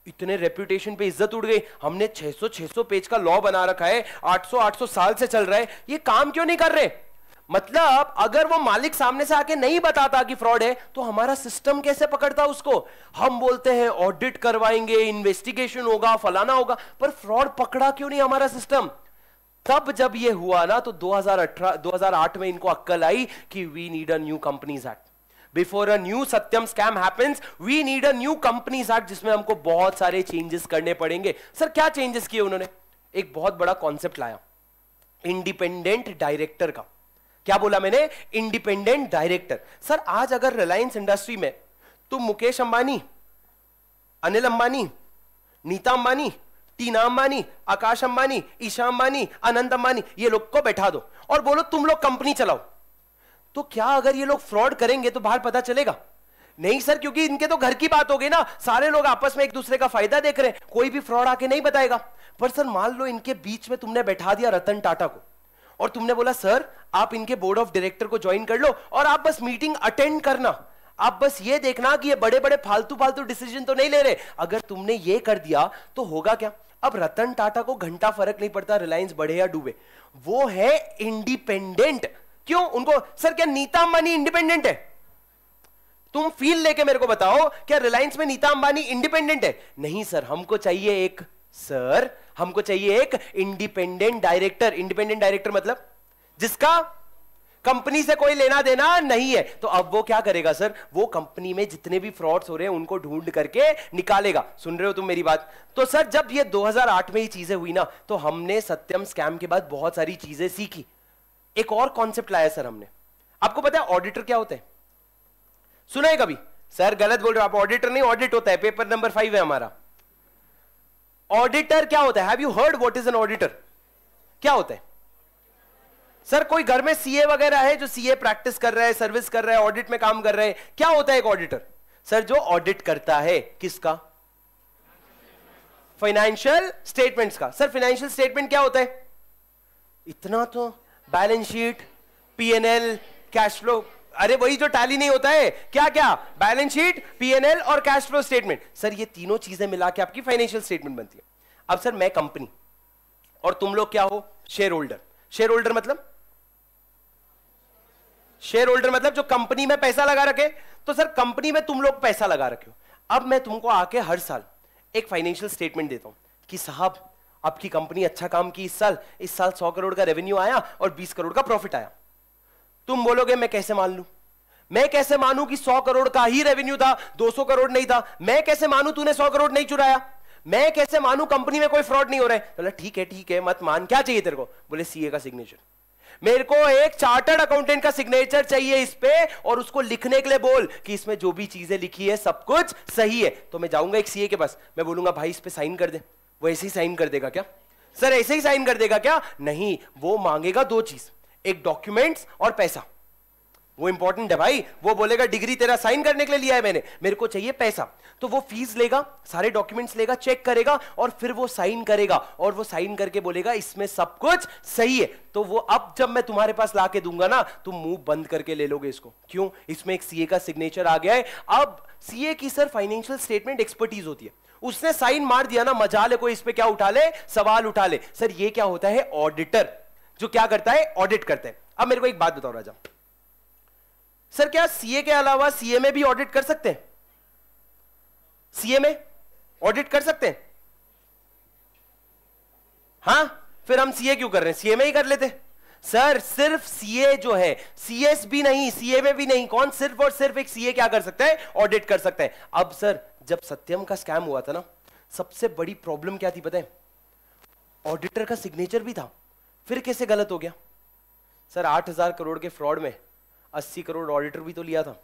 इतने रेप्यूटेशन पे इज्जत उड़ गई, हमने छह सौ छह सौ पेज का लॉ बना रखा है, आठ सौ आठ सौ साल से चल रहा है, ये काम क्यों नहीं कर रहे? मतलब अगर वो मालिक सामने से आके नहीं बताता कि फ्रॉड है तो हमारा सिस्टम कैसे पकड़ता उसको? हम बोलते हैं ऑडिट करवाएंगे, इन्वेस्टिगेशन होगा, फलाना होगा, पर फ्रॉड पकड़ा क्यों नहीं हमारा सिस्टम? तब जब ये हुआ ना तो दो हज़ार आठ में इनको अक्कल आई कि we need a new companies act. Before a new Satyam scam happens, we need a new Companies Act, जिसमें हमको बहुत सारे चेंजेस करने पड़ेंगे। सर क्या चेंजेस किए उन्होंने? एक बहुत बड़ा कॉन्सेप्ट लाया इंडिपेंडेंट डायरेक्टर का। क्या बोला मैंने? Independent director. सर आज अगर रिलायंस इंडस्ट्री में तुम मुकेश अंबानी, अनिल अंबानी, नीता अंबानी, टीना अंबानी, आकाश अंबानी, ईशा अंबानी, अनंत अंबानी, ये लोग को बैठा दो और बोलो तुम लोग कंपनी चलाओ, तो क्या अगर ये लोग फ्रॉड करेंगे तो बाहर पता चलेगा? नहीं सर, क्योंकि इनके तो घर की बात हो गई ना, सारे लोग आपस में एक दूसरे का फायदा देख रहे हैं, कोई भी फ्रॉड आके नहीं बताएगा। पर सर मान लो इनके बीच में तुमने बैठा दिया रतन टाटा को और तुमने बोला सर आप इनके बोर्ड ऑफ डायरेक्टर को ज्वाइन कर लो और आप बस मीटिंग अटेंड करना, आप बस ये देखना कि ये बड़े बड़े फालतू फालतू डिसीजन तो नहीं ले रहे। अगर तुमने ये कर दिया तो होगा क्या? अब रतन टाटा को घंटा फर्क नहीं पड़ता रिलायंस बढ़े या डूबे, वो है इंडिपेंडेंट। क्यों उनको? सर क्या नीता अंबानी इंडिपेंडेंट है? तुम फील लेके मेरे को बताओ, क्या रिलायंस में नीता अंबानी इंडिपेंडेंट है? नहीं सर, हमको चाहिए एक सर हमको चाहिए एक इंडिपेंडेंट डायरेक्टर। इंडिपेंडेंट डायरेक्टर मतलब जिसका कंपनी से कोई लेना देना नहीं है। तो अब वो क्या करेगा? सर वो कंपनी में जितने भी फ्रॉड्स हो रहे हैं उनको ढूंढ करके निकालेगा। सुन रहे हो तुम मेरी बात? तो सर जब ये दो हज़ार आठ में ये चीजें हुई ना तो हमने सत्यम स्कैम के बाद बहुत सारी चीजें सीखी। एक और कॉन्सेप्ट लाया सर हमने। आपको पता है ऑडिटर क्या होते हैं? सुना है कभी? सर गलत बोल रहे हो आप, ऑडिटर नहीं ऑडिट होता है, पेपर नंबर फाइव है हमारा। ऑडिटर क्या होता है? Have you heard what is an auditor? क्या होता है? सर कोई घर में सीए वगैरह है जो सीए प्रैक्टिस कर रहा है, सर्विस कर रहा है, ऑडिट में काम कर रहा है, क्या होता है एक ऑडिटर? सर जो ऑडिट करता है किसका? फाइनेंशियल स्टेटमेंट्स का। सर फाइनेंशियल स्टेटमेंट क्या होता है? इतना तो balance sheet, PNL, cash flow, अरे वही जो टैली नहीं होता है, क्या क्या बैलेंस शीट, पीएनएल और कैश फ्लो स्टेटमेंट। सर ये तीनों चीजें मिला के आपकी फाइनेंशियल स्टेटमेंट बनती है। अब सर मैं कंपनी और तुम लोग क्या हो? Share holder. शेयर होल्डर मतलब शेयर होल्डर मतलब जो कंपनी में पैसा लगा रखे। तो सर कंपनी में तुम लोग पैसा लगा रखे हो। अब मैं तुमको आके हर साल एक फाइनेंशियल स्टेटमेंट देता हूं कि साहब आपकी कंपनी अच्छा काम की, इस साल इस साल सौ करोड़ का रेवेन्यू आया और बीस करोड़ का प्रॉफिट आया। तुम बोलोगे मैं कैसे मान लूं? मैं कैसे मानूं कि सौ करोड़ का ही रेवेन्यू था, दो सौ करोड़ नहीं था? मैं कैसे मानूं तूने सौ करोड़ नहीं चुराया? मैं कैसे मानूं कंपनी में कोई फ्रॉड नहीं हो रहा है? बोला ठीक है ठीक है, मत मान, क्या चाहिए तेरे को? बोले सीए का सिग्नेचर, मेरे को एक चार्टर्ड अकाउंटेंट का सिग्नेचर चाहिए इस पे, और उसको लिखने के लिए बोल कि इसमें जो भी चीजें लिखी है सब कुछ सही है। तो मैं जाऊंगा एक सीए के पास, मैं बोलूंगा भाई इस पे साइन कर दे। वो ऐसे ही साइन कर देगा क्या? सर ऐसे ही साइन कर देगा क्या? नहीं, वो मांगेगा दो चीज, एक डॉक्यूमेंट्स और पैसा। वो इंपॉर्टेंट है भाई। वो बोलेगा डिग्री तेरा साइन करने के लिए लिया है मैंने, मेरे को चाहिए पैसा। तो वो फीस लेगा, सारे डॉक्यूमेंट्स लेगा, चेक करेगा और फिर वो साइन करेगा, और वो साइन करके बोलेगा इसमें सब कुछ सही है। तो वो अब जब मैं तुम्हारे पास ला के दूंगा ना, तुम मुंह बंद करके ले लोगे इसको। क्यों? इसमें एक सीए का सिग्नेचर आ गया है। अब सीए की सर फाइनेंशियल स्टेटमेंट एक्सपर्टीज होती है, उसने साइन मार दिया ना, मजा ले कोई इस पे क्या उठा ले, सवाल उठा ले। सर ये क्या होता है? ऑडिटर, जो क्या करता है? ऑडिट करता है। अब मेरे को एक बात बताओ राजा, सर क्या सीए के अलावा सीए में भी ऑडिट कर सकते हैं? सीए में ऑडिट कर सकते हैं? हां, फिर हम सीए क्यों कर रहे हैं? सीए में ही कर लेते। सर सिर्फ सीए जो है, सीएस भी नहीं, सीए में भी नहीं। कौन? सिर्फ और सिर्फ एक सीए क्या कर सकता है? ऑडिट कर सकता है। अब सर जब सत्यम का स्कैम हुआ था ना, सबसे बड़ी प्रॉब्लम क्या थी पता है? ऑडिटर का सिग्नेचर भी था, फिर कैसे गलत हो गया? सर आठ हजार करोड़ के फ्रॉड में अस्सी करोड़ ऑडिटर भी तो लिया था।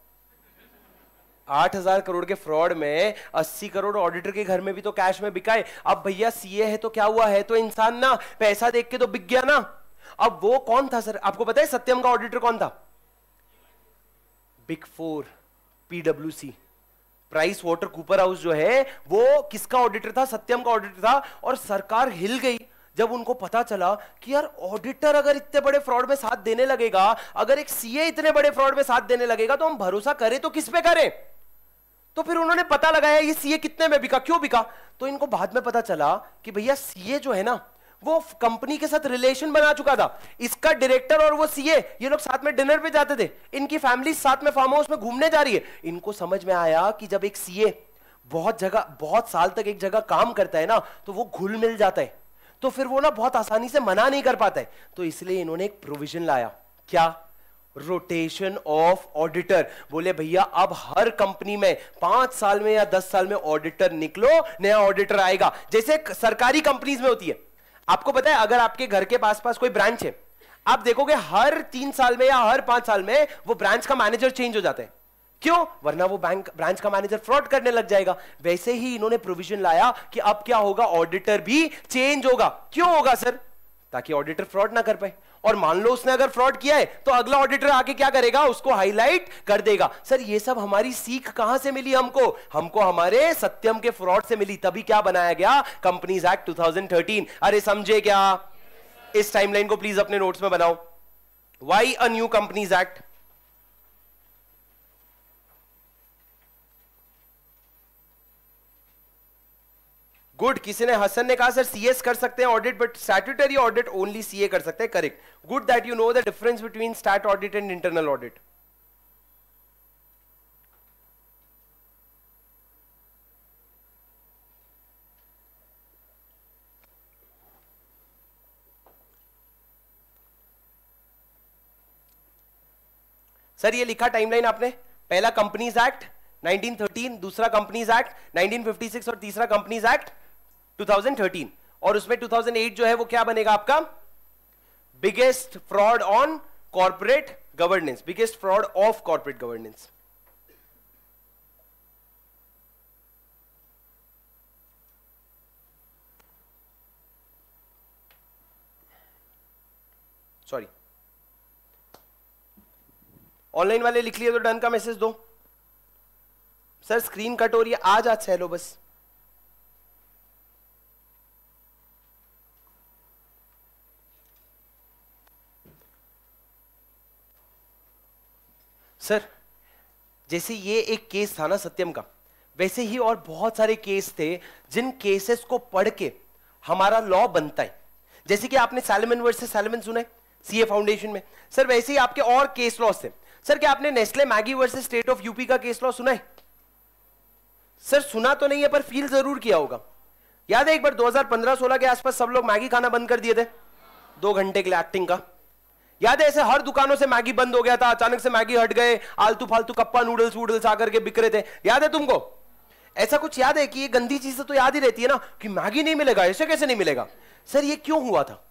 आठ हजार करोड़ के फ्रॉड में अस्सी करोड़ ऑडिटर के घर में भी तो कैश में बिकाए। अब भैया सीए है तो क्या हुआ है? तो इंसान ना, पैसा देख के तो बिक गया ना। अब वो कौन था सर? आपको पता है सत्यम का ऑडिटर कौन था? Big four, PWC, price water Cooper house जो है, वो किसका ऑडिटर था? सत्यम का ऑडिटर था। और सरकार हिल गई जब उनको पता चला कि यार ऑडिटर अगर इतने बड़े फ्रॉड में साथ देने लगेगा, अगर एक सीए इतने बड़े फ्रॉड में साथ देने लगेगा, तो हम भरोसा करें तो किस पे करें? तो फिर उन्होंने पता लगाया ये सीए कितने में बिका, क्यों बिका। तो इनको बाद में पता चला कि भैया सीए जो है ना, वो कंपनी के साथ रिलेशन बना चुका था। इसका डायरेक्टर और वो सीए, ये लोग साथ में डिनर पे जाते थे, इनकी फैमिली साथ में फार्म हाउस में घूमने जा रही है। इनको समझ में आया कि जब एक सीए बहुत जगह, बहुत साल तक एक जगह काम करता है ना, तो वो घुल मिल जाता है, तो फिर वो ना बहुत आसानी से मना नहीं कर पाता है। तो इसलिए इन्होंने एक प्रोविजन लाया, क्या? Rotation of auditor. बोले भैया अब हर कंपनी में पांच साल में या दस साल में ऑडिटर निकलो, नया ऑडिटर आएगा, जैसे सरकारी कंपनीज में होती है। आपको पता है अगर आपके घर के पास पास कोई ब्रांच है, आप देखोगे हर तीन साल में या हर पांच साल में वो ब्रांच का मैनेजर चेंज हो जाता है। क्यों? वरना वो बैंक ब्रांच का मैनेजर फ्रॉड करने लग जाएगा। वैसे ही इन्होंने प्रोविजन लाया कि अब क्या होगा, ऑडिटर भी चेंज होगा। क्यों होगा सर? ताकि ऑडिटर फ्रॉड ना कर पाए, और मान लो उसने अगर फ्रॉड किया है तो अगला ऑडिटर आके क्या करेगा, उसको हाईलाइट कर देगा। सर ये सब हमारी सीख कहां से मिली? हमको हमको हमारे सत्यम के फ्रॉड से मिली। तभी क्या बनाया गया? Companies act two thousand thirteen. अरे समझे क्या? yes, इस टाइमलाइन को प्लीज अपने नोट्स में बनाओ। Why a new companies act? Good. किसी ने, हसन ने कहा सर सीएस कर सकते हैं audit, but statutory audit only CA कर सकते हैं। Correct. Good that you know the difference between stat audit and internal audit. Sir ये लिखा टाइमलाइन आपने, पहला कंपनीज एक्ट नाइनटीन थर्टीन, दूसरा companies act nineteen fifty six और तीसरा companies act two thousand thirteen, और उसमें टू थाउजेंड एट जो है वो क्या बनेगा आपका? Biggest fraud on corporate governance, biggest fraud of corporate governance. Sorry, online वाले लिख लिए तो डन का मैसेज दो। सर स्क्रीन कट हो रही है, आज आज सहलो बस। सर जैसे ये एक केस था ना सत्यम का, वैसे ही और बहुत सारे केस थे जिन केसेस को पढ़ के हमारा लॉ बनता है। जैसे कि आपने सैलोमन वर्सेस सैलोमन सुना है सीए फाउंडेशन में, सर वैसे ही आपके और केस लॉस थे। सर क्या आपने Nestle Maggi versus state of UP का केस लॉ सुना है? सर सुना तो नहीं है पर फील जरूर किया होगा। याद है एक बार दो हजार पंद्रह सोलह के आसपास सब लोग मैगी खाना बंद कर दिए थे दो घंटे के लिए एक्टिंग का। याद है ऐसे हर दुकानों से मैगी बंद हो गया था, अचानक से मैगी हट गए, आलतू फालतू कप्पा नूडल्स वूडल्स आकर के बिक रहे थे, याद है तुमको? ऐसा कुछ याद है कि ये गंदी चीज तो याद ही रहती है ना कि मैगी नहीं मिलेगा, ऐसे कैसे नहीं मिलेगा? सर ये क्यों हुआ था?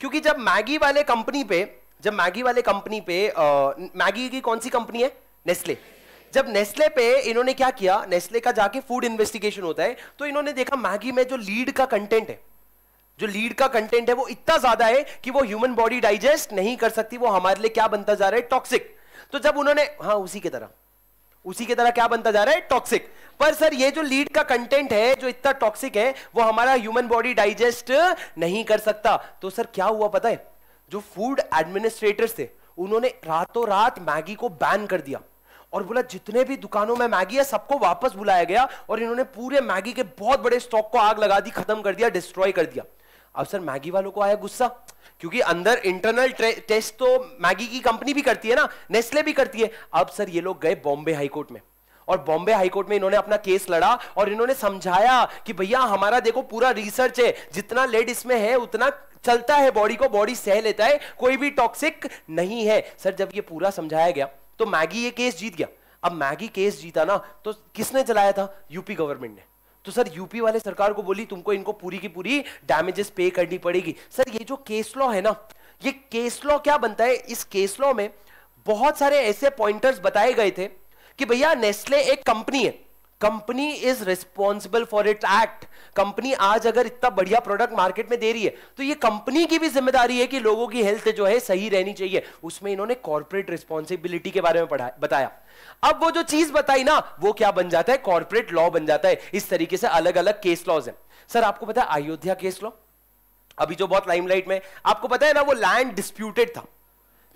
क्योंकि जब मैगी वाले कंपनी पे जब मैगी वाले कंपनी पे मैगी की कौन सी कंपनी है? नेस्ले। जब नेस्ले पे इन्होंने क्या किया, नेस्ले का जाके फूड इन्वेस्टिगेशन होता है, तो इन्होंने देखा मैगी में जो लीड का कंटेंट है जो लीड का कंटेंट है वो इतना ज्यादा है कि वो ह्यूमन बॉडी डाइजेस्ट नहीं कर सकती, वो हमारे लिए क्या बनता जा रहा है? टॉक्सिक। तो जब उन्होंने हाँ उसी की तरह उसी की तरह क्या बनता जा रहा है? टॉक्सिक। पर सर ये जो लीड का कंटेंट है जो इतना टॉक्सिक है वो हमारा ह्यूमन बॉडी डाइजेस्ट नहीं कर सकता। तो सर क्या हुआ पता है, जो फूड एडमिनिस्ट्रेटर्स थे उन्होंने रातों रात मैगी को बैन कर दिया और बोला जितने भी दुकानों में मैगी है सबको वापस बुलाया गया और इन्होंने पूरे मैगी के बहुत बड़े स्टॉक को आग लगा दी, खत्म कर दिया, डिस्ट्रॉय कर दिया। अब सर मैगी वालों को आया गुस्सा, क्योंकि अंदर इंटरनल टेस्ट तो मैगी की कंपनी भी करती है ना, नेस्ले भी करती है। अब सर ये लोग गए बॉम्बे हाईकोर्ट में और बॉम्बे हाईकोर्ट में इन्होंने अपना केस लड़ा और इन्होंने समझाया कि भैया हमारा देखो पूरा रिसर्च है, जितना लेड इसमें है उतना चलता है बॉडी को, बॉडी सह लेता है, कोई भी टॉक्सिक नहीं है। सर जब ये पूरा समझाया गया तो मैगी ये केस जीत गया। अब मैगी केस जीता ना तो किसने चलाया था? यूपी गवर्नमेंट ने। तो सर यूपी वाले सरकार को बोली तुमको इनको पूरी की पूरी डैमेजेस पे करनी पड़ेगी। सर ये जो केस लॉ है ना, ये केस लॉ क्या बनता है, इस केस लॉ में बहुत सारे ऐसे पॉइंटर्स बताए गए थे कि भैया नेस्ले एक कंपनी है, company is responsible for it act. Company आज अगर इतना बढ़िया प्रोडक्ट मार्केट में दे रही है तो ये कंपनी की भी जिम्मेदारी है कि लोगों की हेल्थ जो है सही रहनी चाहिए। उसमें इन्होंने कॉर्पोरेट रिस्पॉन्सिबिलिटी के बारे में पढ़ा बताया। अब वो जो चीज बताई ना वो क्या बन जाता है? कॉर्पोरेट लॉ बन जाता है। इस तरीके से अलग अलग केस लॉज है। सर आपको पता है अयोध्या केस लॉ अभी जो बहुत लाइमलाइट में, आपको पता है ना, वो लैंड डिस्प्यूटेड था,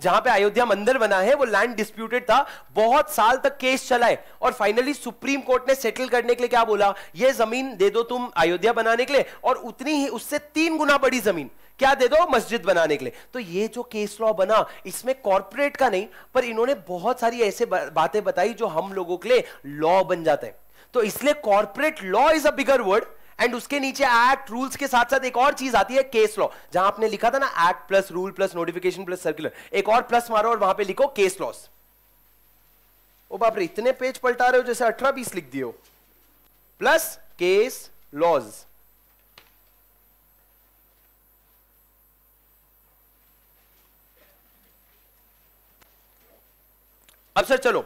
जहां पे अयोध्या मंदिर बना है वो लैंड डिस्प्यूटेड था, बहुत साल तक केस चलाए और फाइनली सुप्रीम कोर्ट ने सेटल करने के लिए क्या बोला, ये जमीन दे दो तुम अयोध्या बनाने के लिए और उतनी ही उससे तीन गुना बड़ी जमीन क्या दे दो मस्जिद बनाने के लिए। तो ये जो केस लॉ बना इसमें कॉर्पोरेट का नहीं पर इन्होंने बहुत सारी ऐसे बातें बताई जो हम लोगों के लिए लॉ बन जाता है। तो इसलिए corporate law is a bigger word and उसके नीचे एक्ट रूल्स के साथ साथ एक और चीज आती है केस लॉ, जहां आपने लिखा था ना act plus rule plus notification plus circular, एक और प्लस मारो और वहां पे लिखो केस लॉस। ओ बाप रे इतने पेज पलटा रहे हो जैसे अठारह बीस लिख दियो, प्लस केस लॉज। अब सर चलो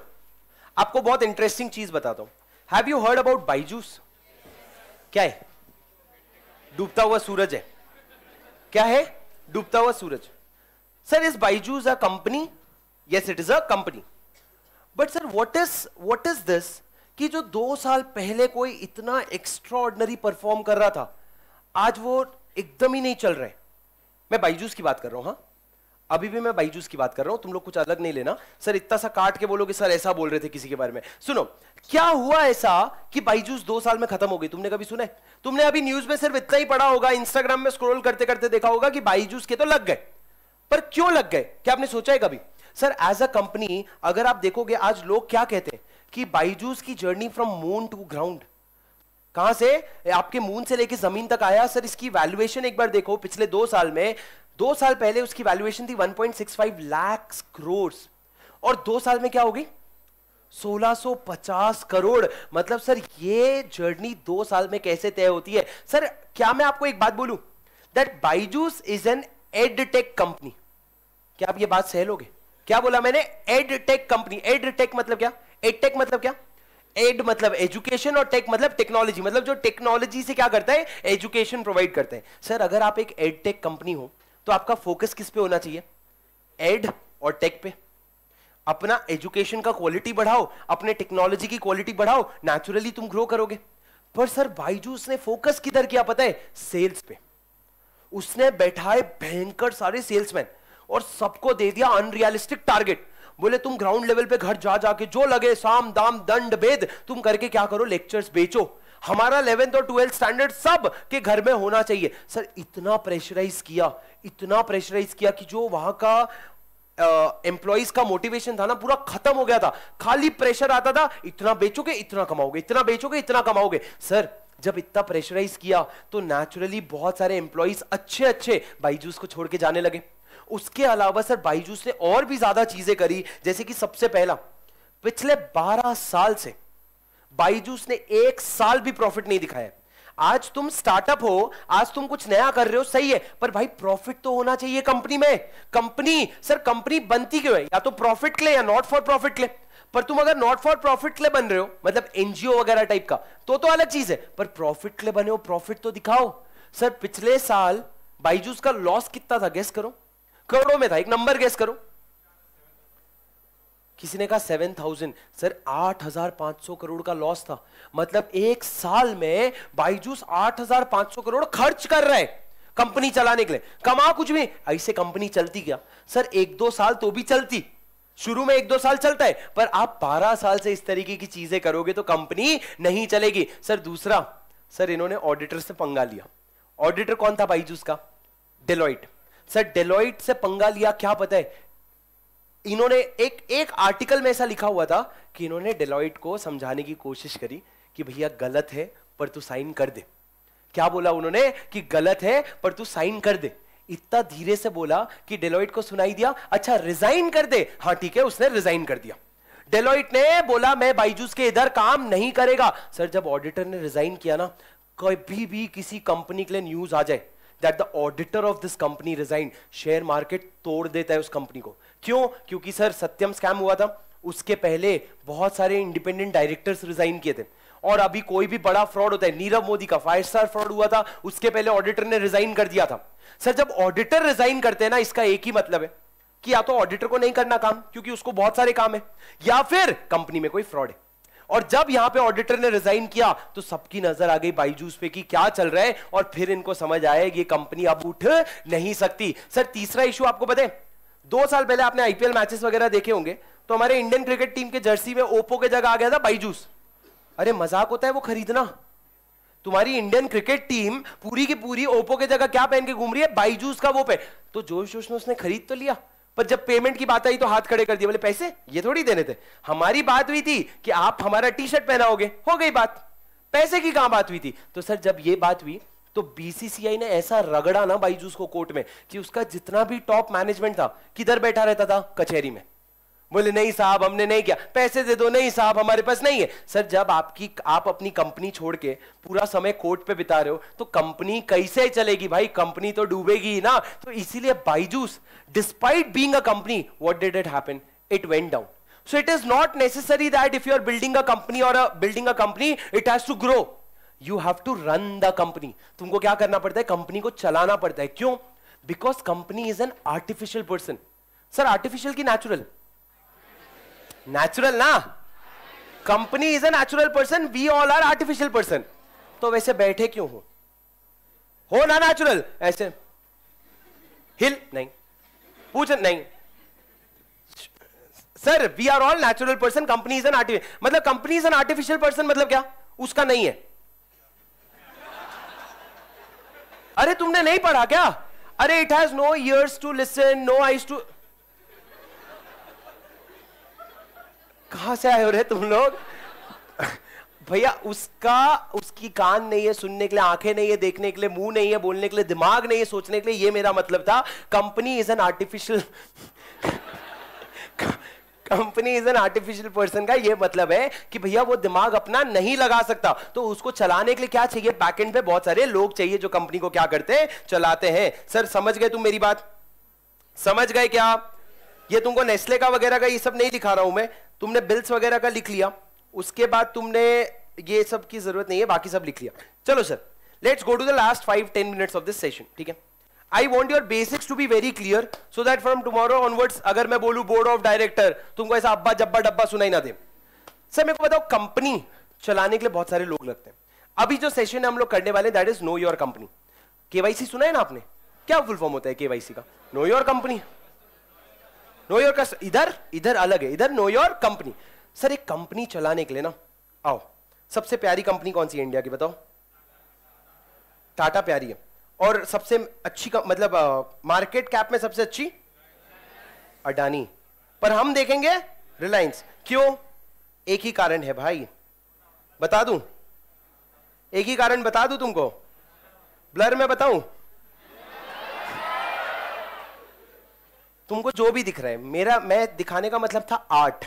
आपको बहुत इंटरेस्टिंग चीज बताता हूं। Have you heard about Byju's? क्या है? डूबता हुआ सूरज है। क्या है? डूबता हुआ सूरज। Sir is Byju's a company? Yes it is a company. But sir what is what is this कि जो दो साल पहले कोई इतना एक्स्ट्राऑर्डिनरी परफॉर्म कर रहा था आज वो एकदम ही नहीं चल रहे? मैं बायजूस की बात कर रहा हूं, हाँ अभी भी मैं बायजूस की बात कर रहा हूं, तुम लोग कुछ अलग नहीं लेना। सर इतना सा काट के बोलोगे सर ऐसा बोल रहे थे किसी के बारे में। सुनो क्या हुआ ऐसा कि बायजूस दो साल में खत्म हो गई, तुमने कभी सुना है? तुमने अभी न्यूज में सिर्फ इतना ही पढ़ा होगा, इंस्टाग्राम में स्क्रॉल करते करते देखा होगा कि बायजूस के तो लग गए। पर क्यों लग गए, क्या आपने सोचा है कभी? सर एज अ कंपनी अगर आप देखोगे आज लोग क्या कहते हैं कि बायजूस की journey from moon to ground, कहां से आपके मून से लेकर जमीन तक आया। सर इसकी वैल्यूएशन एक बार देखो, पिछले दो साल में, दो साल पहले उसकी वैल्यूएशन थी एक point six five lakh crore और दो साल में क्या हो गई सोलह सौ पचास करोड़। मतलब सर ये जर्नी दो साल में कैसे तय होती है? सर क्या मैं आपको एक बात बोलूं, that Byju's is an edtech company. क्या आप ये बात सह लोगे? क्या बोला मैंने? Edtech company. एडटेक मतलब क्या? एडटेक मतलब क्या? एड मतलब एजुकेशन और टेक मतलब टेक्नोलॉजी, मतलब जो टेक्नोलॉजी से क्या करता है एजुकेशन प्रोवाइड करता है। सर अगर आप एक एडटेक कंपनी हो तो आपका फोकस किस पे होना चाहिए? एड और टेक पे। अपना एजुकेशन का क्वालिटी बढ़ाओ, अपने टेक्नोलॉजी की क्वालिटी बढ़ाओ, नेचुरली तुम ग्रो करोगे। पर सर बायजूस ने फोकस किधर किया पता है? सेल्स पे। उसने बैठाए भयंकर सारे सेल्समैन और सबको दे दिया अनरियलिस्टिक टारगेट। बोले तुम ग्राउंड लेवल पे घर जा जाके जो लगे साम दाम दंड भेद तुम करके क्या करो, लेक्चर्स बेचो। हमारा इलेवेंथ और ट्वेल्थ स्टैंडर्ड सब के घर में होना चाहिए। सर इतना प्रेशराइज किया, इतना प्रेशराइज किया कि जो वहां का एम्प्लॉइज का मोटिवेशन था ना पूरा खत्म हो गया था। खाली प्रेशर आता था इतना बेचोगे इतना कमाओगे, इतना बेचोगे इतना कमाओगे। सर जब इतना प्रेशराइज किया तो नेचुरली बहुत सारे एम्प्लॉइज अच्छे अच्छे बायजूस को छोड़ के जाने लगे उसके अलावा सर बायजूस ने और भी ज्यादा चीजें करी, जैसे कि सबसे पहला पिछले बारह साल से बायजूस ने एक साल भी प्रॉफिट नहीं दिखाया। आज तुम स्टार्टअप हो, आज तुम कुछ नया कर रहे हो, सही है, पर भाई प्रॉफिट तो होना चाहिए कंपनी में। कंपनी सर कंपनी बनती क्यों है? या तो प्रॉफिट के लिए या नॉट फॉर प्रॉफिट के लिए। पर तुम अगर नॉट फॉर प्रॉफिट के लिए बन रहे हो, मतलब एनजीओ वगैरह टाइप का, तो तो अलग चीज है, पर प्रॉफिट के लिए बने हो, प्रॉफिट तो दिखाओ। सर पिछले साल बायजूस का लॉस कितना था? गेस करो। करोड़ों में था, एक नंबर गेस करो। किसी ने कहा सेवन थाउजेंड, सर आठ हज़ार पाँच सौ करोड़ का लॉस था। मतलब एक साल में बायजूस आठ हज़ार पाँच सौ करोड़ खर्च कर रहे हैं कंपनी चलाने के लिए। कमा कुछ भी, ऐसे कंपनी चलती क्या सर? एक दो साल तो भी चलती, शुरू में एक दो साल चलता है, पर आप बारह साल से इस तरीके की चीजें करोगे तो कंपनी नहीं चलेगी। सर दूसरा, सर इन्होंने ऑडिटर से पंगा लिया। ऑडिटर कौन था बायजूस का? डेलॉइट। सर डेलॉइट से पंगा लिया, क्या पता है इन्होंने एक एक आर्टिकल में ऐसा लिखा हुआ था कि इन्होंने डेलॉइट को समझाने की कोशिश करी कि भैया गलत है पर तू साइन कर दे। क्या बोला उन्होंने? कि गलत है पर तू साइन कर दे। इतना धीरे से बोला कि डेलॉइट को सुनाई दिया, अच्छा रिजाइन कर दे। हाँ ठीक है, उसने रिजाइन कर दिया। डेलॉइट ने बोला मैं बायजूस के इधर काम नहीं करेगा। सर जब ऑडिटर ने रिजाइन किया ना, कभी भी किसी कंपनी के लिए न्यूज आ जाए that the auditor of this company resigned, share market तोड़ देता है उस कंपनी को। क्यों? क्योंकि सर सत्यम स्कैम हुआ था, उसके पहले बहुत सारे इंडिपेंडेंट डायरेक्टर्स रिजाइन किए थे। और अभी कोई भी बड़ा फ्रॉड होता है, नीरव मोदी का फाइव स्टार फ्रॉड हुआ था, उसके पहले ऑडिटर ने रिजाइन कर दिया था। सर जब ऑडिटर रिजाइन करते हैं ना, इसका एक ही मतलब है कि या तो ऑडिटर को नहीं करना काम क्योंकि उसको बहुत सारे काम है, या फिर कंपनी में कोई फ्रॉड है। और जब यहां पे ऑडिटर ने रिजाइन किया तो सबकी नजर आ गई बायजूस पे कि क्या चल रहा है, और फिर इनको समझ आया ये कंपनी अब उठ नहीं सकती। सर तीसरा इशू आपको पता है, दो साल पहले आपने आईपीएल मैचेस वगैरह देखे होंगे, तो हमारे इंडियन क्रिकेट टीम के जर्सी में ओप्पो के जगह आ गया था बायजूस। अरे मजाक होता है वो खरीदना। तुम्हारी इंडियन क्रिकेट टीम पूरी की पूरी ओप्पो के जगह क्या पहन के घूम रही है? बायजूस का वो पे। तो जोश जोश ने उसने खरीद तो लिया, पर जब पेमेंट की बात आई तो हाथ खड़े कर दिए, बोले पैसे ये थोड़ी देने थे, हमारी बात हुई थी कि आप हमारा टी शर्ट पहनाओगे, हो गई बात, पैसे की कहां बात हुई थी। तो सर जब ये बात हुई तो बीसीसीआई ने ऐसा रगड़ा ना बायजूस को कोर्ट में कि उसका जितना भी टॉप मैनेजमेंट था किधर बैठा रहता था? कचहरी में। बोले नहीं साहब हमने नहीं किया, पैसे दे दो, नहीं साहब हमारे पास नहीं है। सर जब आपकी आप अपनी कंपनी छोड़ के पूरा समय कोर्ट पे बिता रहे हो तो कंपनी कैसे चलेगी भाई? कंपनी तो डूबेगी ना। तो इसीलिए Byju's despite being a company, what did it happen? It went down. So it is not necessary that if you are building a company और building a company it has to grow, you have to run the company. तुमको क्या करना पड़ता है? कंपनी को चलाना पड़ता है। क्यों? Because company is an artificial person. Sir artificial की नेचुरल? नेचुरल ना, company is a natural person, we all are artificial person. तो वैसे बैठे क्यों हो? हो ना नेचुरल, ऐसे हिल नहीं, पूछ नहीं। Sir we are all natural person, company is an artificial, मतलब company is an artificial person, मतलब क्या? उसका नहीं है। अरे तुमने नहीं पढ़ा क्या? अरे it has no ears to listen, no eyes to, कहां से आए हो रहे तुम लोग? भैया उसका उसकी कान नहीं है सुनने के लिए, आंखें नहीं है देखने के लिए, मुंह नहीं है बोलने के लिए, दिमाग नहीं है सोचने के लिए। ये मेरा मतलब था, company is an artificial company is an artificial person का ये मतलब है कि भैया वो दिमाग अपना नहीं लगा सकता। तो उसको चलाने के लिए क्या चाहिए? बैकएंड पे बहुत सारे लोग चाहिए जो कंपनी को क्या करते हैं? चलाते हैं। सर समझ गए तुम मेरी बात? समझ गए क्या? ये तुमको नेस्ले का वगैरह का ये सब नहीं दिखा रहा हूं मैं, तुमने बिल्स वगैरह का लिख लिया, उसके बाद तुमने ये सब की जरूरत नहीं है, बाकी सब लिख लिया। चलो sir let's go to the last five ten minutes of this session. ठीक है, I want your basics to be very clear so that from tomorrow onwards अगर मैं बोलूं बोर्ड ऑफ डायरेक्टर, तुमको ऐसा अब्बा जब्बा डब्बा सुनाई ना दे। सर मेरे को बताओ, कंपनी चलाने के लिए बहुत सारे लोग लगते हैं। अभी जो सेशन हम लोग करने वाले that is know your company. KYC सुना है ना आपने? क्या फुल फॉर्म होता है केवाईसी का? Know your company, know your customer. इधर इधर अलग है, इधर नो योर कंपनी। सर एक कंपनी चलाने के लिए ना, आओ सबसे प्यारी कंपनी कौन सी है इंडिया की? बताओ। टाटा प्यारी है, और सबसे अच्छी मतलब मार्केट कैप में सबसे अच्छी अडानी, पर हम देखेंगे रिलायंस। क्यों? एक ही कारण है भाई, बता दूं? एक ही कारण बता दूं तुमको, ब्लर में बताऊं? तुमको जो भी दिख रहा है, मेरा मैं दिखाने का मतलब था आर्ट।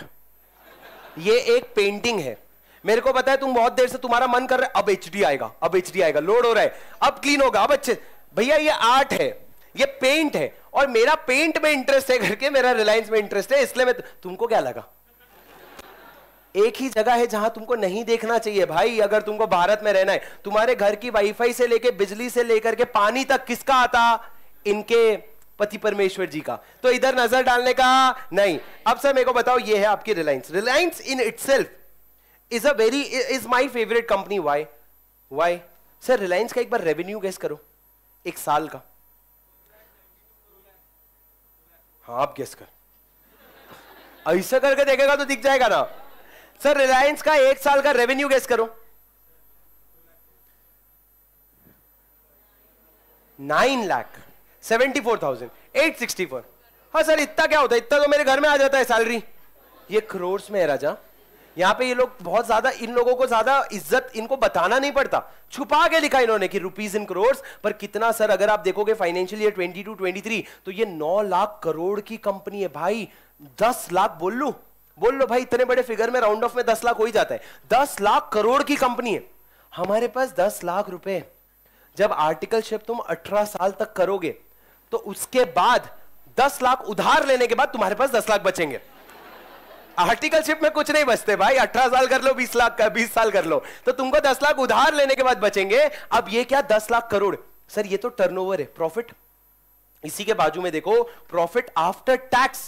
ये एक पेंटिंग है, मेरे को पता है तुम बहुत देर से तुम्हारा मन कर रहा है अब एचडी आएगा, अब एचडी आएगा, लोड हो रहा है, अब क्लीन होगा, अब अच्छे। भैया ये आर्ट है, ये पेंट है, और मेरा पेंट में इंटरेस्ट है करके, मेरा रिलायंस में इंटरेस्ट है, इसलिए मैं तु... तुमको क्या लगा? एक ही जगह है जहां तुमको नहीं देखना चाहिए भाई, अगर तुमको भारत में रहना है। तुम्हारे घर की वाईफाई से लेकर बिजली से लेकर के पानी तक किसका आता? इनके पति परमेश्वर जी का। तो इधर नजर डालने का नहीं। अब सर मेरे को बताओ, ये है आपकी Reliance. Reliance in itself is a very is my favourite company. Why why sir? Reliance का एक बार रेवेन्यू गेस करो एक साल का। हाँ आप गेस कर, ऐसा करके देखेगा तो दिख जाएगा ना। सर रिलायंस का एक साल का रेवेन्यू गेस करो। Nine lakh seventy four thousand eight sixty four. हाँ सर इतना क्या होता है, इतना तो मेरे घर में आ जाता है सैलरी। ये करोड़ में है राजा। यहाँ पे ये लोग बहुत ज्यादा, इन लोगों को ज्यादा इज्जत इनको बताना नहीं पड़ता, छुपा के लिखा इन्होंने कि रुपीज इन करोड़। पर कितना सर, अगर आप देखोगे financial year twenty two twenty three, तो ये नौ लाख करोड़ की कंपनी है भाई। दस लाख बोल लो, बोल लो भाई, इतने बड़े फिगर में राउंड ऑफ में दस लाख हो ही जाता है। दस लाख करोड़ की कंपनी है। हमारे पास दस लाख रुपए। जब आर्टिकलशिप तुम अठारह साल तक करोगे तो उसके बाद दस लाख उधार लेने के बाद तुम्हारे पास दस लाख बचेंगे। आर्टिकलशिप में कुछ नहीं बचते भाई। अठारह साल कर लो, बीस लाख का, बीस साल कर लो, तो तुमको दस लाख उधार लेने के बाद बचेंगे। अब ये क्या दस लाख करोड़ सर, ये तो टर्नओवर है, प्रॉफिट। इसी के बाजू में देखो प्रॉफिट आफ्टर टैक्स,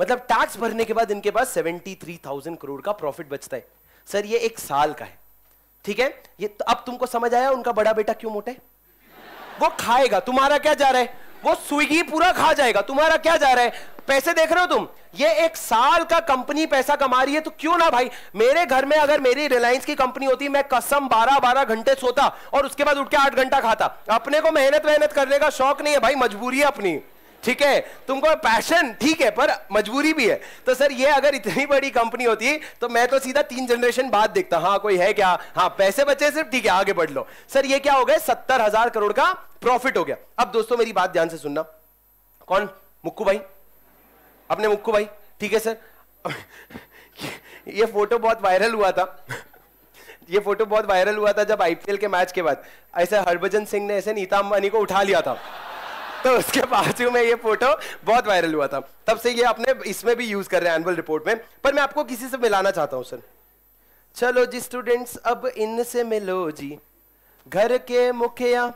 मतलब टैक्स भरने के बाद इनके पास तिहत्तर हज़ार करोड़ का प्रॉफिट बचता है। सर ये एक साल का है, ठीक है ये। तो अब तुमको समझ आया उनका बड़ा बेटा क्यों मोटा है? वो खाएगा, तुम्हारा क्या जा रहा है? वो स्विगी पूरा खा जाएगा, तुम्हारा क्या जा रहा है? पैसे देख रहे हो तुम? ये एक साल का कंपनी पैसा कमा रही है, तो क्यों ना भाई। मेरे घर में अगर मेरी रिलायंस की कंपनी होती, मैं कसम बारह बारह घंटे सोता और उसके बाद उठ के आठ घंटा खाता। अपने को मेहनत मेहनत करने का शौक नहीं है भाई, मजबूरी है अपनी, ठीक है। तुमको पैशन ठीक है पर मजबूरी भी है। तो सर ये अगर इतनी बड़ी कंपनी होती तो मैं तो सीधा तीन जनरेशन बाद देखता, हाँ कोई है क्या, हाँ पैसे बचे सिर्फ, ठीक है आगे बढ़ लो। सर ये क्या हो गया, सत्तर हजार करोड़ का प्रॉफिट हो गया। अब दोस्तों मेरी बात ध्यान से सुनना। कौन? मुक्कू भाई, अपने मुक्कू भाई, ठीक है सर। ये फोटो बहुत वायरल हुआ था ये फोटो बहुत वायरल हुआ था जब आईपीएल के मैच के बाद ऐसे हरभजन सिंह ने ऐसे नीता अंबानी को उठा लिया था, तो उसके बाजू में ये फोटो बहुत वायरल हुआ था। तब से ये अपने इसमें भी यूज कर रहे हैं एनुअल रिपोर्ट में। पर मैं आपको किसी से मिलाना चाहता हूं सर। चलो जी स्टूडेंट्स, अब इनसे मिलो जी, घर के मुखिया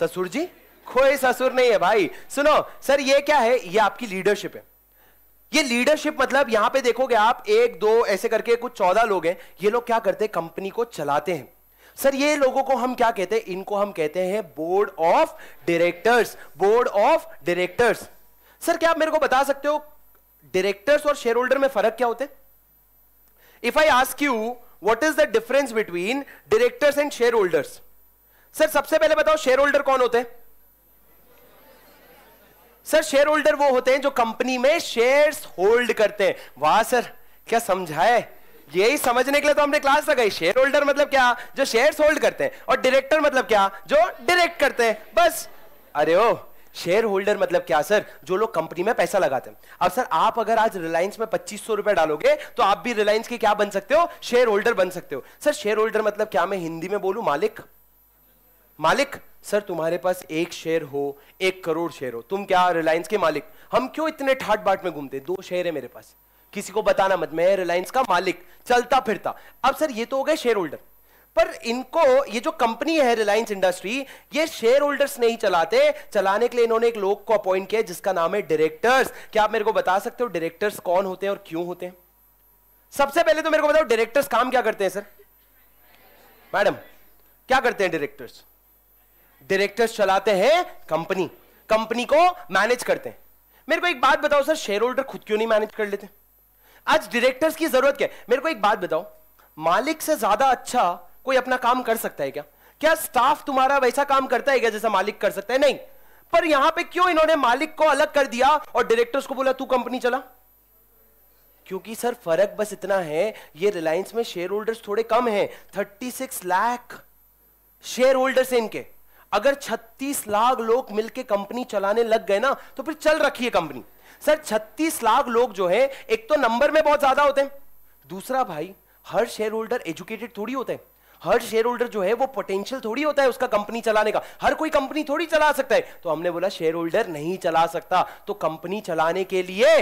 ससुर जी। कोई ससुर नहीं है भाई। सुनो सर ये क्या है, ये आपकी लीडरशिप है। ये लीडरशिप मतलब यहां पे देखोगे आप एक दो ऐसे करके कुछ चौदह लोग हैं। ये लोग क्या करते हैं, कंपनी को चलाते हैं। सर ये लोगों को हम क्या कहते हैं, इनको हम कहते हैं board of directors. Board of directors sir क्या आप मेरे को बता सकते हो डायरेक्टर्स और शेयर होल्डर में फर्क क्या होते? If I ask you what is the difference between directors and share holders? Sir सबसे पहले बताओ शेयर होल्डर कौन होते हैं? सर शेयर होल्डर वो होते हैं जो कंपनी में शेयर्स होल्ड करते हैं। वाह सर क्या समझाए, यही समझने के लिए तो हमने क्लास लगाई। शेयर होल्डर मतलब क्या, जो शेयर्स होल्ड करते हैं, और डायरेक्टर मतलब क्या, जो डायरेक्ट करते हैं, बस। अरे ओ शेयर होल्डर मतलब क्या सर, जो लोग कंपनी में पैसा लगाते हैं। अब सर आप अगर आज रिलायंस में पच्चीस सौ रुपए डालोगे तो आप भी रिलायंस के क्या बन सकते हो, शेयर होल्डर बन सकते हो। सर शेयर होल्डर मतलब क्या, मैं हिंदी में बोलूं मालिक? मालिक सर तुम्हारे पास एक शेयर हो, एक करोड़ शेयर हो, तुम क्या रिलायंस के मालिक? हम क्यों इतने ठाट बाट में घूमते, दो शेयर है मेरे पास, किसी को बताना मत, मैं रिलायंस का मालिक, चलता फिरता। अब सर ये तो हो गए शेयर होल्डर। पर इनको ये जो कंपनी है रिलायंस इंडस्ट्री, ये शेयर होल्डर्स नहीं चलाते। चलाने के लिए इन्होंने एक लोग को अपॉइंट किया जिसका नाम है डायरेक्टर्स। क्या आप मेरे को बता सकते हो डायरेक्टर्स कौन होते हैं और क्यों होते हैं? सबसे पहले तो मेरे को बताओ डायरेक्टर्स काम क्या करते हैं? सर मैडम क्या करते हैं डायरेक्टर्स? डायरेक्टर्स चलाते हैं कंपनी, कंपनी को मैनेज करते हैं। मेरे को एक बात बताओ सर, शेयर होल्डर खुद क्यों नहीं मैनेज कर लेते? आज डायरेक्टर्स की जरूरत क्या है? मेरे को एक बात बताओ, मालिक से ज्यादा अच्छा कोई अपना काम कर सकता है क्या? क्या स्टाफ तुम्हारा वैसा काम करता है क्या जैसा मालिक कर सकता है? नहीं। पर यहां पे क्यों इन्होंने मालिक को अलग कर दिया और डायरेक्टर्स को बोला तू कंपनी चला? क्योंकि सर फर्क बस इतना है, ये रिलायंस में शेयर होल्डर्स थोड़े कम है, thirty six lakh share holders इनके। अगर छत्तीस छत्तीस लाख लोग मिलकर कंपनी चलाने लग गए ना, तो फिर चल रखी है कंपनी। सर छत्तीस लाख लोग जो है, एक तो नंबर में बहुत ज्यादा होते हैं, दूसरा भाई हर शेयर होल्डर एजुकेटेड थोड़ी होते हैं, हर शेयर होल्डर जो है वो पोटेंशियल थोड़ी होता है उसका कंपनी चलाने का, हर कोई कंपनी थोड़ी चला सकता है। तो हमने बोला शेयर होल्डर नहीं चला सकता, तो कंपनी चलाने के लिए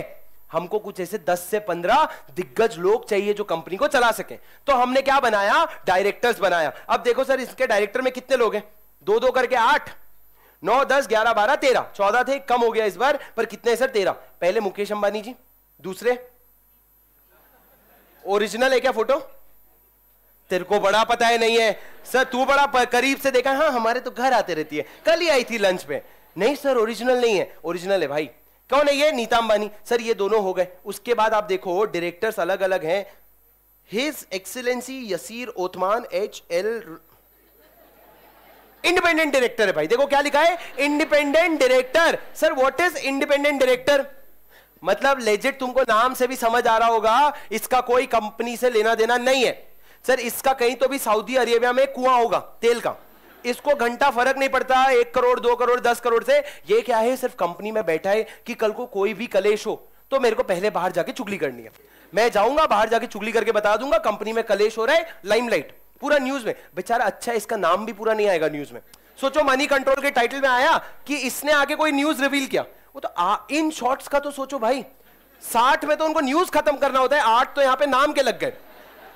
हमको कुछ ऐसे दस से पंद्रह दिग्गज लोग चाहिए जो कंपनी को चला सके। तो हमने क्या बनाया, डायरेक्टर्स बनाया। अब देखो सर इसके डायरेक्टर में कितने लोग हैं, दो दो करके आठ, नौ, दस, ग्यारह, बारह, तेरह, चौदह थे, कम हो गया इस बार, पर कितने सर तेरह। पहले मुकेश अंबानी जी, दूसरे ओरिजिनल है क्या फोटो, तेरे को बड़ा पता है नहीं है सर, तू बड़ा करीब से देखा, हाँ हमारे तो घर आते रहती है, कल ही आई थी लंच पे। नहीं सर ओरिजिनल नहीं है, ओरिजिनल है भाई। कौन है ये, नीता अंबानी। सर ये दोनों हो गए। उसके बाद आप देखो डायरेक्टर्स अलग अलग हैं, his excellency Yasir Othman H L independent director है भाई। देखो क्या लिखा है, independent director. Sir what is independent director, मतलब लेजिट, तुमको नाम से भी समझ आ रहा होगा इसका कोई कंपनी से लेना देना नहीं है। सर इसका कहीं तो भी सऊदी अरेबिया में कुआं होगा तेल का, इसको घंटा फर्क नहीं पड़ता एक करोड़ दो करोड़ दस करोड़ से। ये क्या है, सिर्फ कंपनी में बैठा है कि कल को कोई भी कलेश हो तो मेरे को पहले बाहर जाके चुगली करनी है, मैं जाऊंगा बाहर जाके चुगली करके बता दूंगा कंपनी में कलेश हो रहा है, लाइमलाइट पूरा न्यूज में। बेचारा, अच्छा इसका नाम भी पूरा नहीं आएगा न्यूज में। सोचो मनी कंट्रोल के टाइटल में आया कि इसने आके कोई न्यूज रिवील किया, वो तो आ, इन शॉर्ट्स का तो सोचो भाई, साठ में तो उनको न्यूज खत्म करना होता है, आठ तो यहाँ पे नाम के लग गए।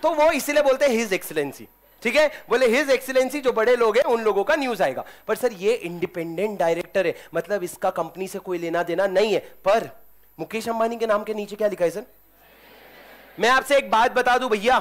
तो वो इसीलिए बोलते हैं हिज एक्सीलेंसी, ठीक है, बोले हिज एक्सीलेंसी जो बड़े लोग हैं उन लोगों का न्यूज आएगा। पर सर ये इंडिपेंडेंट डायरेक्टर है, मतलब इसका कंपनी से कोई लेना देना नहीं है। पर मुकेश अंबानी के नाम के नीचे क्या लिखा है सर, मैं आपसे एक बात बता दूं भैया,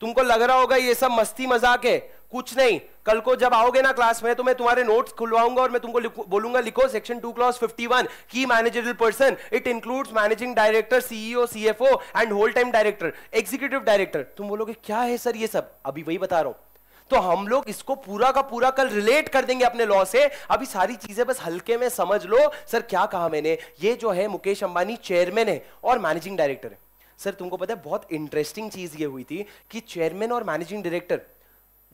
तुमको लग रहा होगा ये सब मस्ती मजाक है, कुछ नहीं। कल को जब आओगे ना क्लास में तो मैं तुम्हारे नोट्स खुलवाऊंगा और मैं तुमको बोलूंगा लिखो सेक्शन टू क्लॉज इक्यावन, की managerial person it includes managing director, CEO, CFO and whole time director, executive director. तुम बोलोगे क्या है सर ये सब, अभी वही बता रहा हूं। तो हम लोग इसको पूरा का पूरा कल रिलेट कर देंगे अपने लॉ से, अभी सारी चीजें बस हल्के में समझ लो। सर क्या कहा मैंने, ये जो है मुकेश अंबानी चेयरमैन है और मैनेजिंग डायरेक्टर है। सर तुमको पता है बहुत इंटरेस्टिंग चीज ये हुई थी कि चेयरमैन और मैनेजिंग डायरेक्टर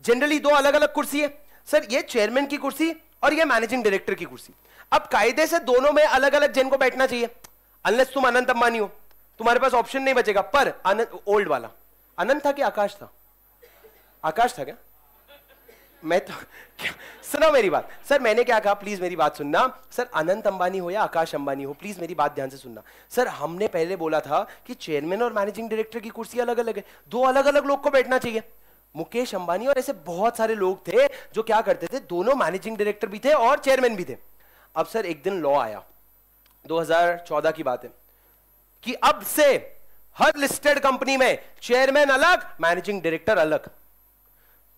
जनरली दो अलग अलग कुर्सी है। सर ये चेयरमैन की कुर्सी और ये मैनेजिंग डायरेक्टर की कुर्सी। अब कायदे से दोनों में अलग अलग जन को बैठना चाहिए, अनलेस तुम अनंत अंबानी हो, तुम्हारे पास ऑप्शन नहीं बचेगा। पर ओल्ड वाला अनंत था कि आकाश था, आकाश था क्या, मैं तो क्या? सुनो मेरी बात, सर मैंने क्या कहा, प्लीज मेरी बात सुनना। सर अनंत अंबानी हो या आकाश अंबानी हो, प्लीज मेरी बात ध्यान से सुनना। सर हमने पहले बोला था कि चेयरमैन और मैनेजिंग डायरेक्टर की कुर्सी अलग अलग है, दो अलग अलग लोग को बैठना चाहिए। मुकेश अंबानी और ऐसे बहुत सारे लोग थे जो क्या करते थे, दोनों मैनेजिंग डायरेक्टर भी थे और चेयरमैन भी थे। अब सर एक दिन लॉ आया, दो हज़ार चौदह की बात है, कि अब से हर लिस्टेड कंपनी में चेयरमैन अलग, मैनेजिंग डायरेक्टर अलग।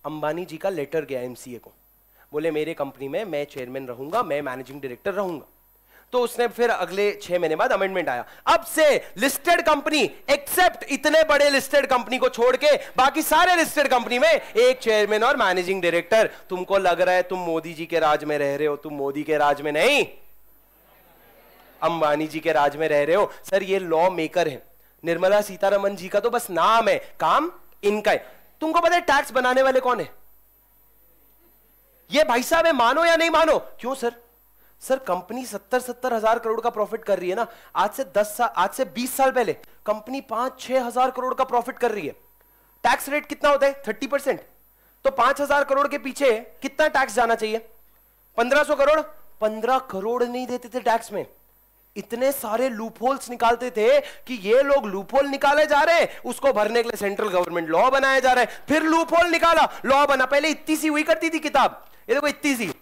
अंबानी जी का लेटर गया एमसीए को, बोले मेरे कंपनी में मैं चेयरमैन रहूंगा, मैं मैनेजिंग डायरेक्टर रहूंगा। तो उसने फिर अगले छह महीने बाद अमेंडमेंट आया, अब से लिस्टेड कंपनी एक्सेप्ट इतने बड़े लिस्टेड कंपनी को छोड़ के बाकी सारे लिस्टेड कंपनी में एक चेयरमैन और मैनेजिंग डायरेक्टर। तुमको लग रहा है तुम मोदी जी के राज में रह रहे हो, तुम मोदी के राज में नहीं अंबानी जी के राज में रह रहे हो। सर ये लॉ मेकर है, निर्मला सीतारमन जी का तो बस नाम है, काम इनका है। तुमको पता है टैक्स बनाने वाले कौन है, ये भाई साहब है, मानो या नहीं मानो। क्यों सर, सर कंपनी सत्तर सत्तर हजार करोड़ का प्रॉफिट कर रही है ना, आज से दस साल आज से बीस साल पहले कंपनी पांच छह हजार करोड़ का प्रॉफिट कर रही है। टैक्स रेट कितना होता है, थर्टी परसेंट। तो पांच हजार करोड़ के पीछे कितना टैक्स जाना चाहिए, पंद्रह सौ करोड़। पंद्रह करोड़ नहीं देते थे टैक्स में, इतने सारे लूपहोल्स निकालते थे कि ये लोग लूपहोल निकाले जा रहे, उसको भरने के लिए सेंट्रल गवर्नमेंट लॉ बनाया जा रहा है, फिर लूपहोल निकाला लॉ बना। पहले इतनी सी हुई करती थी किताब, ये देखो इतनी सी,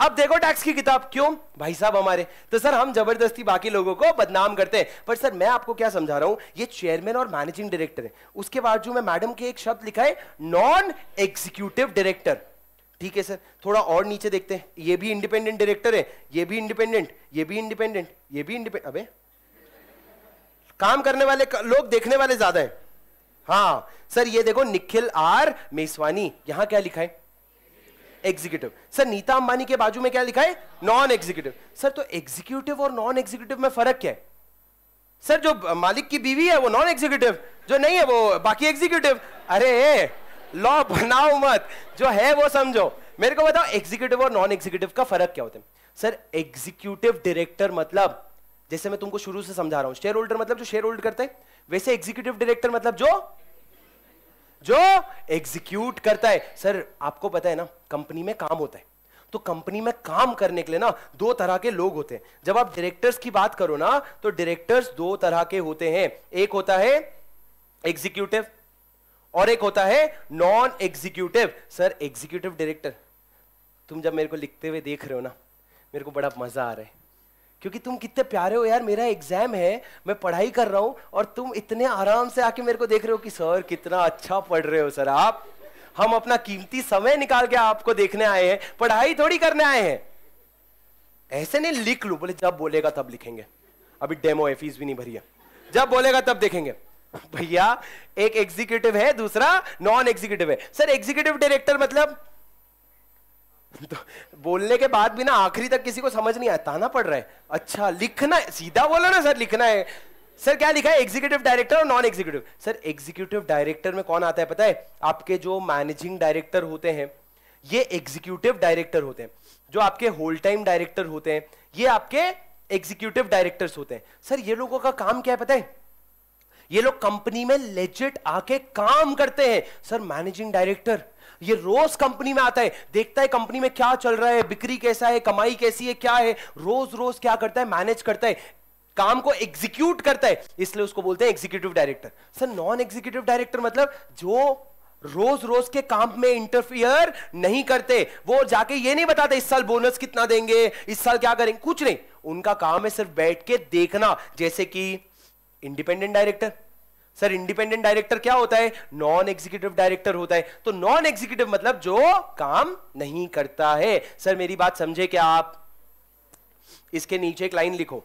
अब देखो टैक्स की किताब। क्यों भाई साहब हमारे, तो सर हम जबरदस्ती बाकी लोगों को बदनाम करते हैं। पर सर मैं आपको क्या समझा रहा हूं, ये चेयरमैन और मैनेजिंग डायरेक्टर है, उसके बाजू में मैडम के एक शब्द लिखा है नॉन एग्जीक्यूटिव डायरेक्टर। ठीक है सर, थोड़ा और नीचे देखते हैं, ये भी इंडिपेंडेंट डायरेक्टर है, ये भी इंडिपेंडेंट, ये भी इंडिपेंडेंट, ये भी इंडिपेंडेंट। अबे काम करने वाले लोग देखने वाले ज्यादा है। हाँ सर ये देखो निखिल आर मेसवानी, यहां क्या लिखा है, एग्जीक्यूटिव। सर नीता अंबानी के बाजू में क्या लिखा है, नॉन एग्जीक्यूटिव। सर तो एग्जीक्यूटिव और नॉन एग्जीक्यूटिव में फर्क क्या है, सर जो मालिक की बीवी है वो नॉन एग्जीक्यूटिव, जो नहीं है वो बाकी एग्जीक्यूटिव। अरे लॉ बनाओ मत, जो है वो समझो। मेरे को बताओ एग्जीक्यूटिव और नॉन एग्जीक्यूटिव का फर्क क्या होता है? सर एग्जीक्यूटिव डायरेक्टर मतलब जैसे मैं तुमको शुरू से समझा रहा हूं, शेयर होल्डर मतलब जो शेयर होल्ड करता है, वैसे एग्जीक्यूटिव डायरेक्टर मतलब जो जो एग्जीक्यूट करता है। सर आपको पता है ना कंपनी में काम होता है, तो कंपनी में काम करने के लिए ना दो तरह के लोग होते हैं। जब आप डायरेक्टर्स की बात करो ना तो डायरेक्टर्स दो तरह के होते हैं, एक होता है एग्जीक्यूटिव और एक होता है non executive. Sir executive director, तुम जब मेरे को लिखते हुए देख रहे हो ना मेरे को बड़ा मजा आ रहा है, क्योंकि तुम कितने प्यारे हो यार। मेरा एग्जाम है, मैं पढ़ाई कर रहा हूं और तुम इतने आराम से आके मेरे को देख रहे हो कि सर कितना अच्छा पढ़ रहे हो। सर आप, हम अपना कीमती समय निकाल के आपको देखने आए हैं, पढ़ाई थोड़ी करने आए हैं। ऐसे नहीं लिख लो, बोले जब बोलेगा तब लिखेंगे, अभी डेमो है, फीस भी नहीं भरी है, जब बोलेगा तब देखेंगे। भैया एक एग्जीक्यूटिव है, दूसरा नॉन एग्जीक्यूटिव है। सर एग्जीक्यूटिव डायरेक्टर मतलब तो बोलने के बाद भी ना आखिरी तक किसी को समझ नहीं आया, ताना पड़ रहा है, अच्छा लिखना, सीधा बोलो ना सर लिखना है। सर क्या लिखा है? एग्जीक्यूटिव डायरेक्टर और non executive. Sir executive director में कौन आता है पता है? आपके जो मैनेजिंग डायरेक्टर होते हैं ये एग्जीक्यूटिव डायरेक्टर होते हैं, जो आपके होल टाइम डायरेक्टर होते हैं ये आपके एग्जीक्यूटिव डायरेक्टर्स होते हैं। सर ये लोगों का काम क्या है पता है? ये लोग कंपनी में लेजिट आके काम करते हैं। सर मैनेजिंग डायरेक्टर ये रोज कंपनी में आता है, देखता है कंपनी में क्या चल रहा है, बिक्री कैसा है, कमाई कैसी है, क्या है, रोज रोज क्या करता है, मैनेज करता है, काम को एग्जीक्यूट करता है, इसलिए उसको बोलते हैं executive director. Sir non executive director मतलब जो रोज रोज के काम में इंटरफियर नहीं करते, वो जाके ये नहीं बताते इस साल बोनस कितना देंगे, इस साल क्या करेंगे, कुछ नहीं। उनका काम है सिर्फ बैठ के देखना, जैसे कि independent director. Sir independent director क्या होता है? नॉन एग्जीक्यूटिव डायरेक्टर होता है। तो नॉन एग्जीक्यूटिव मतलब जो काम नहीं करता है। सर मेरी बात समझे क्या आप? इसके नीचे एक लाइन लिखो,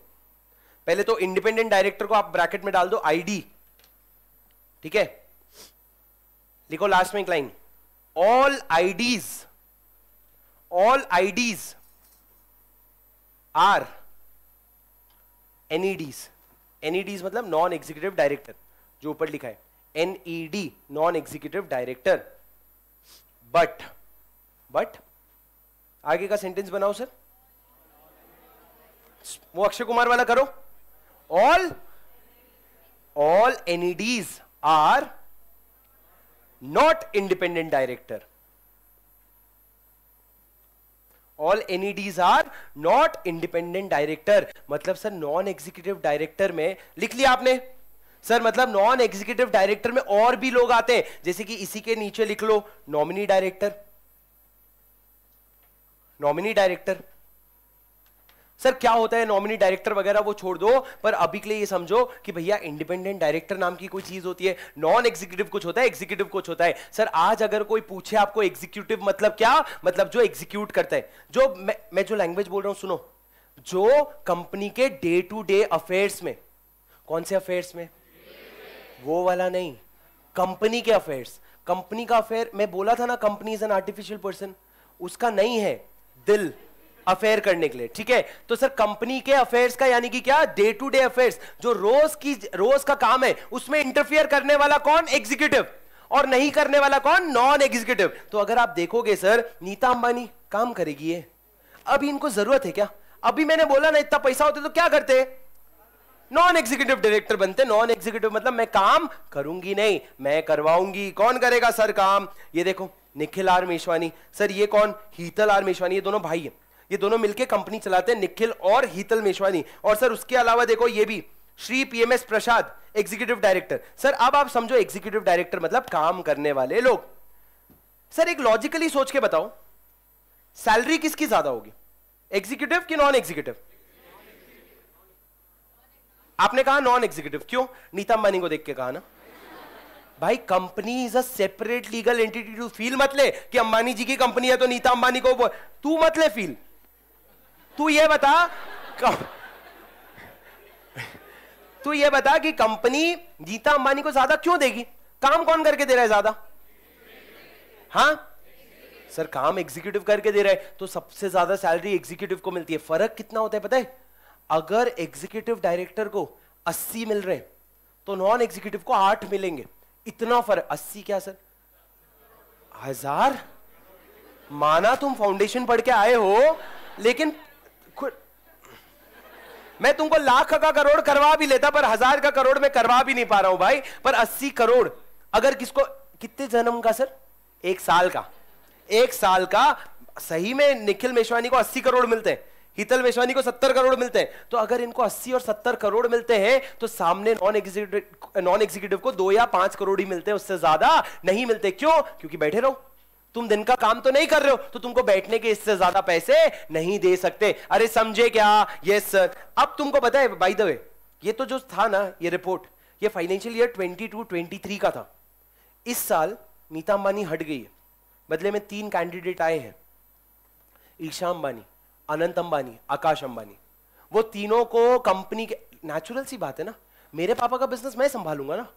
पहले तो इंडिपेंडेंट डायरेक्टर को आप ब्रैकेट में डाल दो आईडी, ठीक है, लिखो लास्ट में एक line, all IDs, all IDs are NEDs, NEDs मतलब नॉन एग्जीक्यूटिव डायरेक्टर, जो ऊपर लिखा है NED non executive director. But but आगे का सेंटेंस बनाओ सर, वो अक्षय कुमार वाला करो, all all NEDs are not independent director, all NEDs are not independent director मतलब सर नॉन एग्जीक्यूटिव डायरेक्टर में लिख लिया आपने। सर मतलब नॉन एग्जीक्यूटिव डायरेक्टर में और भी लोग आते हैं, जैसे कि इसी के नीचे लिख लो nominee director, nominee director. Sir क्या होता है नॉमिनी डायरेक्टर वगैरह वो छोड़ दो, पर अभी के लिए ये समझो कि भैया इंडिपेंडेंट डायरेक्टर नाम की कोई चीज होती है, नॉन एग्जीक्यूटिव कुछ होता है, एग्जीक्यूटिव कुछ होता है। सर आज अगर कोई पूछे आपको एग्जीक्यूटिव मतलब क्या, मतलब जो एग्जीक्यूट करता है, जो मैं, मैं जो लैंग्वेज बोल रहा हूं सुनो, जो कंपनी के डे टू डे अफेयर्स में, कौन से अफेयर्स में, वो वाला नहीं, कंपनी के अफेयर्स, कंपनी का अफेयर मैं बोला था ना company is an artificial person, उसका नहीं है दिल अफेयर करने के लिए, ठीक है। तो सर कंपनी के अफेयर्स का यानी कि क्या, डे टू डे अफेयर्स, जो रोज की रोज का काम है उसमें इंटरफियर करने वाला कौन, एग्जीक्यूटिव, और नहीं करने वाला कौन, नॉन एग्जीक्यूटिव। तो अगर आप देखोगे सर नीता अंबानी काम करेगी, ये अभी इनको जरूरत है क्या? अभी मैंने बोला ना इतना पैसा होता तो क्या करते, नॉन एग्जीक्यूटिव डायरेक्टर बनते। नॉन एग्जीक्यूटिव मतलब मैं काम करूंगी नहीं, मैं करवाऊंगी। कौन करेगा सर काम? ये देखो निखिल आर मेश्वानी, सर ये कौन, हीतल आर मेश्वानी, ये दोनों भाई हैं, ये दोनों मिलके कंपनी चलाते हैं, निखिल और हीतल मेश्वानी। और सर उसके अलावा देखो ये भी Shri PMS Prasad executive director. Sir अब आप समझो एग्जीक्यूटिव डायरेक्टर मतलब काम करने वाले लोग। सर एक लॉजिकली सोच के बताओ, सैलरी किसकी ज्यादा होगी, एग्जीक्यूटिव की नॉन एग्जीक्यूटिव? आपने कहा नॉन एग्जीक्यूटिव, क्यों? नीता अंबानी को देख के कहा ना भाई, company is a separate legal entity, टू फील मत ले कि अंबानी जी की कंपनी है तो नीता अंबानी को बोल, तू मत ले फील, तू ये बता तू ये बता कि कंपनी नीता अंबानी को ज्यादा क्यों देगी, काम कौन करके दे रहा है ज्यादा? हाँ सर काम एग्जीक्यूटिव करके दे रहा है, तो सबसे ज्यादा सैलरी एग्जीक्यूटिव को मिलती है। फर्क कितना होता है पता है? अगर एग्जीक्यूटिव डायरेक्टर को अस्सी मिल रहे हैं तो नॉन एग्जीक्यूटिव को आठ मिलेंगे, इतना फर्क। अस्सी क्या सर, हजार? माना तुम फाउंडेशन पढ़ के आए हो, लेकिन मैं तुमको लाख का करोड़ करवा भी लेता, पर हजार का करोड़ मैं करवा भी नहीं पा रहा हूं भाई। पर अस्सी करोड़ अगर किसको, कितने जन्म का सर? एक साल का, एक साल का। सही में निखिल मेश्वानी को अस्सी करोड़ मिलते हैं, हितल मेश्वानी को सत्तर करोड़ मिलते हैं। तो अगर इनको अस्सी और सत्तर करोड़ मिलते हैं तो सामने नॉन एग्जीक्यूटिव नॉन एग्जीक्यूटिव को दो या पांच करोड़ ही मिलते हैं, उससे ज्यादा नहीं मिलते। क्यों? क्योंकि बैठे रहो, तुम दिन का काम तो नहीं कर रहे हो, तो तुमको बैठने के इससे ज्यादा पैसे नहीं दे सकते। अरे समझे क्या? Yes sir. अब तुमको पता है बाय द वे, ये तो जो था ना ये रिपोर्ट, ये फाइनेंशियल ईयर बाईस तेईस का था। इस साल नीता अंबानी हट गई है, बदले में तीन कैंडिडेट आए हैं, ईशा अंबानी, अनंत अंबानी, आकाश अंबानी। वो तीनों को कंपनी के, नेचुरल सी बात है ना, मेरे पापा का बिजनेस मैं संभालूंगा ना।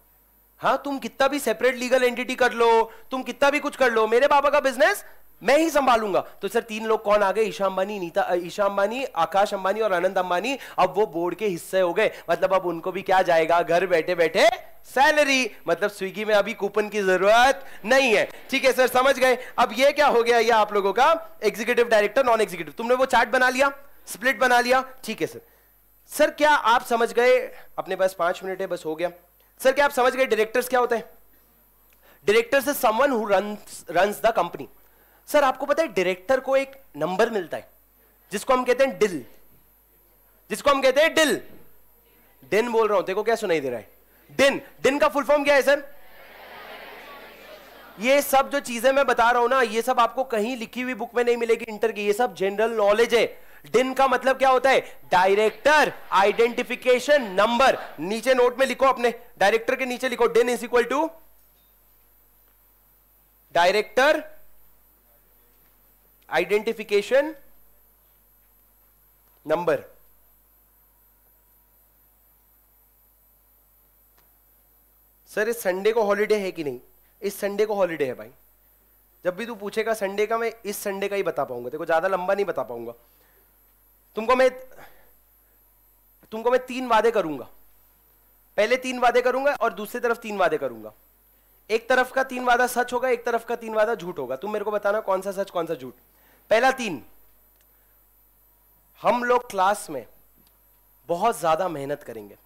हाँ, तुम कितना भी सेपरेट लीगल एंटिटी कर लो, तुम कितना भी कुछ कर लो, मेरे पापा का बिजनेस मैं ही संभालूंगा। तो सर तीन लोग कौन आ गए? ईशा अंबानी, नीता ईशा अंबानी, आकाश अंबानी और अनंत अंबानी। अब वो बोर्ड के हिस्से हो गए, मतलब अब उनको भी क्या जाएगा? घर बैठे बैठे सैलरी। मतलब स्विगी में अभी कूपन की जरूरत नहीं है। ठीक है सर, समझ गए। अब ये क्या हो गया? ये आप लोगों का एग्जीक्यूटिव डायरेक्टर, नॉन एग्जीक्यूटिव। तुमने वो चार्ट बना लिया, स्प्लिट बना लिया। ठीक है सर। सर क्या आप समझ गए? अपने पास पांच मिनट है, बस हो गया। सर क्या आप समझ गए डायरेक्टर्स क्या होते हैं? Directors is someone who runs runs the company. Sir आपको पता है डायरेक्टर को एक नंबर मिलता है जिसको हम कहते हैं डिल, जिसको हम कहते हैं डिल डिन बोल रहा हूं, देखो क्या सुनाई दे रहा है? डिन। डिन का फुल फॉर्म क्या है सर? ये सब जो चीजें मैं बता रहा हूं ना, ये सब आपको कहीं लिखी हुई बुक में नहीं मिलेगी इंटर की, ये सब जनरल नॉलेज है। डिन का मतलब क्या होता है? Director identification number. नीचे नोट में लिखो, अपने डायरेक्टर के नीचे लिखो DIN is equal to director identification number. Sir इस संडे को हॉलीडे है कि नहीं? इस संडे को हॉलीडे है भाई। जब भी तू पूछेगा संडे का, मैं इस संडे का ही बता पाऊंगा, देखो ज्यादा लंबा नहीं बता पाऊंगा तुमको। मैं तुमको मैं तीन वादे करूंगा, पहले तीन वादे करूंगा और दूसरी तरफ तीन वादे करूंगा। एक तरफ का तीन वादा सच होगा, एक तरफ का तीन वादा झूठ होगा। तुम मेरे को बताना कौन सा सच कौन सा झूठ। पहला तीन, हम लोग क्लास में बहुत ज्यादा मेहनत करेंगे।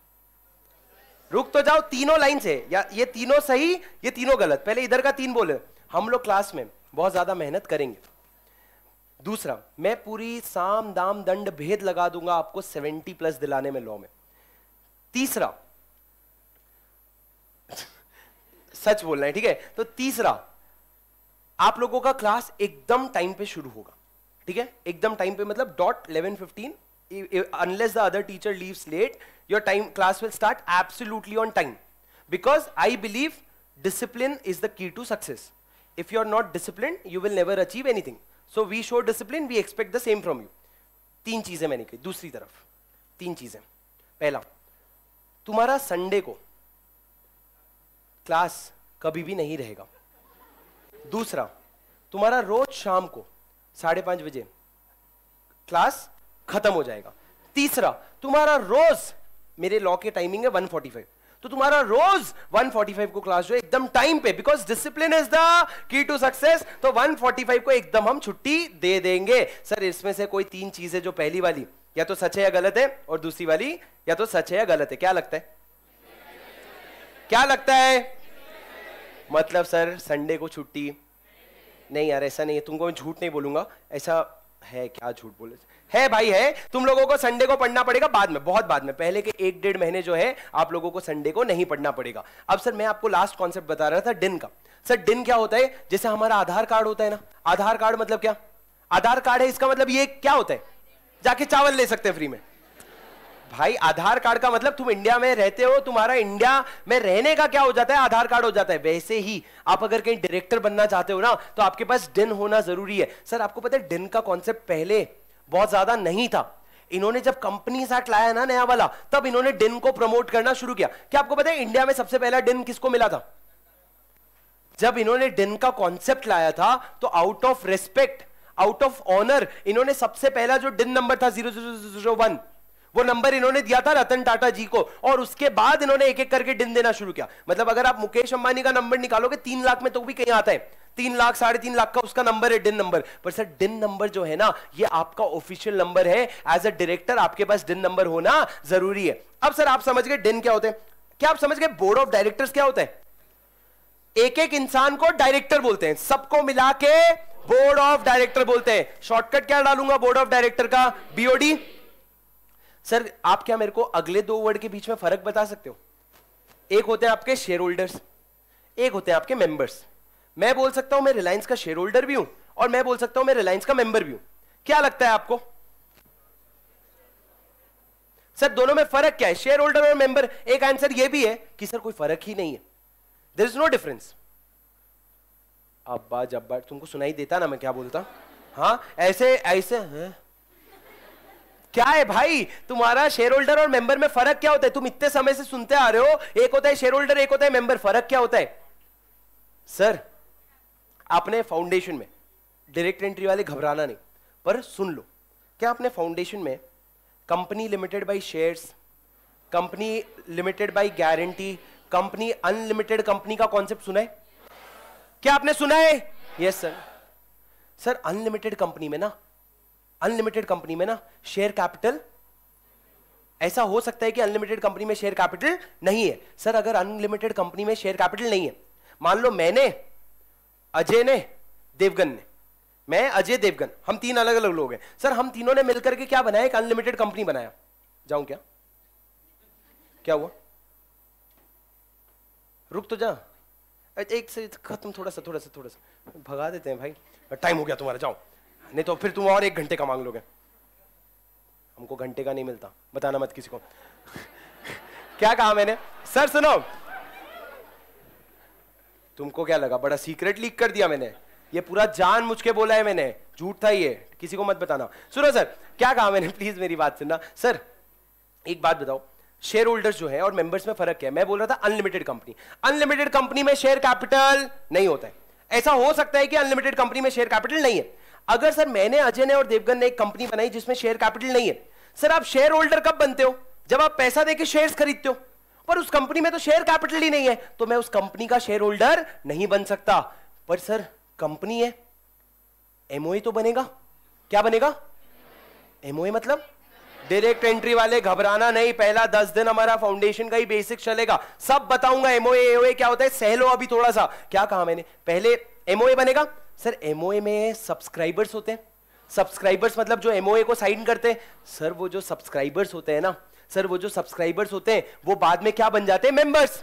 रुक तो जाओ, तीनों लाइन से, या ये तीनों सही ये तीनों गलत। पहले इधर का तीन बोले, हम लोग क्लास में बहुत ज्यादा मेहनत करेंगे। दूसरा, मैं पूरी साम दाम दंड भेद लगा दूंगा आपको सेवेंटी प्लस दिलाने में लॉ में। तीसरा, सच बोलना है, ठीक है? तो तीसरा, आप लोगों का क्लास एकदम टाइम पे शुरू होगा, ठीक है? एकदम टाइम पे मतलब dot eleven fifteen, unless the other teacher leaves late, your time class will start absolutely on time, because I believe discipline is the key to success. If you are not disciplined, you will never achieve anything. So we show discipline, we expect the same from you. तीन चीजें मैंने कही। दूसरी तरफ तीन चीजें। पहला, तुम्हारा संडे को क्लास कभी भी नहीं रहेगा। दूसरा, तुम्हारा रोज शाम को साढ़े पांच बजे क्लास खत्म हो जाएगा। तीसरा, तुम्हारा रोज, मेरे लॉ के टाइमिंग है वन फोर्टी फाइव, तो तुम्हारा रोज वन फोर्टी फाइव को क्लास जो एकदम टाइम पे, because discipline is the key to success, तो वन फोर्टी फाइव को एकदम हम छुट्टी दे देंगे। सर इसमें से कोई तीन चीजें, जो पहली वाली या तो सच है या गलत है, और दूसरी वाली या तो सच है या गलत है, क्या लगता है? क्या लगता है? मतलब सर संडे को छुट्टी नहीं? यार ऐसा नहीं है, तुमको मैं झूठ नहीं बोलूंगा। ऐसा है क्या? झूठ बोले है भाई, है। तुम लोगों को संडे को पढ़ना पड़ेगा बाद में, बहुत बाद में, पहले के एक डेढ़ महीने जो है आप लोगों को संडे को नहीं पढ़ना पड़ेगा। अब सर मैं आपको लास्ट कॉन्सेप्ट बता रहा था डिन का। सर डिन क्या होता है? जैसे हमारा आधार कार्ड होता है ना, आधार कार्ड मतलब क्या? आधार कार्ड है, इसका मतलब ये क्या होता है? जाके चावल ले सकते हैं फ्री में भाई। आधार कार्ड का मतलब तुम इंडिया में रहते हो, तुम्हारा इंडिया में रहने का क्या हो जाता है? आधार कार्ड हो जाता है। वैसे ही आप अगर कहीं डायरेक्टर बनना चाहते हो ना, तो आपके पास डिन होना जरूरी है। सर आपको पता है डिन का कॉन्सेप्ट पहले बहुत ज्यादा नहीं था। इन्होंने जब कंपनीज एक्ट लाया ना नया वाला, तब इन्होंने डिन को प्रमोट करना शुरू किया। क्या आपको पता है इंडिया में सबसे पहला डिन किसको मिला था? जब इन्होंने डिन का कॉन्सेप्ट लाया था, तो out of respect, out of honour, इन्होंने सबसे पहला जो डिन नंबर था जीरो जीरो जीरो वन, वो नंबर इन्होंने दिया था रतन टाटा जी को, और उसके बाद इन्होंने एक एक करके दिन देना शुरू किया। मतलब अगर आप मुकेश अंबानी का नंबर निकालोगे तीन लाख में तो भी कहीं आता है, तीन लाख साढ़े तीन लाख का उसका नंबर है डिन नंबर। पर सर डिन नंबर जो है ना ये आपका ऑफिशियल नंबर है, एज अ डायरेक्टर आपके पास डिन नंबर होना जरूरी है। अब सर आप समझ गए डिन क्या होते हैं? क्या आप समझ गए बोर्ड ऑफ डायरेक्टर्स क्या होता है? एक एक इंसान को डायरेक्टर बोलते हैं, सबको मिला के बोर्ड ऑफ डायरेक्टर बोलते हैं। शॉर्टकट क्या डालूंगा बोर्ड ऑफ डायरेक्टर का? बीओडी। सर आप क्या मेरे को अगले दो वर्ड के बीच में फर्क बता सकते हो? एक होते हैं आपके शेयर होल्डर्स, एक होते हैं आपके मेंबर्स। मैं बोल सकता हूं मैं रिलायंस का शेयर होल्डर भी हूं और मैं बोल सकता हूं मैं रिलायंस का मेंबर भी हूं। क्या लगता है आपको सर दोनों में फर्क क्या है, शेयर होल्डर और मेंबर? एक आंसर यह भी है कि सर कोई फर्क ही नहीं है, देयर इज नो डिफरेंस। अब्बा जब्बा तुमको सुनाई देता ना मैं क्या बोलता? हाँ ऐसे ऐसे है। क्या है भाई तुम्हारा शेयर होल्डर और मेंबर में फर्क क्या होता है? तुम इतने समय से सुनते आ रहे हो, एक होता है शेयर होल्डर एक होता है मेंबर, फर्क क्या होता है? सर आपने फाउंडेशन में डायरेक्ट एंट्री वाले घबराना नहीं, पर सुन लो, क्या आपने फाउंडेशन में company limited by shares, company limited by guarantee, company unlimited company का कॉन्सेप्ट सुना है? क्या आपने सुना है? Yes sir. Sir unlimited company में ना अनलिमिटेड कंपनी में ना शेयर कैपिटल, ऐसा हो सकता है कि अनलिमिटेड कंपनी में शेयर कैपिटल नहीं है। सर अगर अनलिमिटेड कंपनी में शेयर कैपिटल नहीं है, मान लो मैंने, अजय ने, देवगन ने, मैं अजय देवगन, हम तीन अलग अलग लोग हैं, सर हम तीनों ने मिलकर के क्या बनाया? एक अनलिमिटेड कंपनी बनाया। जाऊं क्या? क्या हुआ? रुक तो जा, एक से खत्म, थोड़ा सा थोड़ा सा थोड़ा सा भगा देते हैं भाई, टाइम हो गया तुम्हारा, जाओ नहीं तो फिर तुम और एक घंटे का मांग लोगे। हमको घंटे का नहीं मिलता, बताना मत किसी को। क्या कहा मैंने? सर सुनो, तुमको क्या लगा बड़ा सीक्रेट लीक कर दिया मैंने? ये पूरा जान मुझ के बोला है मैंने, झूठ था ये, किसी को मत बताना। सुनो सर क्या कहा मैंने, प्लीज मेरी बात सुनना। सर एक बात बताओ, शेयर होल्डर्स जो है और मेंबर्स में फर्क क्या है? मैं बोल रहा था अनलिमिटेड कंपनी, अनलिमिटेड कंपनी में शेयर कैपिटल नहीं होता है, ऐसा हो सकता है कि अनलिमिटेड कंपनी में शेयर कैपिटल नहीं है। अगर सर मैंने, अजय ने और देवगन ने एक कंपनी बनाई जिसमें शेयर कैपिटल नहीं है, सर आप शेयर होल्डर कब बनते हो? जब आप पैसा देके शेयर्स खरीदते हो, पर उस कंपनी में तो शेयर कैपिटल ही नहीं है, तो मैं उस कंपनी का शेयर होल्डर नहीं बन सकता। पर सर कंपनी है, एमओए तो बनेगा। क्या बनेगा? एमओए मतलब डायरेक्ट एंट्री वाले घबराना नहीं, पहला दस दिन हमारा फाउंडेशन का ही बेसिक चलेगा, सब बताऊंगा एमओए एओए क्या होता है, सहलो अभी थोड़ा सा। क्या कहा मैंने? पहले एमओए बनेगा। सर एमओए में सब्सक्राइबर्स होते हैं, सब्सक्राइबर्स मतलब जो एमओए को साइन करते हैं। सर वो जो सब्सक्राइबर्स होते हैं ना सर वो जो सब्सक्राइबर्स होते हैं वो बाद में क्या बन जाते हैं? मेंबर्स।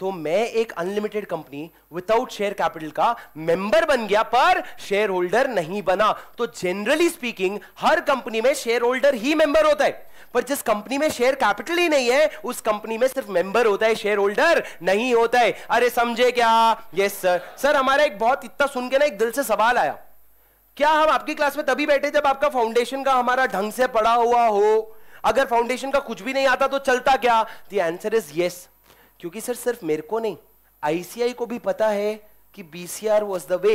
तो मैं एक unlimited company without share capital का मेंबर बन गया, पर शेयर होल्डर नहीं बना। तो जनरली स्पीकिंग हर कंपनी में शेयर होल्डर ही मेंबर होता है, पर जिस कंपनी में शेयर कैपिटल ही नहीं है उस कंपनी में सिर्फ मेंबर होता है, शेयर होल्डर नहीं होता है। अरे समझे क्या? Yes sir. सर हमारा एक बहुत, इतना सुन के ना एक दिल से सवाल आया, क्या हम आपकी क्लास में तभी बैठे जब आपका फाउंडेशन का हमारा ढंग से पढ़ा हुआ हो? अगर फाउंडेशन का कुछ भी नहीं आता तो चलता क्या? द आंसर इज यस, क्योंकि सर सिर्फ मेरे को नहीं, आईसीआई को भी पता है कि बीसीआर वाज द वे।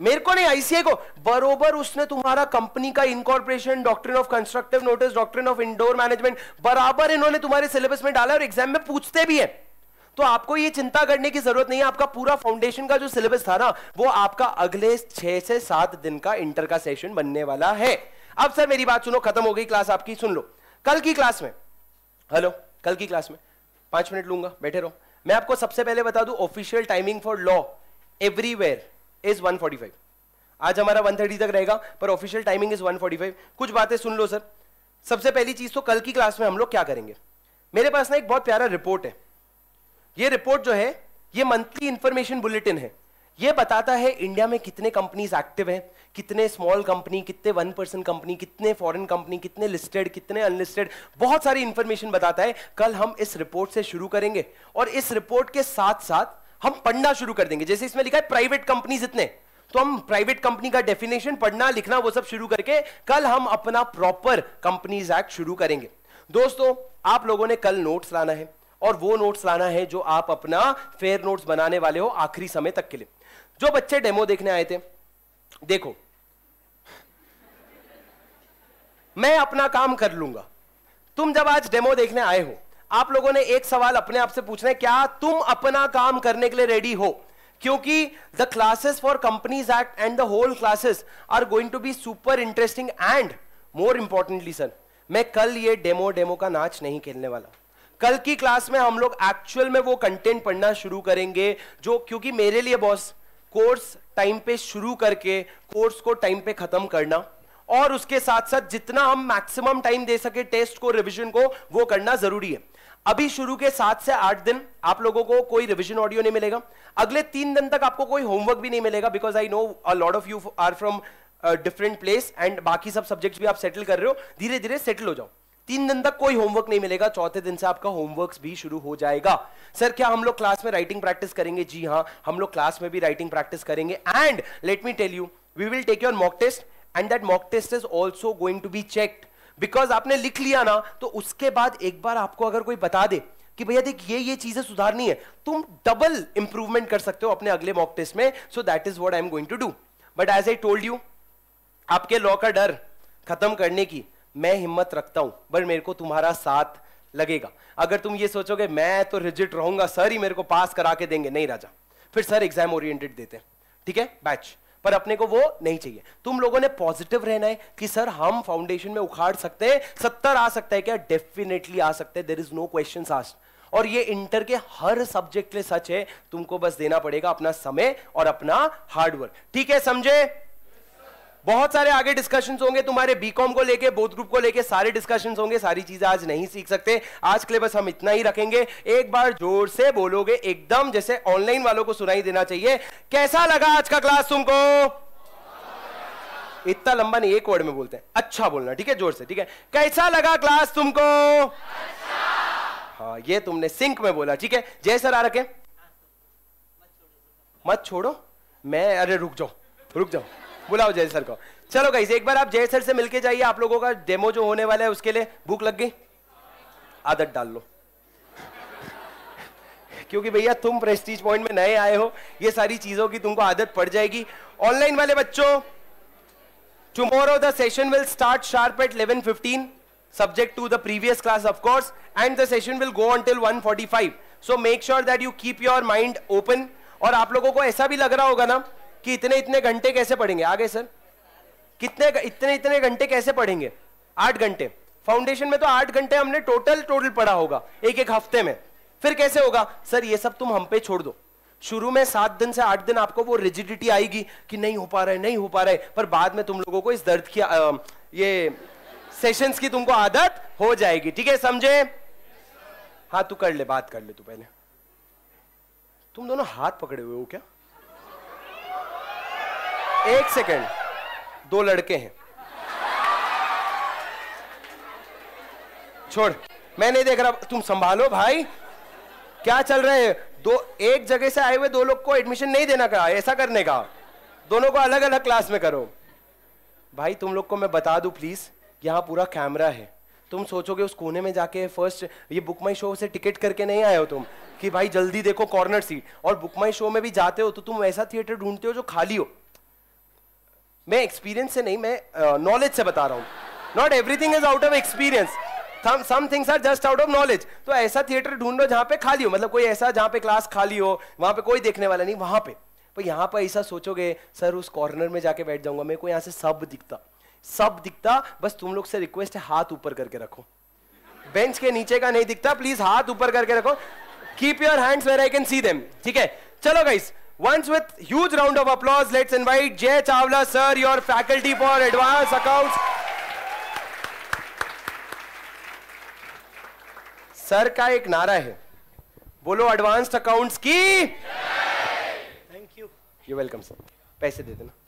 मेरे को नहीं, आईसीआई को, बरोबर उसने तुम्हारा कंपनी का incorporation, doctrine of constructive notice, doctrine of indoor management, बराबर इन्होंने तुम्हारे सिलेबस में डाला और एग्जाम में पूछते भी है। तो आपको ये चिंता करने की जरूरत नहीं है, आपका पूरा फाउंडेशन का जो सिलेबस था ना वो आपका अगले छह से सात दिन का इंटर का सेशन बनने वाला है। अब सर मेरी बात सुनो, खत्म हो गई क्लास आपकी, सुन लो कल की क्लास में, हेलो कल की क्लास में, पांच मिनट लूंगा, बैठे रहो। मैं आपको सबसे पहले बता दूं, official timing for law everywhere is one forty five. आज हमारा वन थर्टी तक रहेगा, पर official timing is one forty five. कुछ बातें सुन लो सर। सबसे पहली चीज तो कल की क्लास में हम लोग क्या करेंगे, मेरे पास ना एक बहुत प्यारा रिपोर्ट है। ये रिपोर्ट जो है ये मंथली इंफॉर्मेशन बुलेटिन है, ये बताता है इंडिया में कितने कंपनीज एक्टिव हैं, कितने स्मॉल कंपनी, कितने वन पर्सन कंपनी, कितने फॉरेन कंपनी, कितने लिस्टेड, कितने अनलिस्टेड, बहुत सारी इंफॉर्मेशन बताता है। कल हम इस रिपोर्ट से शुरू करेंगे और इस रिपोर्ट के साथ साथ हम पढ़ना शुरू कर देंगे। जैसे इसमें लिखा है प्राइवेट कंपनीज इतने, तो हम प्राइवेट कंपनी का डेफिनेशन पढ़ना लिखना वो सब शुरू करके कल हम अपना प्रॉपर कंपनीज एक्ट शुरू करेंगे। दोस्तों आप लोगों ने कल नोट्स लाना है और वो नोट्स लाना है जो आप अपना फेयर नोट्स बनाने वाले हो आखिरी समय तक के लिए। जो बच्चे डेमो देखने आए थे, देखो मैं अपना काम कर लूंगा। तुम जब आज डेमो देखने आए हो, आप लोगों ने एक सवाल अपने आप से पूछना है, क्या तुम अपना काम करने के लिए रेडी हो? क्योंकि the classes for companies act and the whole classes are going to be super interesting and more importantly sir, मैं कल ये डेमो डेमो का नाच नहीं खेलने वाला। कल की क्लास में हम लोग एक्चुअल में वो कंटेंट पढ़ना शुरू करेंगे जो, क्योंकि मेरे लिए बॉस कोर्स टाइम पे शुरू करके कोर्स को टाइम पे खत्म करना और उसके साथ साथ जितना हम मैक्सिमम टाइम दे सके टेस्ट को, रिवीजन को, वो करना जरूरी है। अभी शुरू के सात से आठ दिन आप लोगों को कोई रिवीजन ऑडियो नहीं मिलेगा, अगले तीन दिन तक आपको कोई होमवर्क भी नहीं मिलेगा, because I know a lot of you are from different place and बाकी सब सब्जेक्ट्स भी आप सेटल कर रहे हो, धीरे धीरे सेटल हो जाओ। तीन दिन तक कोई होमवर्क नहीं मिलेगा, चौथे दिन से आपका होमवर्क भी शुरू हो जाएगा। सर क्या हम लोग क्लास में राइटिंग प्रैक्टिस करेंगे? जी हाँ, हम लोग क्लास में भी राइटिंग प्रैक्टिस करेंगे and let me tell you, we will take your mock test and that mock test is also going to be checked. Because आपने लिख लिया ना, तो उसके बाद एक बार आपको अगर कोई बता दे कि भैया देख ये ये चीजें सुधारनी है, तुम डबल इंप्रूवमेंट कर सकते हो अपने अगले मॉक टेस्ट में। So that is what I am going to do. But as I told you, आपके लॉ का डर खत्म करने की मैं हिम्मत रखता हूं, बट मेरे को तुम्हारा साथ लगेगा। अगर तुम ये सोचोगे मैं तो रिजिट रहूंगा, सर ही मेरे को पास करा के देंगे, नहीं राजा, फिर सर एग्जाम ओरिएंटेड देते हैं, ठीक है बैच, पर अपने को वो नहीं चाहिए। तुम लोगों ने पॉजिटिव रहना है कि सर हम फाउंडेशन में उखाड़ सकते हैं, सत्तर आ सकता है क्या? डेफिनेटली आ सकते हैं, there is no question asked. और ये इंटर के हर सब्जेक्ट के लिए सच है, तुमको बस देना पड़ेगा अपना समय और अपना हार्डवर्क, ठीक है? समझे? बहुत सारे आगे डिस्कशंस होंगे तुम्हारे बीकॉम को लेके, बोथ ग्रुप को लेके, सारे डिस्कशंस होंगे, सारी चीजें आज नहीं सीख सकते। आज के लिए बस हम इतना ही रखेंगे। एक बार जोर से बोलोगे, एकदम जैसे ऑनलाइन वालों को सुनाई देना चाहिए। कैसा लगा आज का क्लास तुमको? इतना लंबा नहीं, एक वर्ड में बोलते हैं, अच्छा बोलना, ठीक है? जोर से, ठीक है? कैसा लगा क्लास तुमको? हाँ, ये तुमने सिंक में बोला, ठीक है? जय सर आ रखे, मत छोड़ो मैं, अरे रुक जाओ रुक जाओ, बुलाओ जय सर को। चलो गाइस, एक बार आप जय सर से मिलके जाइए। आप लोगों का डेमो जो होने वाला है उसके लिए भूख लग गई, आदत डाल लो क्योंकि भैया तुम प्रेस्टीज पॉइंट में नए आए हो, ये सारी चीजों की तुमको आदत पड़ जाएगी। ऑनलाइन वाले बच्चों, tomorrow the session will start sharp at eleven fifteen, subject to the previous class of course, and the session will go until one forty-five. So make sure that you keep your mind open. और आप लोगों को ऐसा भी लग रहा होगा ना कि इतने इतने घंटे कैसे पढ़ेंगे, आगे सर कितने इतने इतने घंटे कैसे पढ़ेंगे? आठ घंटे फाउंडेशन में, तो आठ घंटे हमने टोटल टोटल पढ़ा होगा एक एक हफ्ते में, फिर कैसे होगा? सर ये सब तुम हम पे छोड़ दो। शुरू में सात दिन से आठ दिन आपको वो रिजिडिटी आएगी कि नहीं हो पा रहा है, नहीं हो पा रहा है, पर बाद में तुम लोगों को इस दर्द की आ, ये सेशंस की तुमको आदत हो जाएगी, ठीक है? समझे? हाँ तू कर ले, बात कर ले तू पहले। तुम दोनों हाथ पकड़े हुए हो क्या? एक सेकेंड, दो लड़के हैं, छोड़ मैं नहीं देख रहा, तुम संभालो भाई, क्या चल रहा है? दो एक जगह से आए हुए दो लोग को एडमिशन नहीं देना का ऐसा करने का, दोनों को अलग अलग क्लास में करो। भाई तुम लोग को मैं बता दूं प्लीज, यहाँ पूरा कैमरा है, तुम सोचोगे उस कोने में जाके फर्स्ट, ये बुक माई शो से टिकट करके नहीं आए हो तुम कि भाई जल्दी देखो कॉर्नर सीट, और बुक माई शो में भी जाते हो तो तुम ऐसा थिएटर ढूंढते हो जो खाली हो। मैं एक्सपीरियंस से नहीं, मैं नॉलेज uh, से बता रहा हूँ। Not everything is out of experience, some things are just out of knowledge. तो ऐसा थिएटर ढूंढो जहाँ पे खाली हो, मतलब कोई ऐसा जहाँ पे क्लास खाली हो, वहाँ पे कोई देखने वाला नहीं, वहाँ पे पर यहाँ पर ऐसा सोचोगे सर उस कॉर्नर में जाके बैठ जाऊंगा मेरे को, यहाँ से सब दिखता सब दिखता। बस तुम लोग से रिक्वेस्ट है हाथ ऊपर करके रखो, बेंच के नीचे का नहीं दिखता, प्लीज हाथ ऊपर करके रखो। Keep your hands where I can see them, ठीक है? चलो guys, once with huge round of applause let's invite Jay Chawla sir, your faculty for advanced accounts. Sir का एक नारा है, बोलो एडवांस्ड अकाउंट्स की जय। Thank you, you welcome sir, पैसे दे देना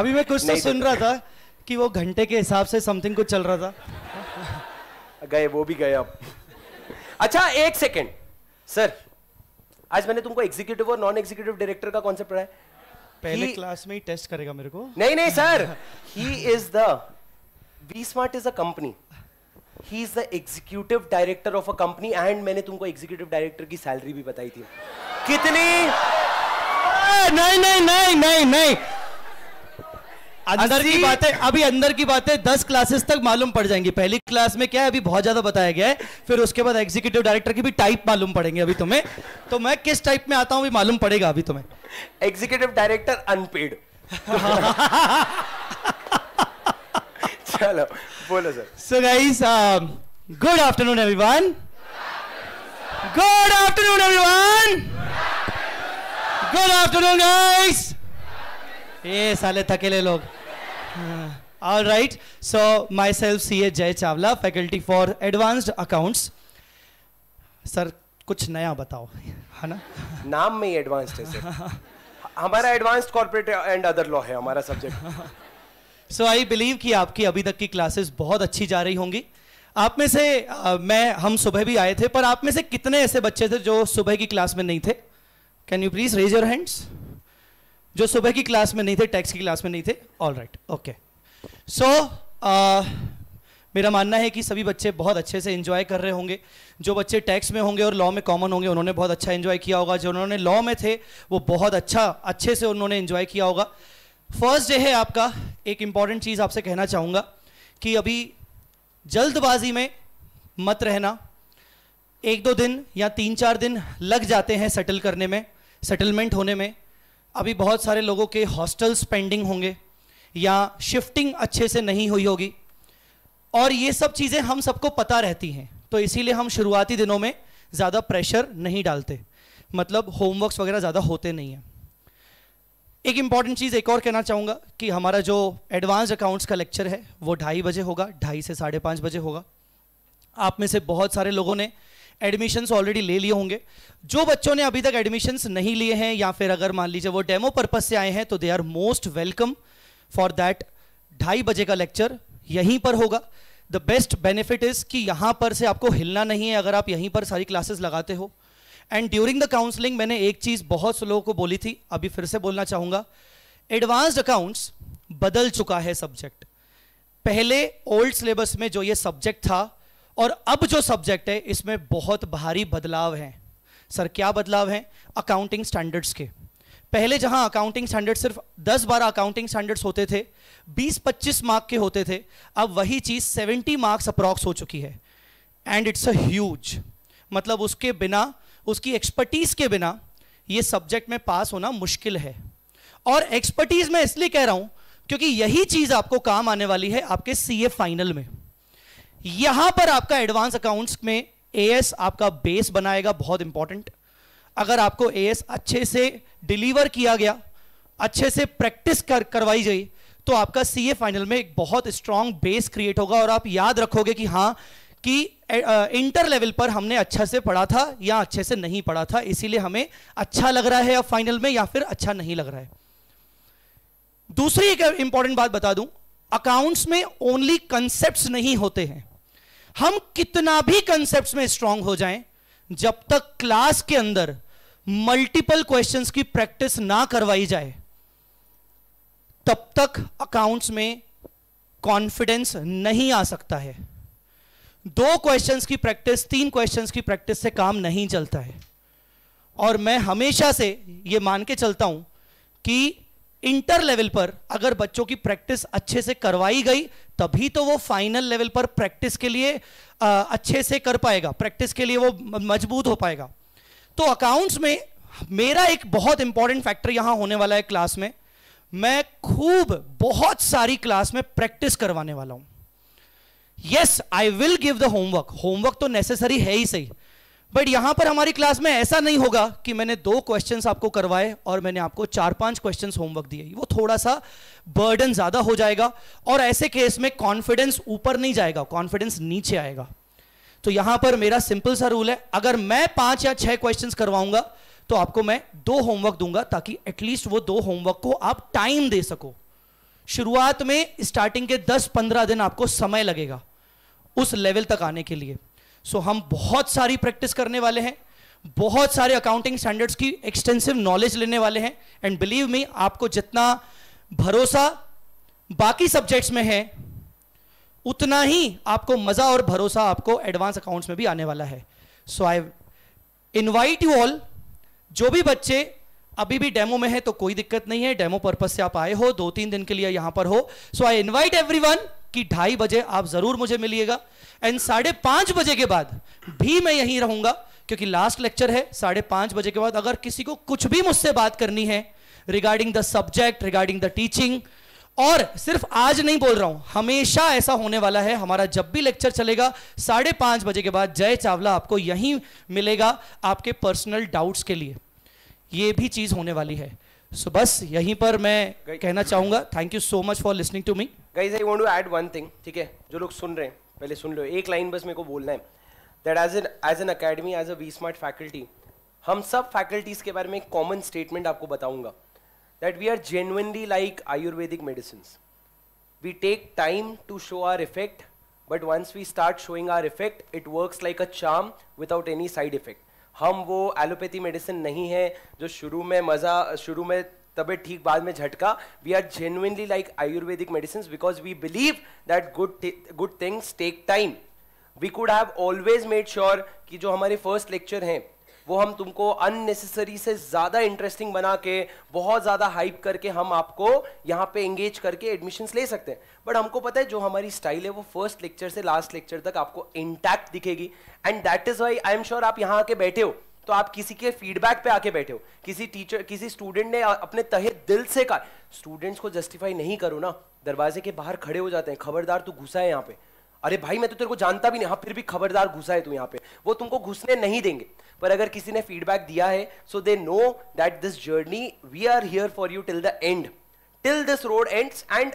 अभी मैं कुछ तो सुन रहा था कि वो घंटे के हिसाब से समथिंग कुछ चल रहा था गए वो भी गए आप। अच्छा एक सेकेंड सर, आज मैंने तुमको एग्जीक्यूटिव और नॉन एग्जीक्यूटिव डायरेक्टर का कॉन्सेप्ट पढ़ाया, पहले क्लास में ही टेस्ट करेगा मेरे को? नहीं नहीं sir, he is the B smart is a company, he is the executive director of a company and मैंने तुमको एग्जीक्यूटिव डायरेक्टर की सैलरी भी बताई थी कितनी। नहीं नहीं नहीं नहीं नहीं अंदर की बातें अभी अंदर की बातें दस क्लासेस तक मालूम पड़ जाएंगी। पहली क्लास में क्या है अभी बहुत ज्यादा बताया गया है, फिर उसके बाद एग्जीक्यूटिव डायरेक्टर की भी टाइप मालूम पड़ेंगे अभी तुम्हें, तो मैं किस टाइप में आता हूँ भी मालूम पड़ेगा अभी तुम्हें। Executive director unpaid. चलो बोलो sir. So guys good afternoon everyone, good afternoon everyone, good afternoon guys. ये साले थकेले लोग। All right, so my self C A Jay Chawla, faculty for advanced accounts. Sir कुछ नया बताओ, है ना? नाम में ही एडवांस्ड है सर। हमारा advanced corporate and other law है हमारा सब्जेक्ट। सो आई बिलीव कि आपकी अभी तक की क्लासेस बहुत अच्छी जा रही होंगी। आप में से uh, मैं हम सुबह भी आए थे, पर आप में से कितने ऐसे बच्चे थे जो सुबह की क्लास में नहीं थे? Can you please raise your hands, जो सुबह की क्लास में नहीं थे, टैक्स की क्लास में नहीं थे। All right, okay. सो मेरा मानना है कि सभी बच्चे बहुत अच्छे से एंजॉय कर रहे होंगे। जो बच्चे टैक्स में होंगे और लॉ में कॉमन होंगे उन्होंने बहुत अच्छा एंजॉय किया होगा, जो उन्होंने लॉ में थे वो बहुत अच्छा अच्छे से उन्होंने एंजॉय किया होगा। फर्स्ट डे है आपका। एक इम्पॉर्टेंट चीज़ आपसे कहना चाहूँगा कि अभी जल्दबाजी में मत रहना। एक दो दिन या तीन चार दिन लग जाते हैं सेटल करने में, सेटलमेंट होने में। अभी बहुत सारे लोगों के हॉस्टल्स पेंडिंग होंगे या शिफ्टिंग अच्छे से नहीं हुई होगी, और ये सब चीज़ें हम सबको पता रहती हैं, तो इसीलिए हम शुरुआती दिनों में ज़्यादा प्रेशर नहीं डालते, मतलब होमवर्क्स वगैरह ज़्यादा होते नहीं हैं। एक इम्पॉर्टेंट चीज़ एक और कहना चाहूँगा कि हमारा जो एडवांस अकाउंट्स का लेक्चर है वो ढाई बजे होगा, ढाई से साढ़े पाँच बजे होगा। आप में से बहुत सारे लोगों ने एडमिशन्स ऑलरेडी ले लिए होंगे। जो बच्चों ने अभी तक एडमिशन्स नहीं लिए हैं या फिर अगर मान लीजिए वो डेमो पर्पस से आए हैं, तो they are most welcome for that. ढाई बजे का लेक्चर यहीं पर होगा। द बेस्ट बेनिफिट इज़ कि यहाँ पर से आपको हिलना नहीं है अगर आप यहीं पर सारी क्लासेस लगाते हो। एंड ड्यूरिंग द काउंसलिंग मैंने एक चीज़ बहुत से लोगों को बोली थी, अभी फिर से बोलना चाहूँगा, एडवांस्ड अकाउंट्स बदल चुका है सब्जेक्ट। पहले ओल्ड सिलेबस में जो ये सब्जेक्ट था और अब जो सब्जेक्ट है इसमें बहुत भारी बदलाव हैं। सर क्या बदलाव हैं? अकाउंटिंग स्टैंडर्ड्स के। पहले जहां अकाउंटिंग स्टैंडर्ड सिर्फ दस बारह अकाउंटिंग स्टैंडर्ड्स होते थे, बीस पच्चीस मार्क के होते थे, अब वही चीज़ सत्तर मार्क्स अप्रॉक्स हो चुकी है। एंड इट्स अ ह्यूज, मतलब उसके बिना, उसकी एक्सपर्टीज़ के बिना ये सब्जेक्ट में पास होना मुश्किल है। और एक्सपर्टीज़ मैं इसलिए कह रहा हूँ क्योंकि यही चीज़ आपको काम आने वाली है आपके सी ए फाइनल में। यहां पर आपका एडवांस अकाउंट्स में एएस आपका बेस बनाएगा, बहुत इंपॉर्टेंट। अगर आपको एएस अच्छे से डिलीवर किया गया, अच्छे से प्रैक्टिस कर करवाई गई, तो आपका सीए फाइनल में एक बहुत स्ट्रांग बेस क्रिएट होगा और आप याद रखोगे कि हाँ कि इंटर लेवल पर हमने अच्छा से पढ़ा था या अच्छे से नहीं पढ़ा था, इसीलिए हमें अच्छा लग रहा है अब फाइनल में या फिर अच्छा नहीं लग रहा है। दूसरी एक इंपॉर्टेंट बात बता दूं, अकाउंट्स में ओनली कंसेप्ट नहीं होते हैं। हम कितना भी कंसेप्ट्स में स्ट्रांग हो जाएं, जब तक क्लास के अंदर मल्टीपल क्वेश्चंस की प्रैक्टिस ना करवाई जाए, तब तक अकाउंट्स में कॉन्फिडेंस नहीं आ सकता है। दो क्वेश्चंस की प्रैक्टिस, तीन क्वेश्चंस की प्रैक्टिस से काम नहीं चलता है। और मैं हमेशा से ये मान के चलता हूं कि इंटर लेवल पर अगर बच्चों की प्रैक्टिस अच्छे से करवाई गई, तभी तो वो फाइनल लेवल पर प्रैक्टिस के लिए आ, अच्छे से कर पाएगा, प्रैक्टिस के लिए वो मजबूत हो पाएगा। तो अकाउंट्स में मेरा एक बहुत इंपॉर्टेंट फैक्टर यहां होने वाला है क्लास में। मैं खूब बहुत सारी क्लास में प्रैक्टिस करवाने वाला हूं। Yes, I will give the homework, homework तो नेसेसरी है ही सही, बट यहां पर हमारी क्लास में ऐसा नहीं होगा कि मैंने दो क्वेश्चंस आपको करवाए और मैंने आपको चार पांच क्वेश्चंस होमवर्क दिए। वो थोड़ा सा बर्डन ज्यादा हो जाएगा और ऐसे केस में कॉन्फिडेंस ऊपर नहीं जाएगा, कॉन्फिडेंस नीचे आएगा। तो यहां पर मेरा सिंपल सा रूल है, अगर मैं पांच या छह क्वेश्चंस करवाऊंगा तो आपको मैं दो होमवर्क दूंगा, ताकि एटलीस्ट वो दो होमवर्क को आप टाइम दे सको। शुरुआत में स्टार्टिंग के दस पंद्रह दिन आपको समय लगेगा उस लेवल तक आने के लिए। सो so, हम बहुत सारी प्रैक्टिस करने वाले हैं, बहुत सारे अकाउंटिंग स्टैंडर्ड्स की एक्सटेंसिव नॉलेज लेने वाले हैं। एंड बिलीव मी, आपको जितना भरोसा बाकी सब्जेक्ट्स में है, उतना ही आपको मज़ा और भरोसा आपको एडवांस अकाउंट्स में भी आने वाला है। So I invite you all, जो भी बच्चे अभी भी डेमो में है तो कोई दिक्कत नहीं है, डेमो पर्पज से आप आए हो, दो तीन दिन के लिए यहां पर हो. सो आई इनवाइट एवरीवन कि ढाई बजे आप जरूर मुझे मिलिएगा एंड साढ़े पांच बजे के बाद भी मैं यहीं रहूंगा क्योंकि लास्ट लेक्चर है. साढ़े पांच बजे के बाद अगर किसी को कुछ भी मुझसे बात करनी है regarding the subject, regarding the teaching, और सिर्फ आज नहीं बोल रहा हूं, हमेशा ऐसा होने वाला है. हमारा जब भी लेक्चर चलेगा साढ़े पांच बजे के बाद जय चावला आपको यहीं मिलेगा आपके पर्सनल डाउट्स के लिए. ये भी चीज होने वाली है. सो so, बस यहीं पर मैं कहना चाहूंगा. Thank you so much for listening to me guys. I want to add one thing. ठीक है, जो लोग सुन रहे हैं पहले सुन लो, एक लाइन बस मेरे को बोलना है that as an as an academy, as a V smart faculty, हम सब फैकल्टीज के बारे में एक कॉमन स्टेटमेंट आपको बताऊंगा that we are genuinely like Ayurvedic medicines. We take time to show our effect, but once we start showing our effect, it works like a charm without any side effect. हम वो एलोपैथी मेडिसिन नहीं है जो शुरू में मज़ा, शुरू में तबीयत ठीक, बाद में झटका. We are genuinely like Ayurvedic medicines because we believe that good good things take time. We could have always made sure कि जो हमारे first lecture हैं वो हम तुमको अननेसेसरी से ज़्यादा इंटरेस्टिंग बना के, बहुत ज़्यादा हाइप करके हम आपको यहाँ पे एंगेज करके एडमिशन्स ले सकते हैं. बट हमको पता है जो हमारी स्टाइल है वो फर्स्ट लेक्चर से लास्ट लेक्चर तक आपको इंटैक्ट दिखेगी. And that is why I am sure आप यहाँ आके बैठे हो तो आप किसी के फीडबैक पे आके बैठे हो. किसी टीचर, किसी स्टूडेंट ने अपने तहे दिल से कहा. स्टूडेंट्स को जस्टिफाई नहीं करो ना, दरवाजे के बाहर खड़े हो जाते हैं, खबरदार तू घुसा है यहाँ पे. अरे भाई मैं तो तेरे को जानता भी नहीं, हाँ फिर भी खबरदार घुसा है तू यहाँ पे. वो तुमको घुसने नहीं देंगे. पर अगर किसी ने फीडबैक दिया है so they know that this journey we are here for you till the end, till this road ends. And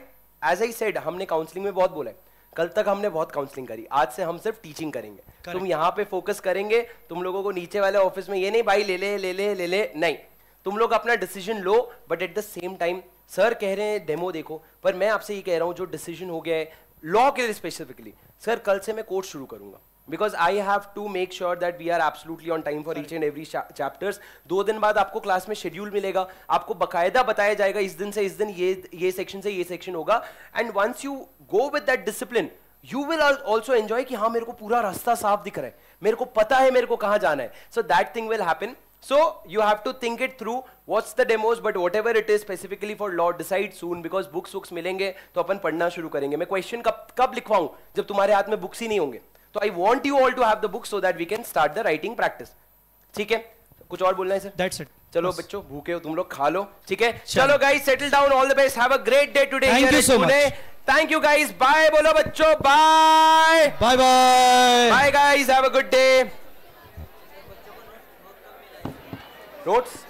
as I said, हमने काउंसलिंग में बहुत बोला है. कल तक हमने बहुत काउंसलिंग करी, आज से हम सिर्फ टीचिंग करेंगे. Correct. तुम यहाँ पे फोकस करेंगे. तुम लोगों को नीचे वाले ऑफिस में ये नहीं भाई ले ले ले ले ले ले नहीं. तुम लोग अपना डिसीजन लो. But at the same time sir कह रहे हैं डेमो देखो, पर मैं आपसे ये कह रहा हूँ जो डिसीजन हो गया है लॉ के लिए स्पेसिफिकली, सर कल से मैं कोर्स शुरू करूंगा because I have to make sure that we are absolutely on time for each and every chapters. दो दिन बाद आपको क्लास में शेड्यूल मिलेगा, आपको बाकायदा बताया जाएगा इस दिन से इस दिन ये ये सेक्शन से ये सेक्शन होगा. And once you go with that discipline you will also enjoy कि हाँ मेरे को पूरा रास्ता साफ दिख रहा है, मेरे को पता है मेरे को कहाँ जाना है. So that thing will happen. So you have to think it through. What's the demos? But whatever it is specifically for law, decide soon because books books मिलेंगे तो अपन पढ़ना शुरू करेंगे. मैं question कब कब लिखवाऊँ जब तुम्हारे हाथ में books ही नहीं होंगे. तो I want you all to have the books so that we can start the writing practice. ठीक है? कुछ और बोलना है सर? That's it. चलो बच्चों भूखे हो तुम लोग, खा लो. ठीक है? चलो guys settle down, all the best, have a great day today. Thank you so much. Thank you guys. Bye बोलो बच्चों. Bye. Bye bye. Bye guys. Have a good day. Roads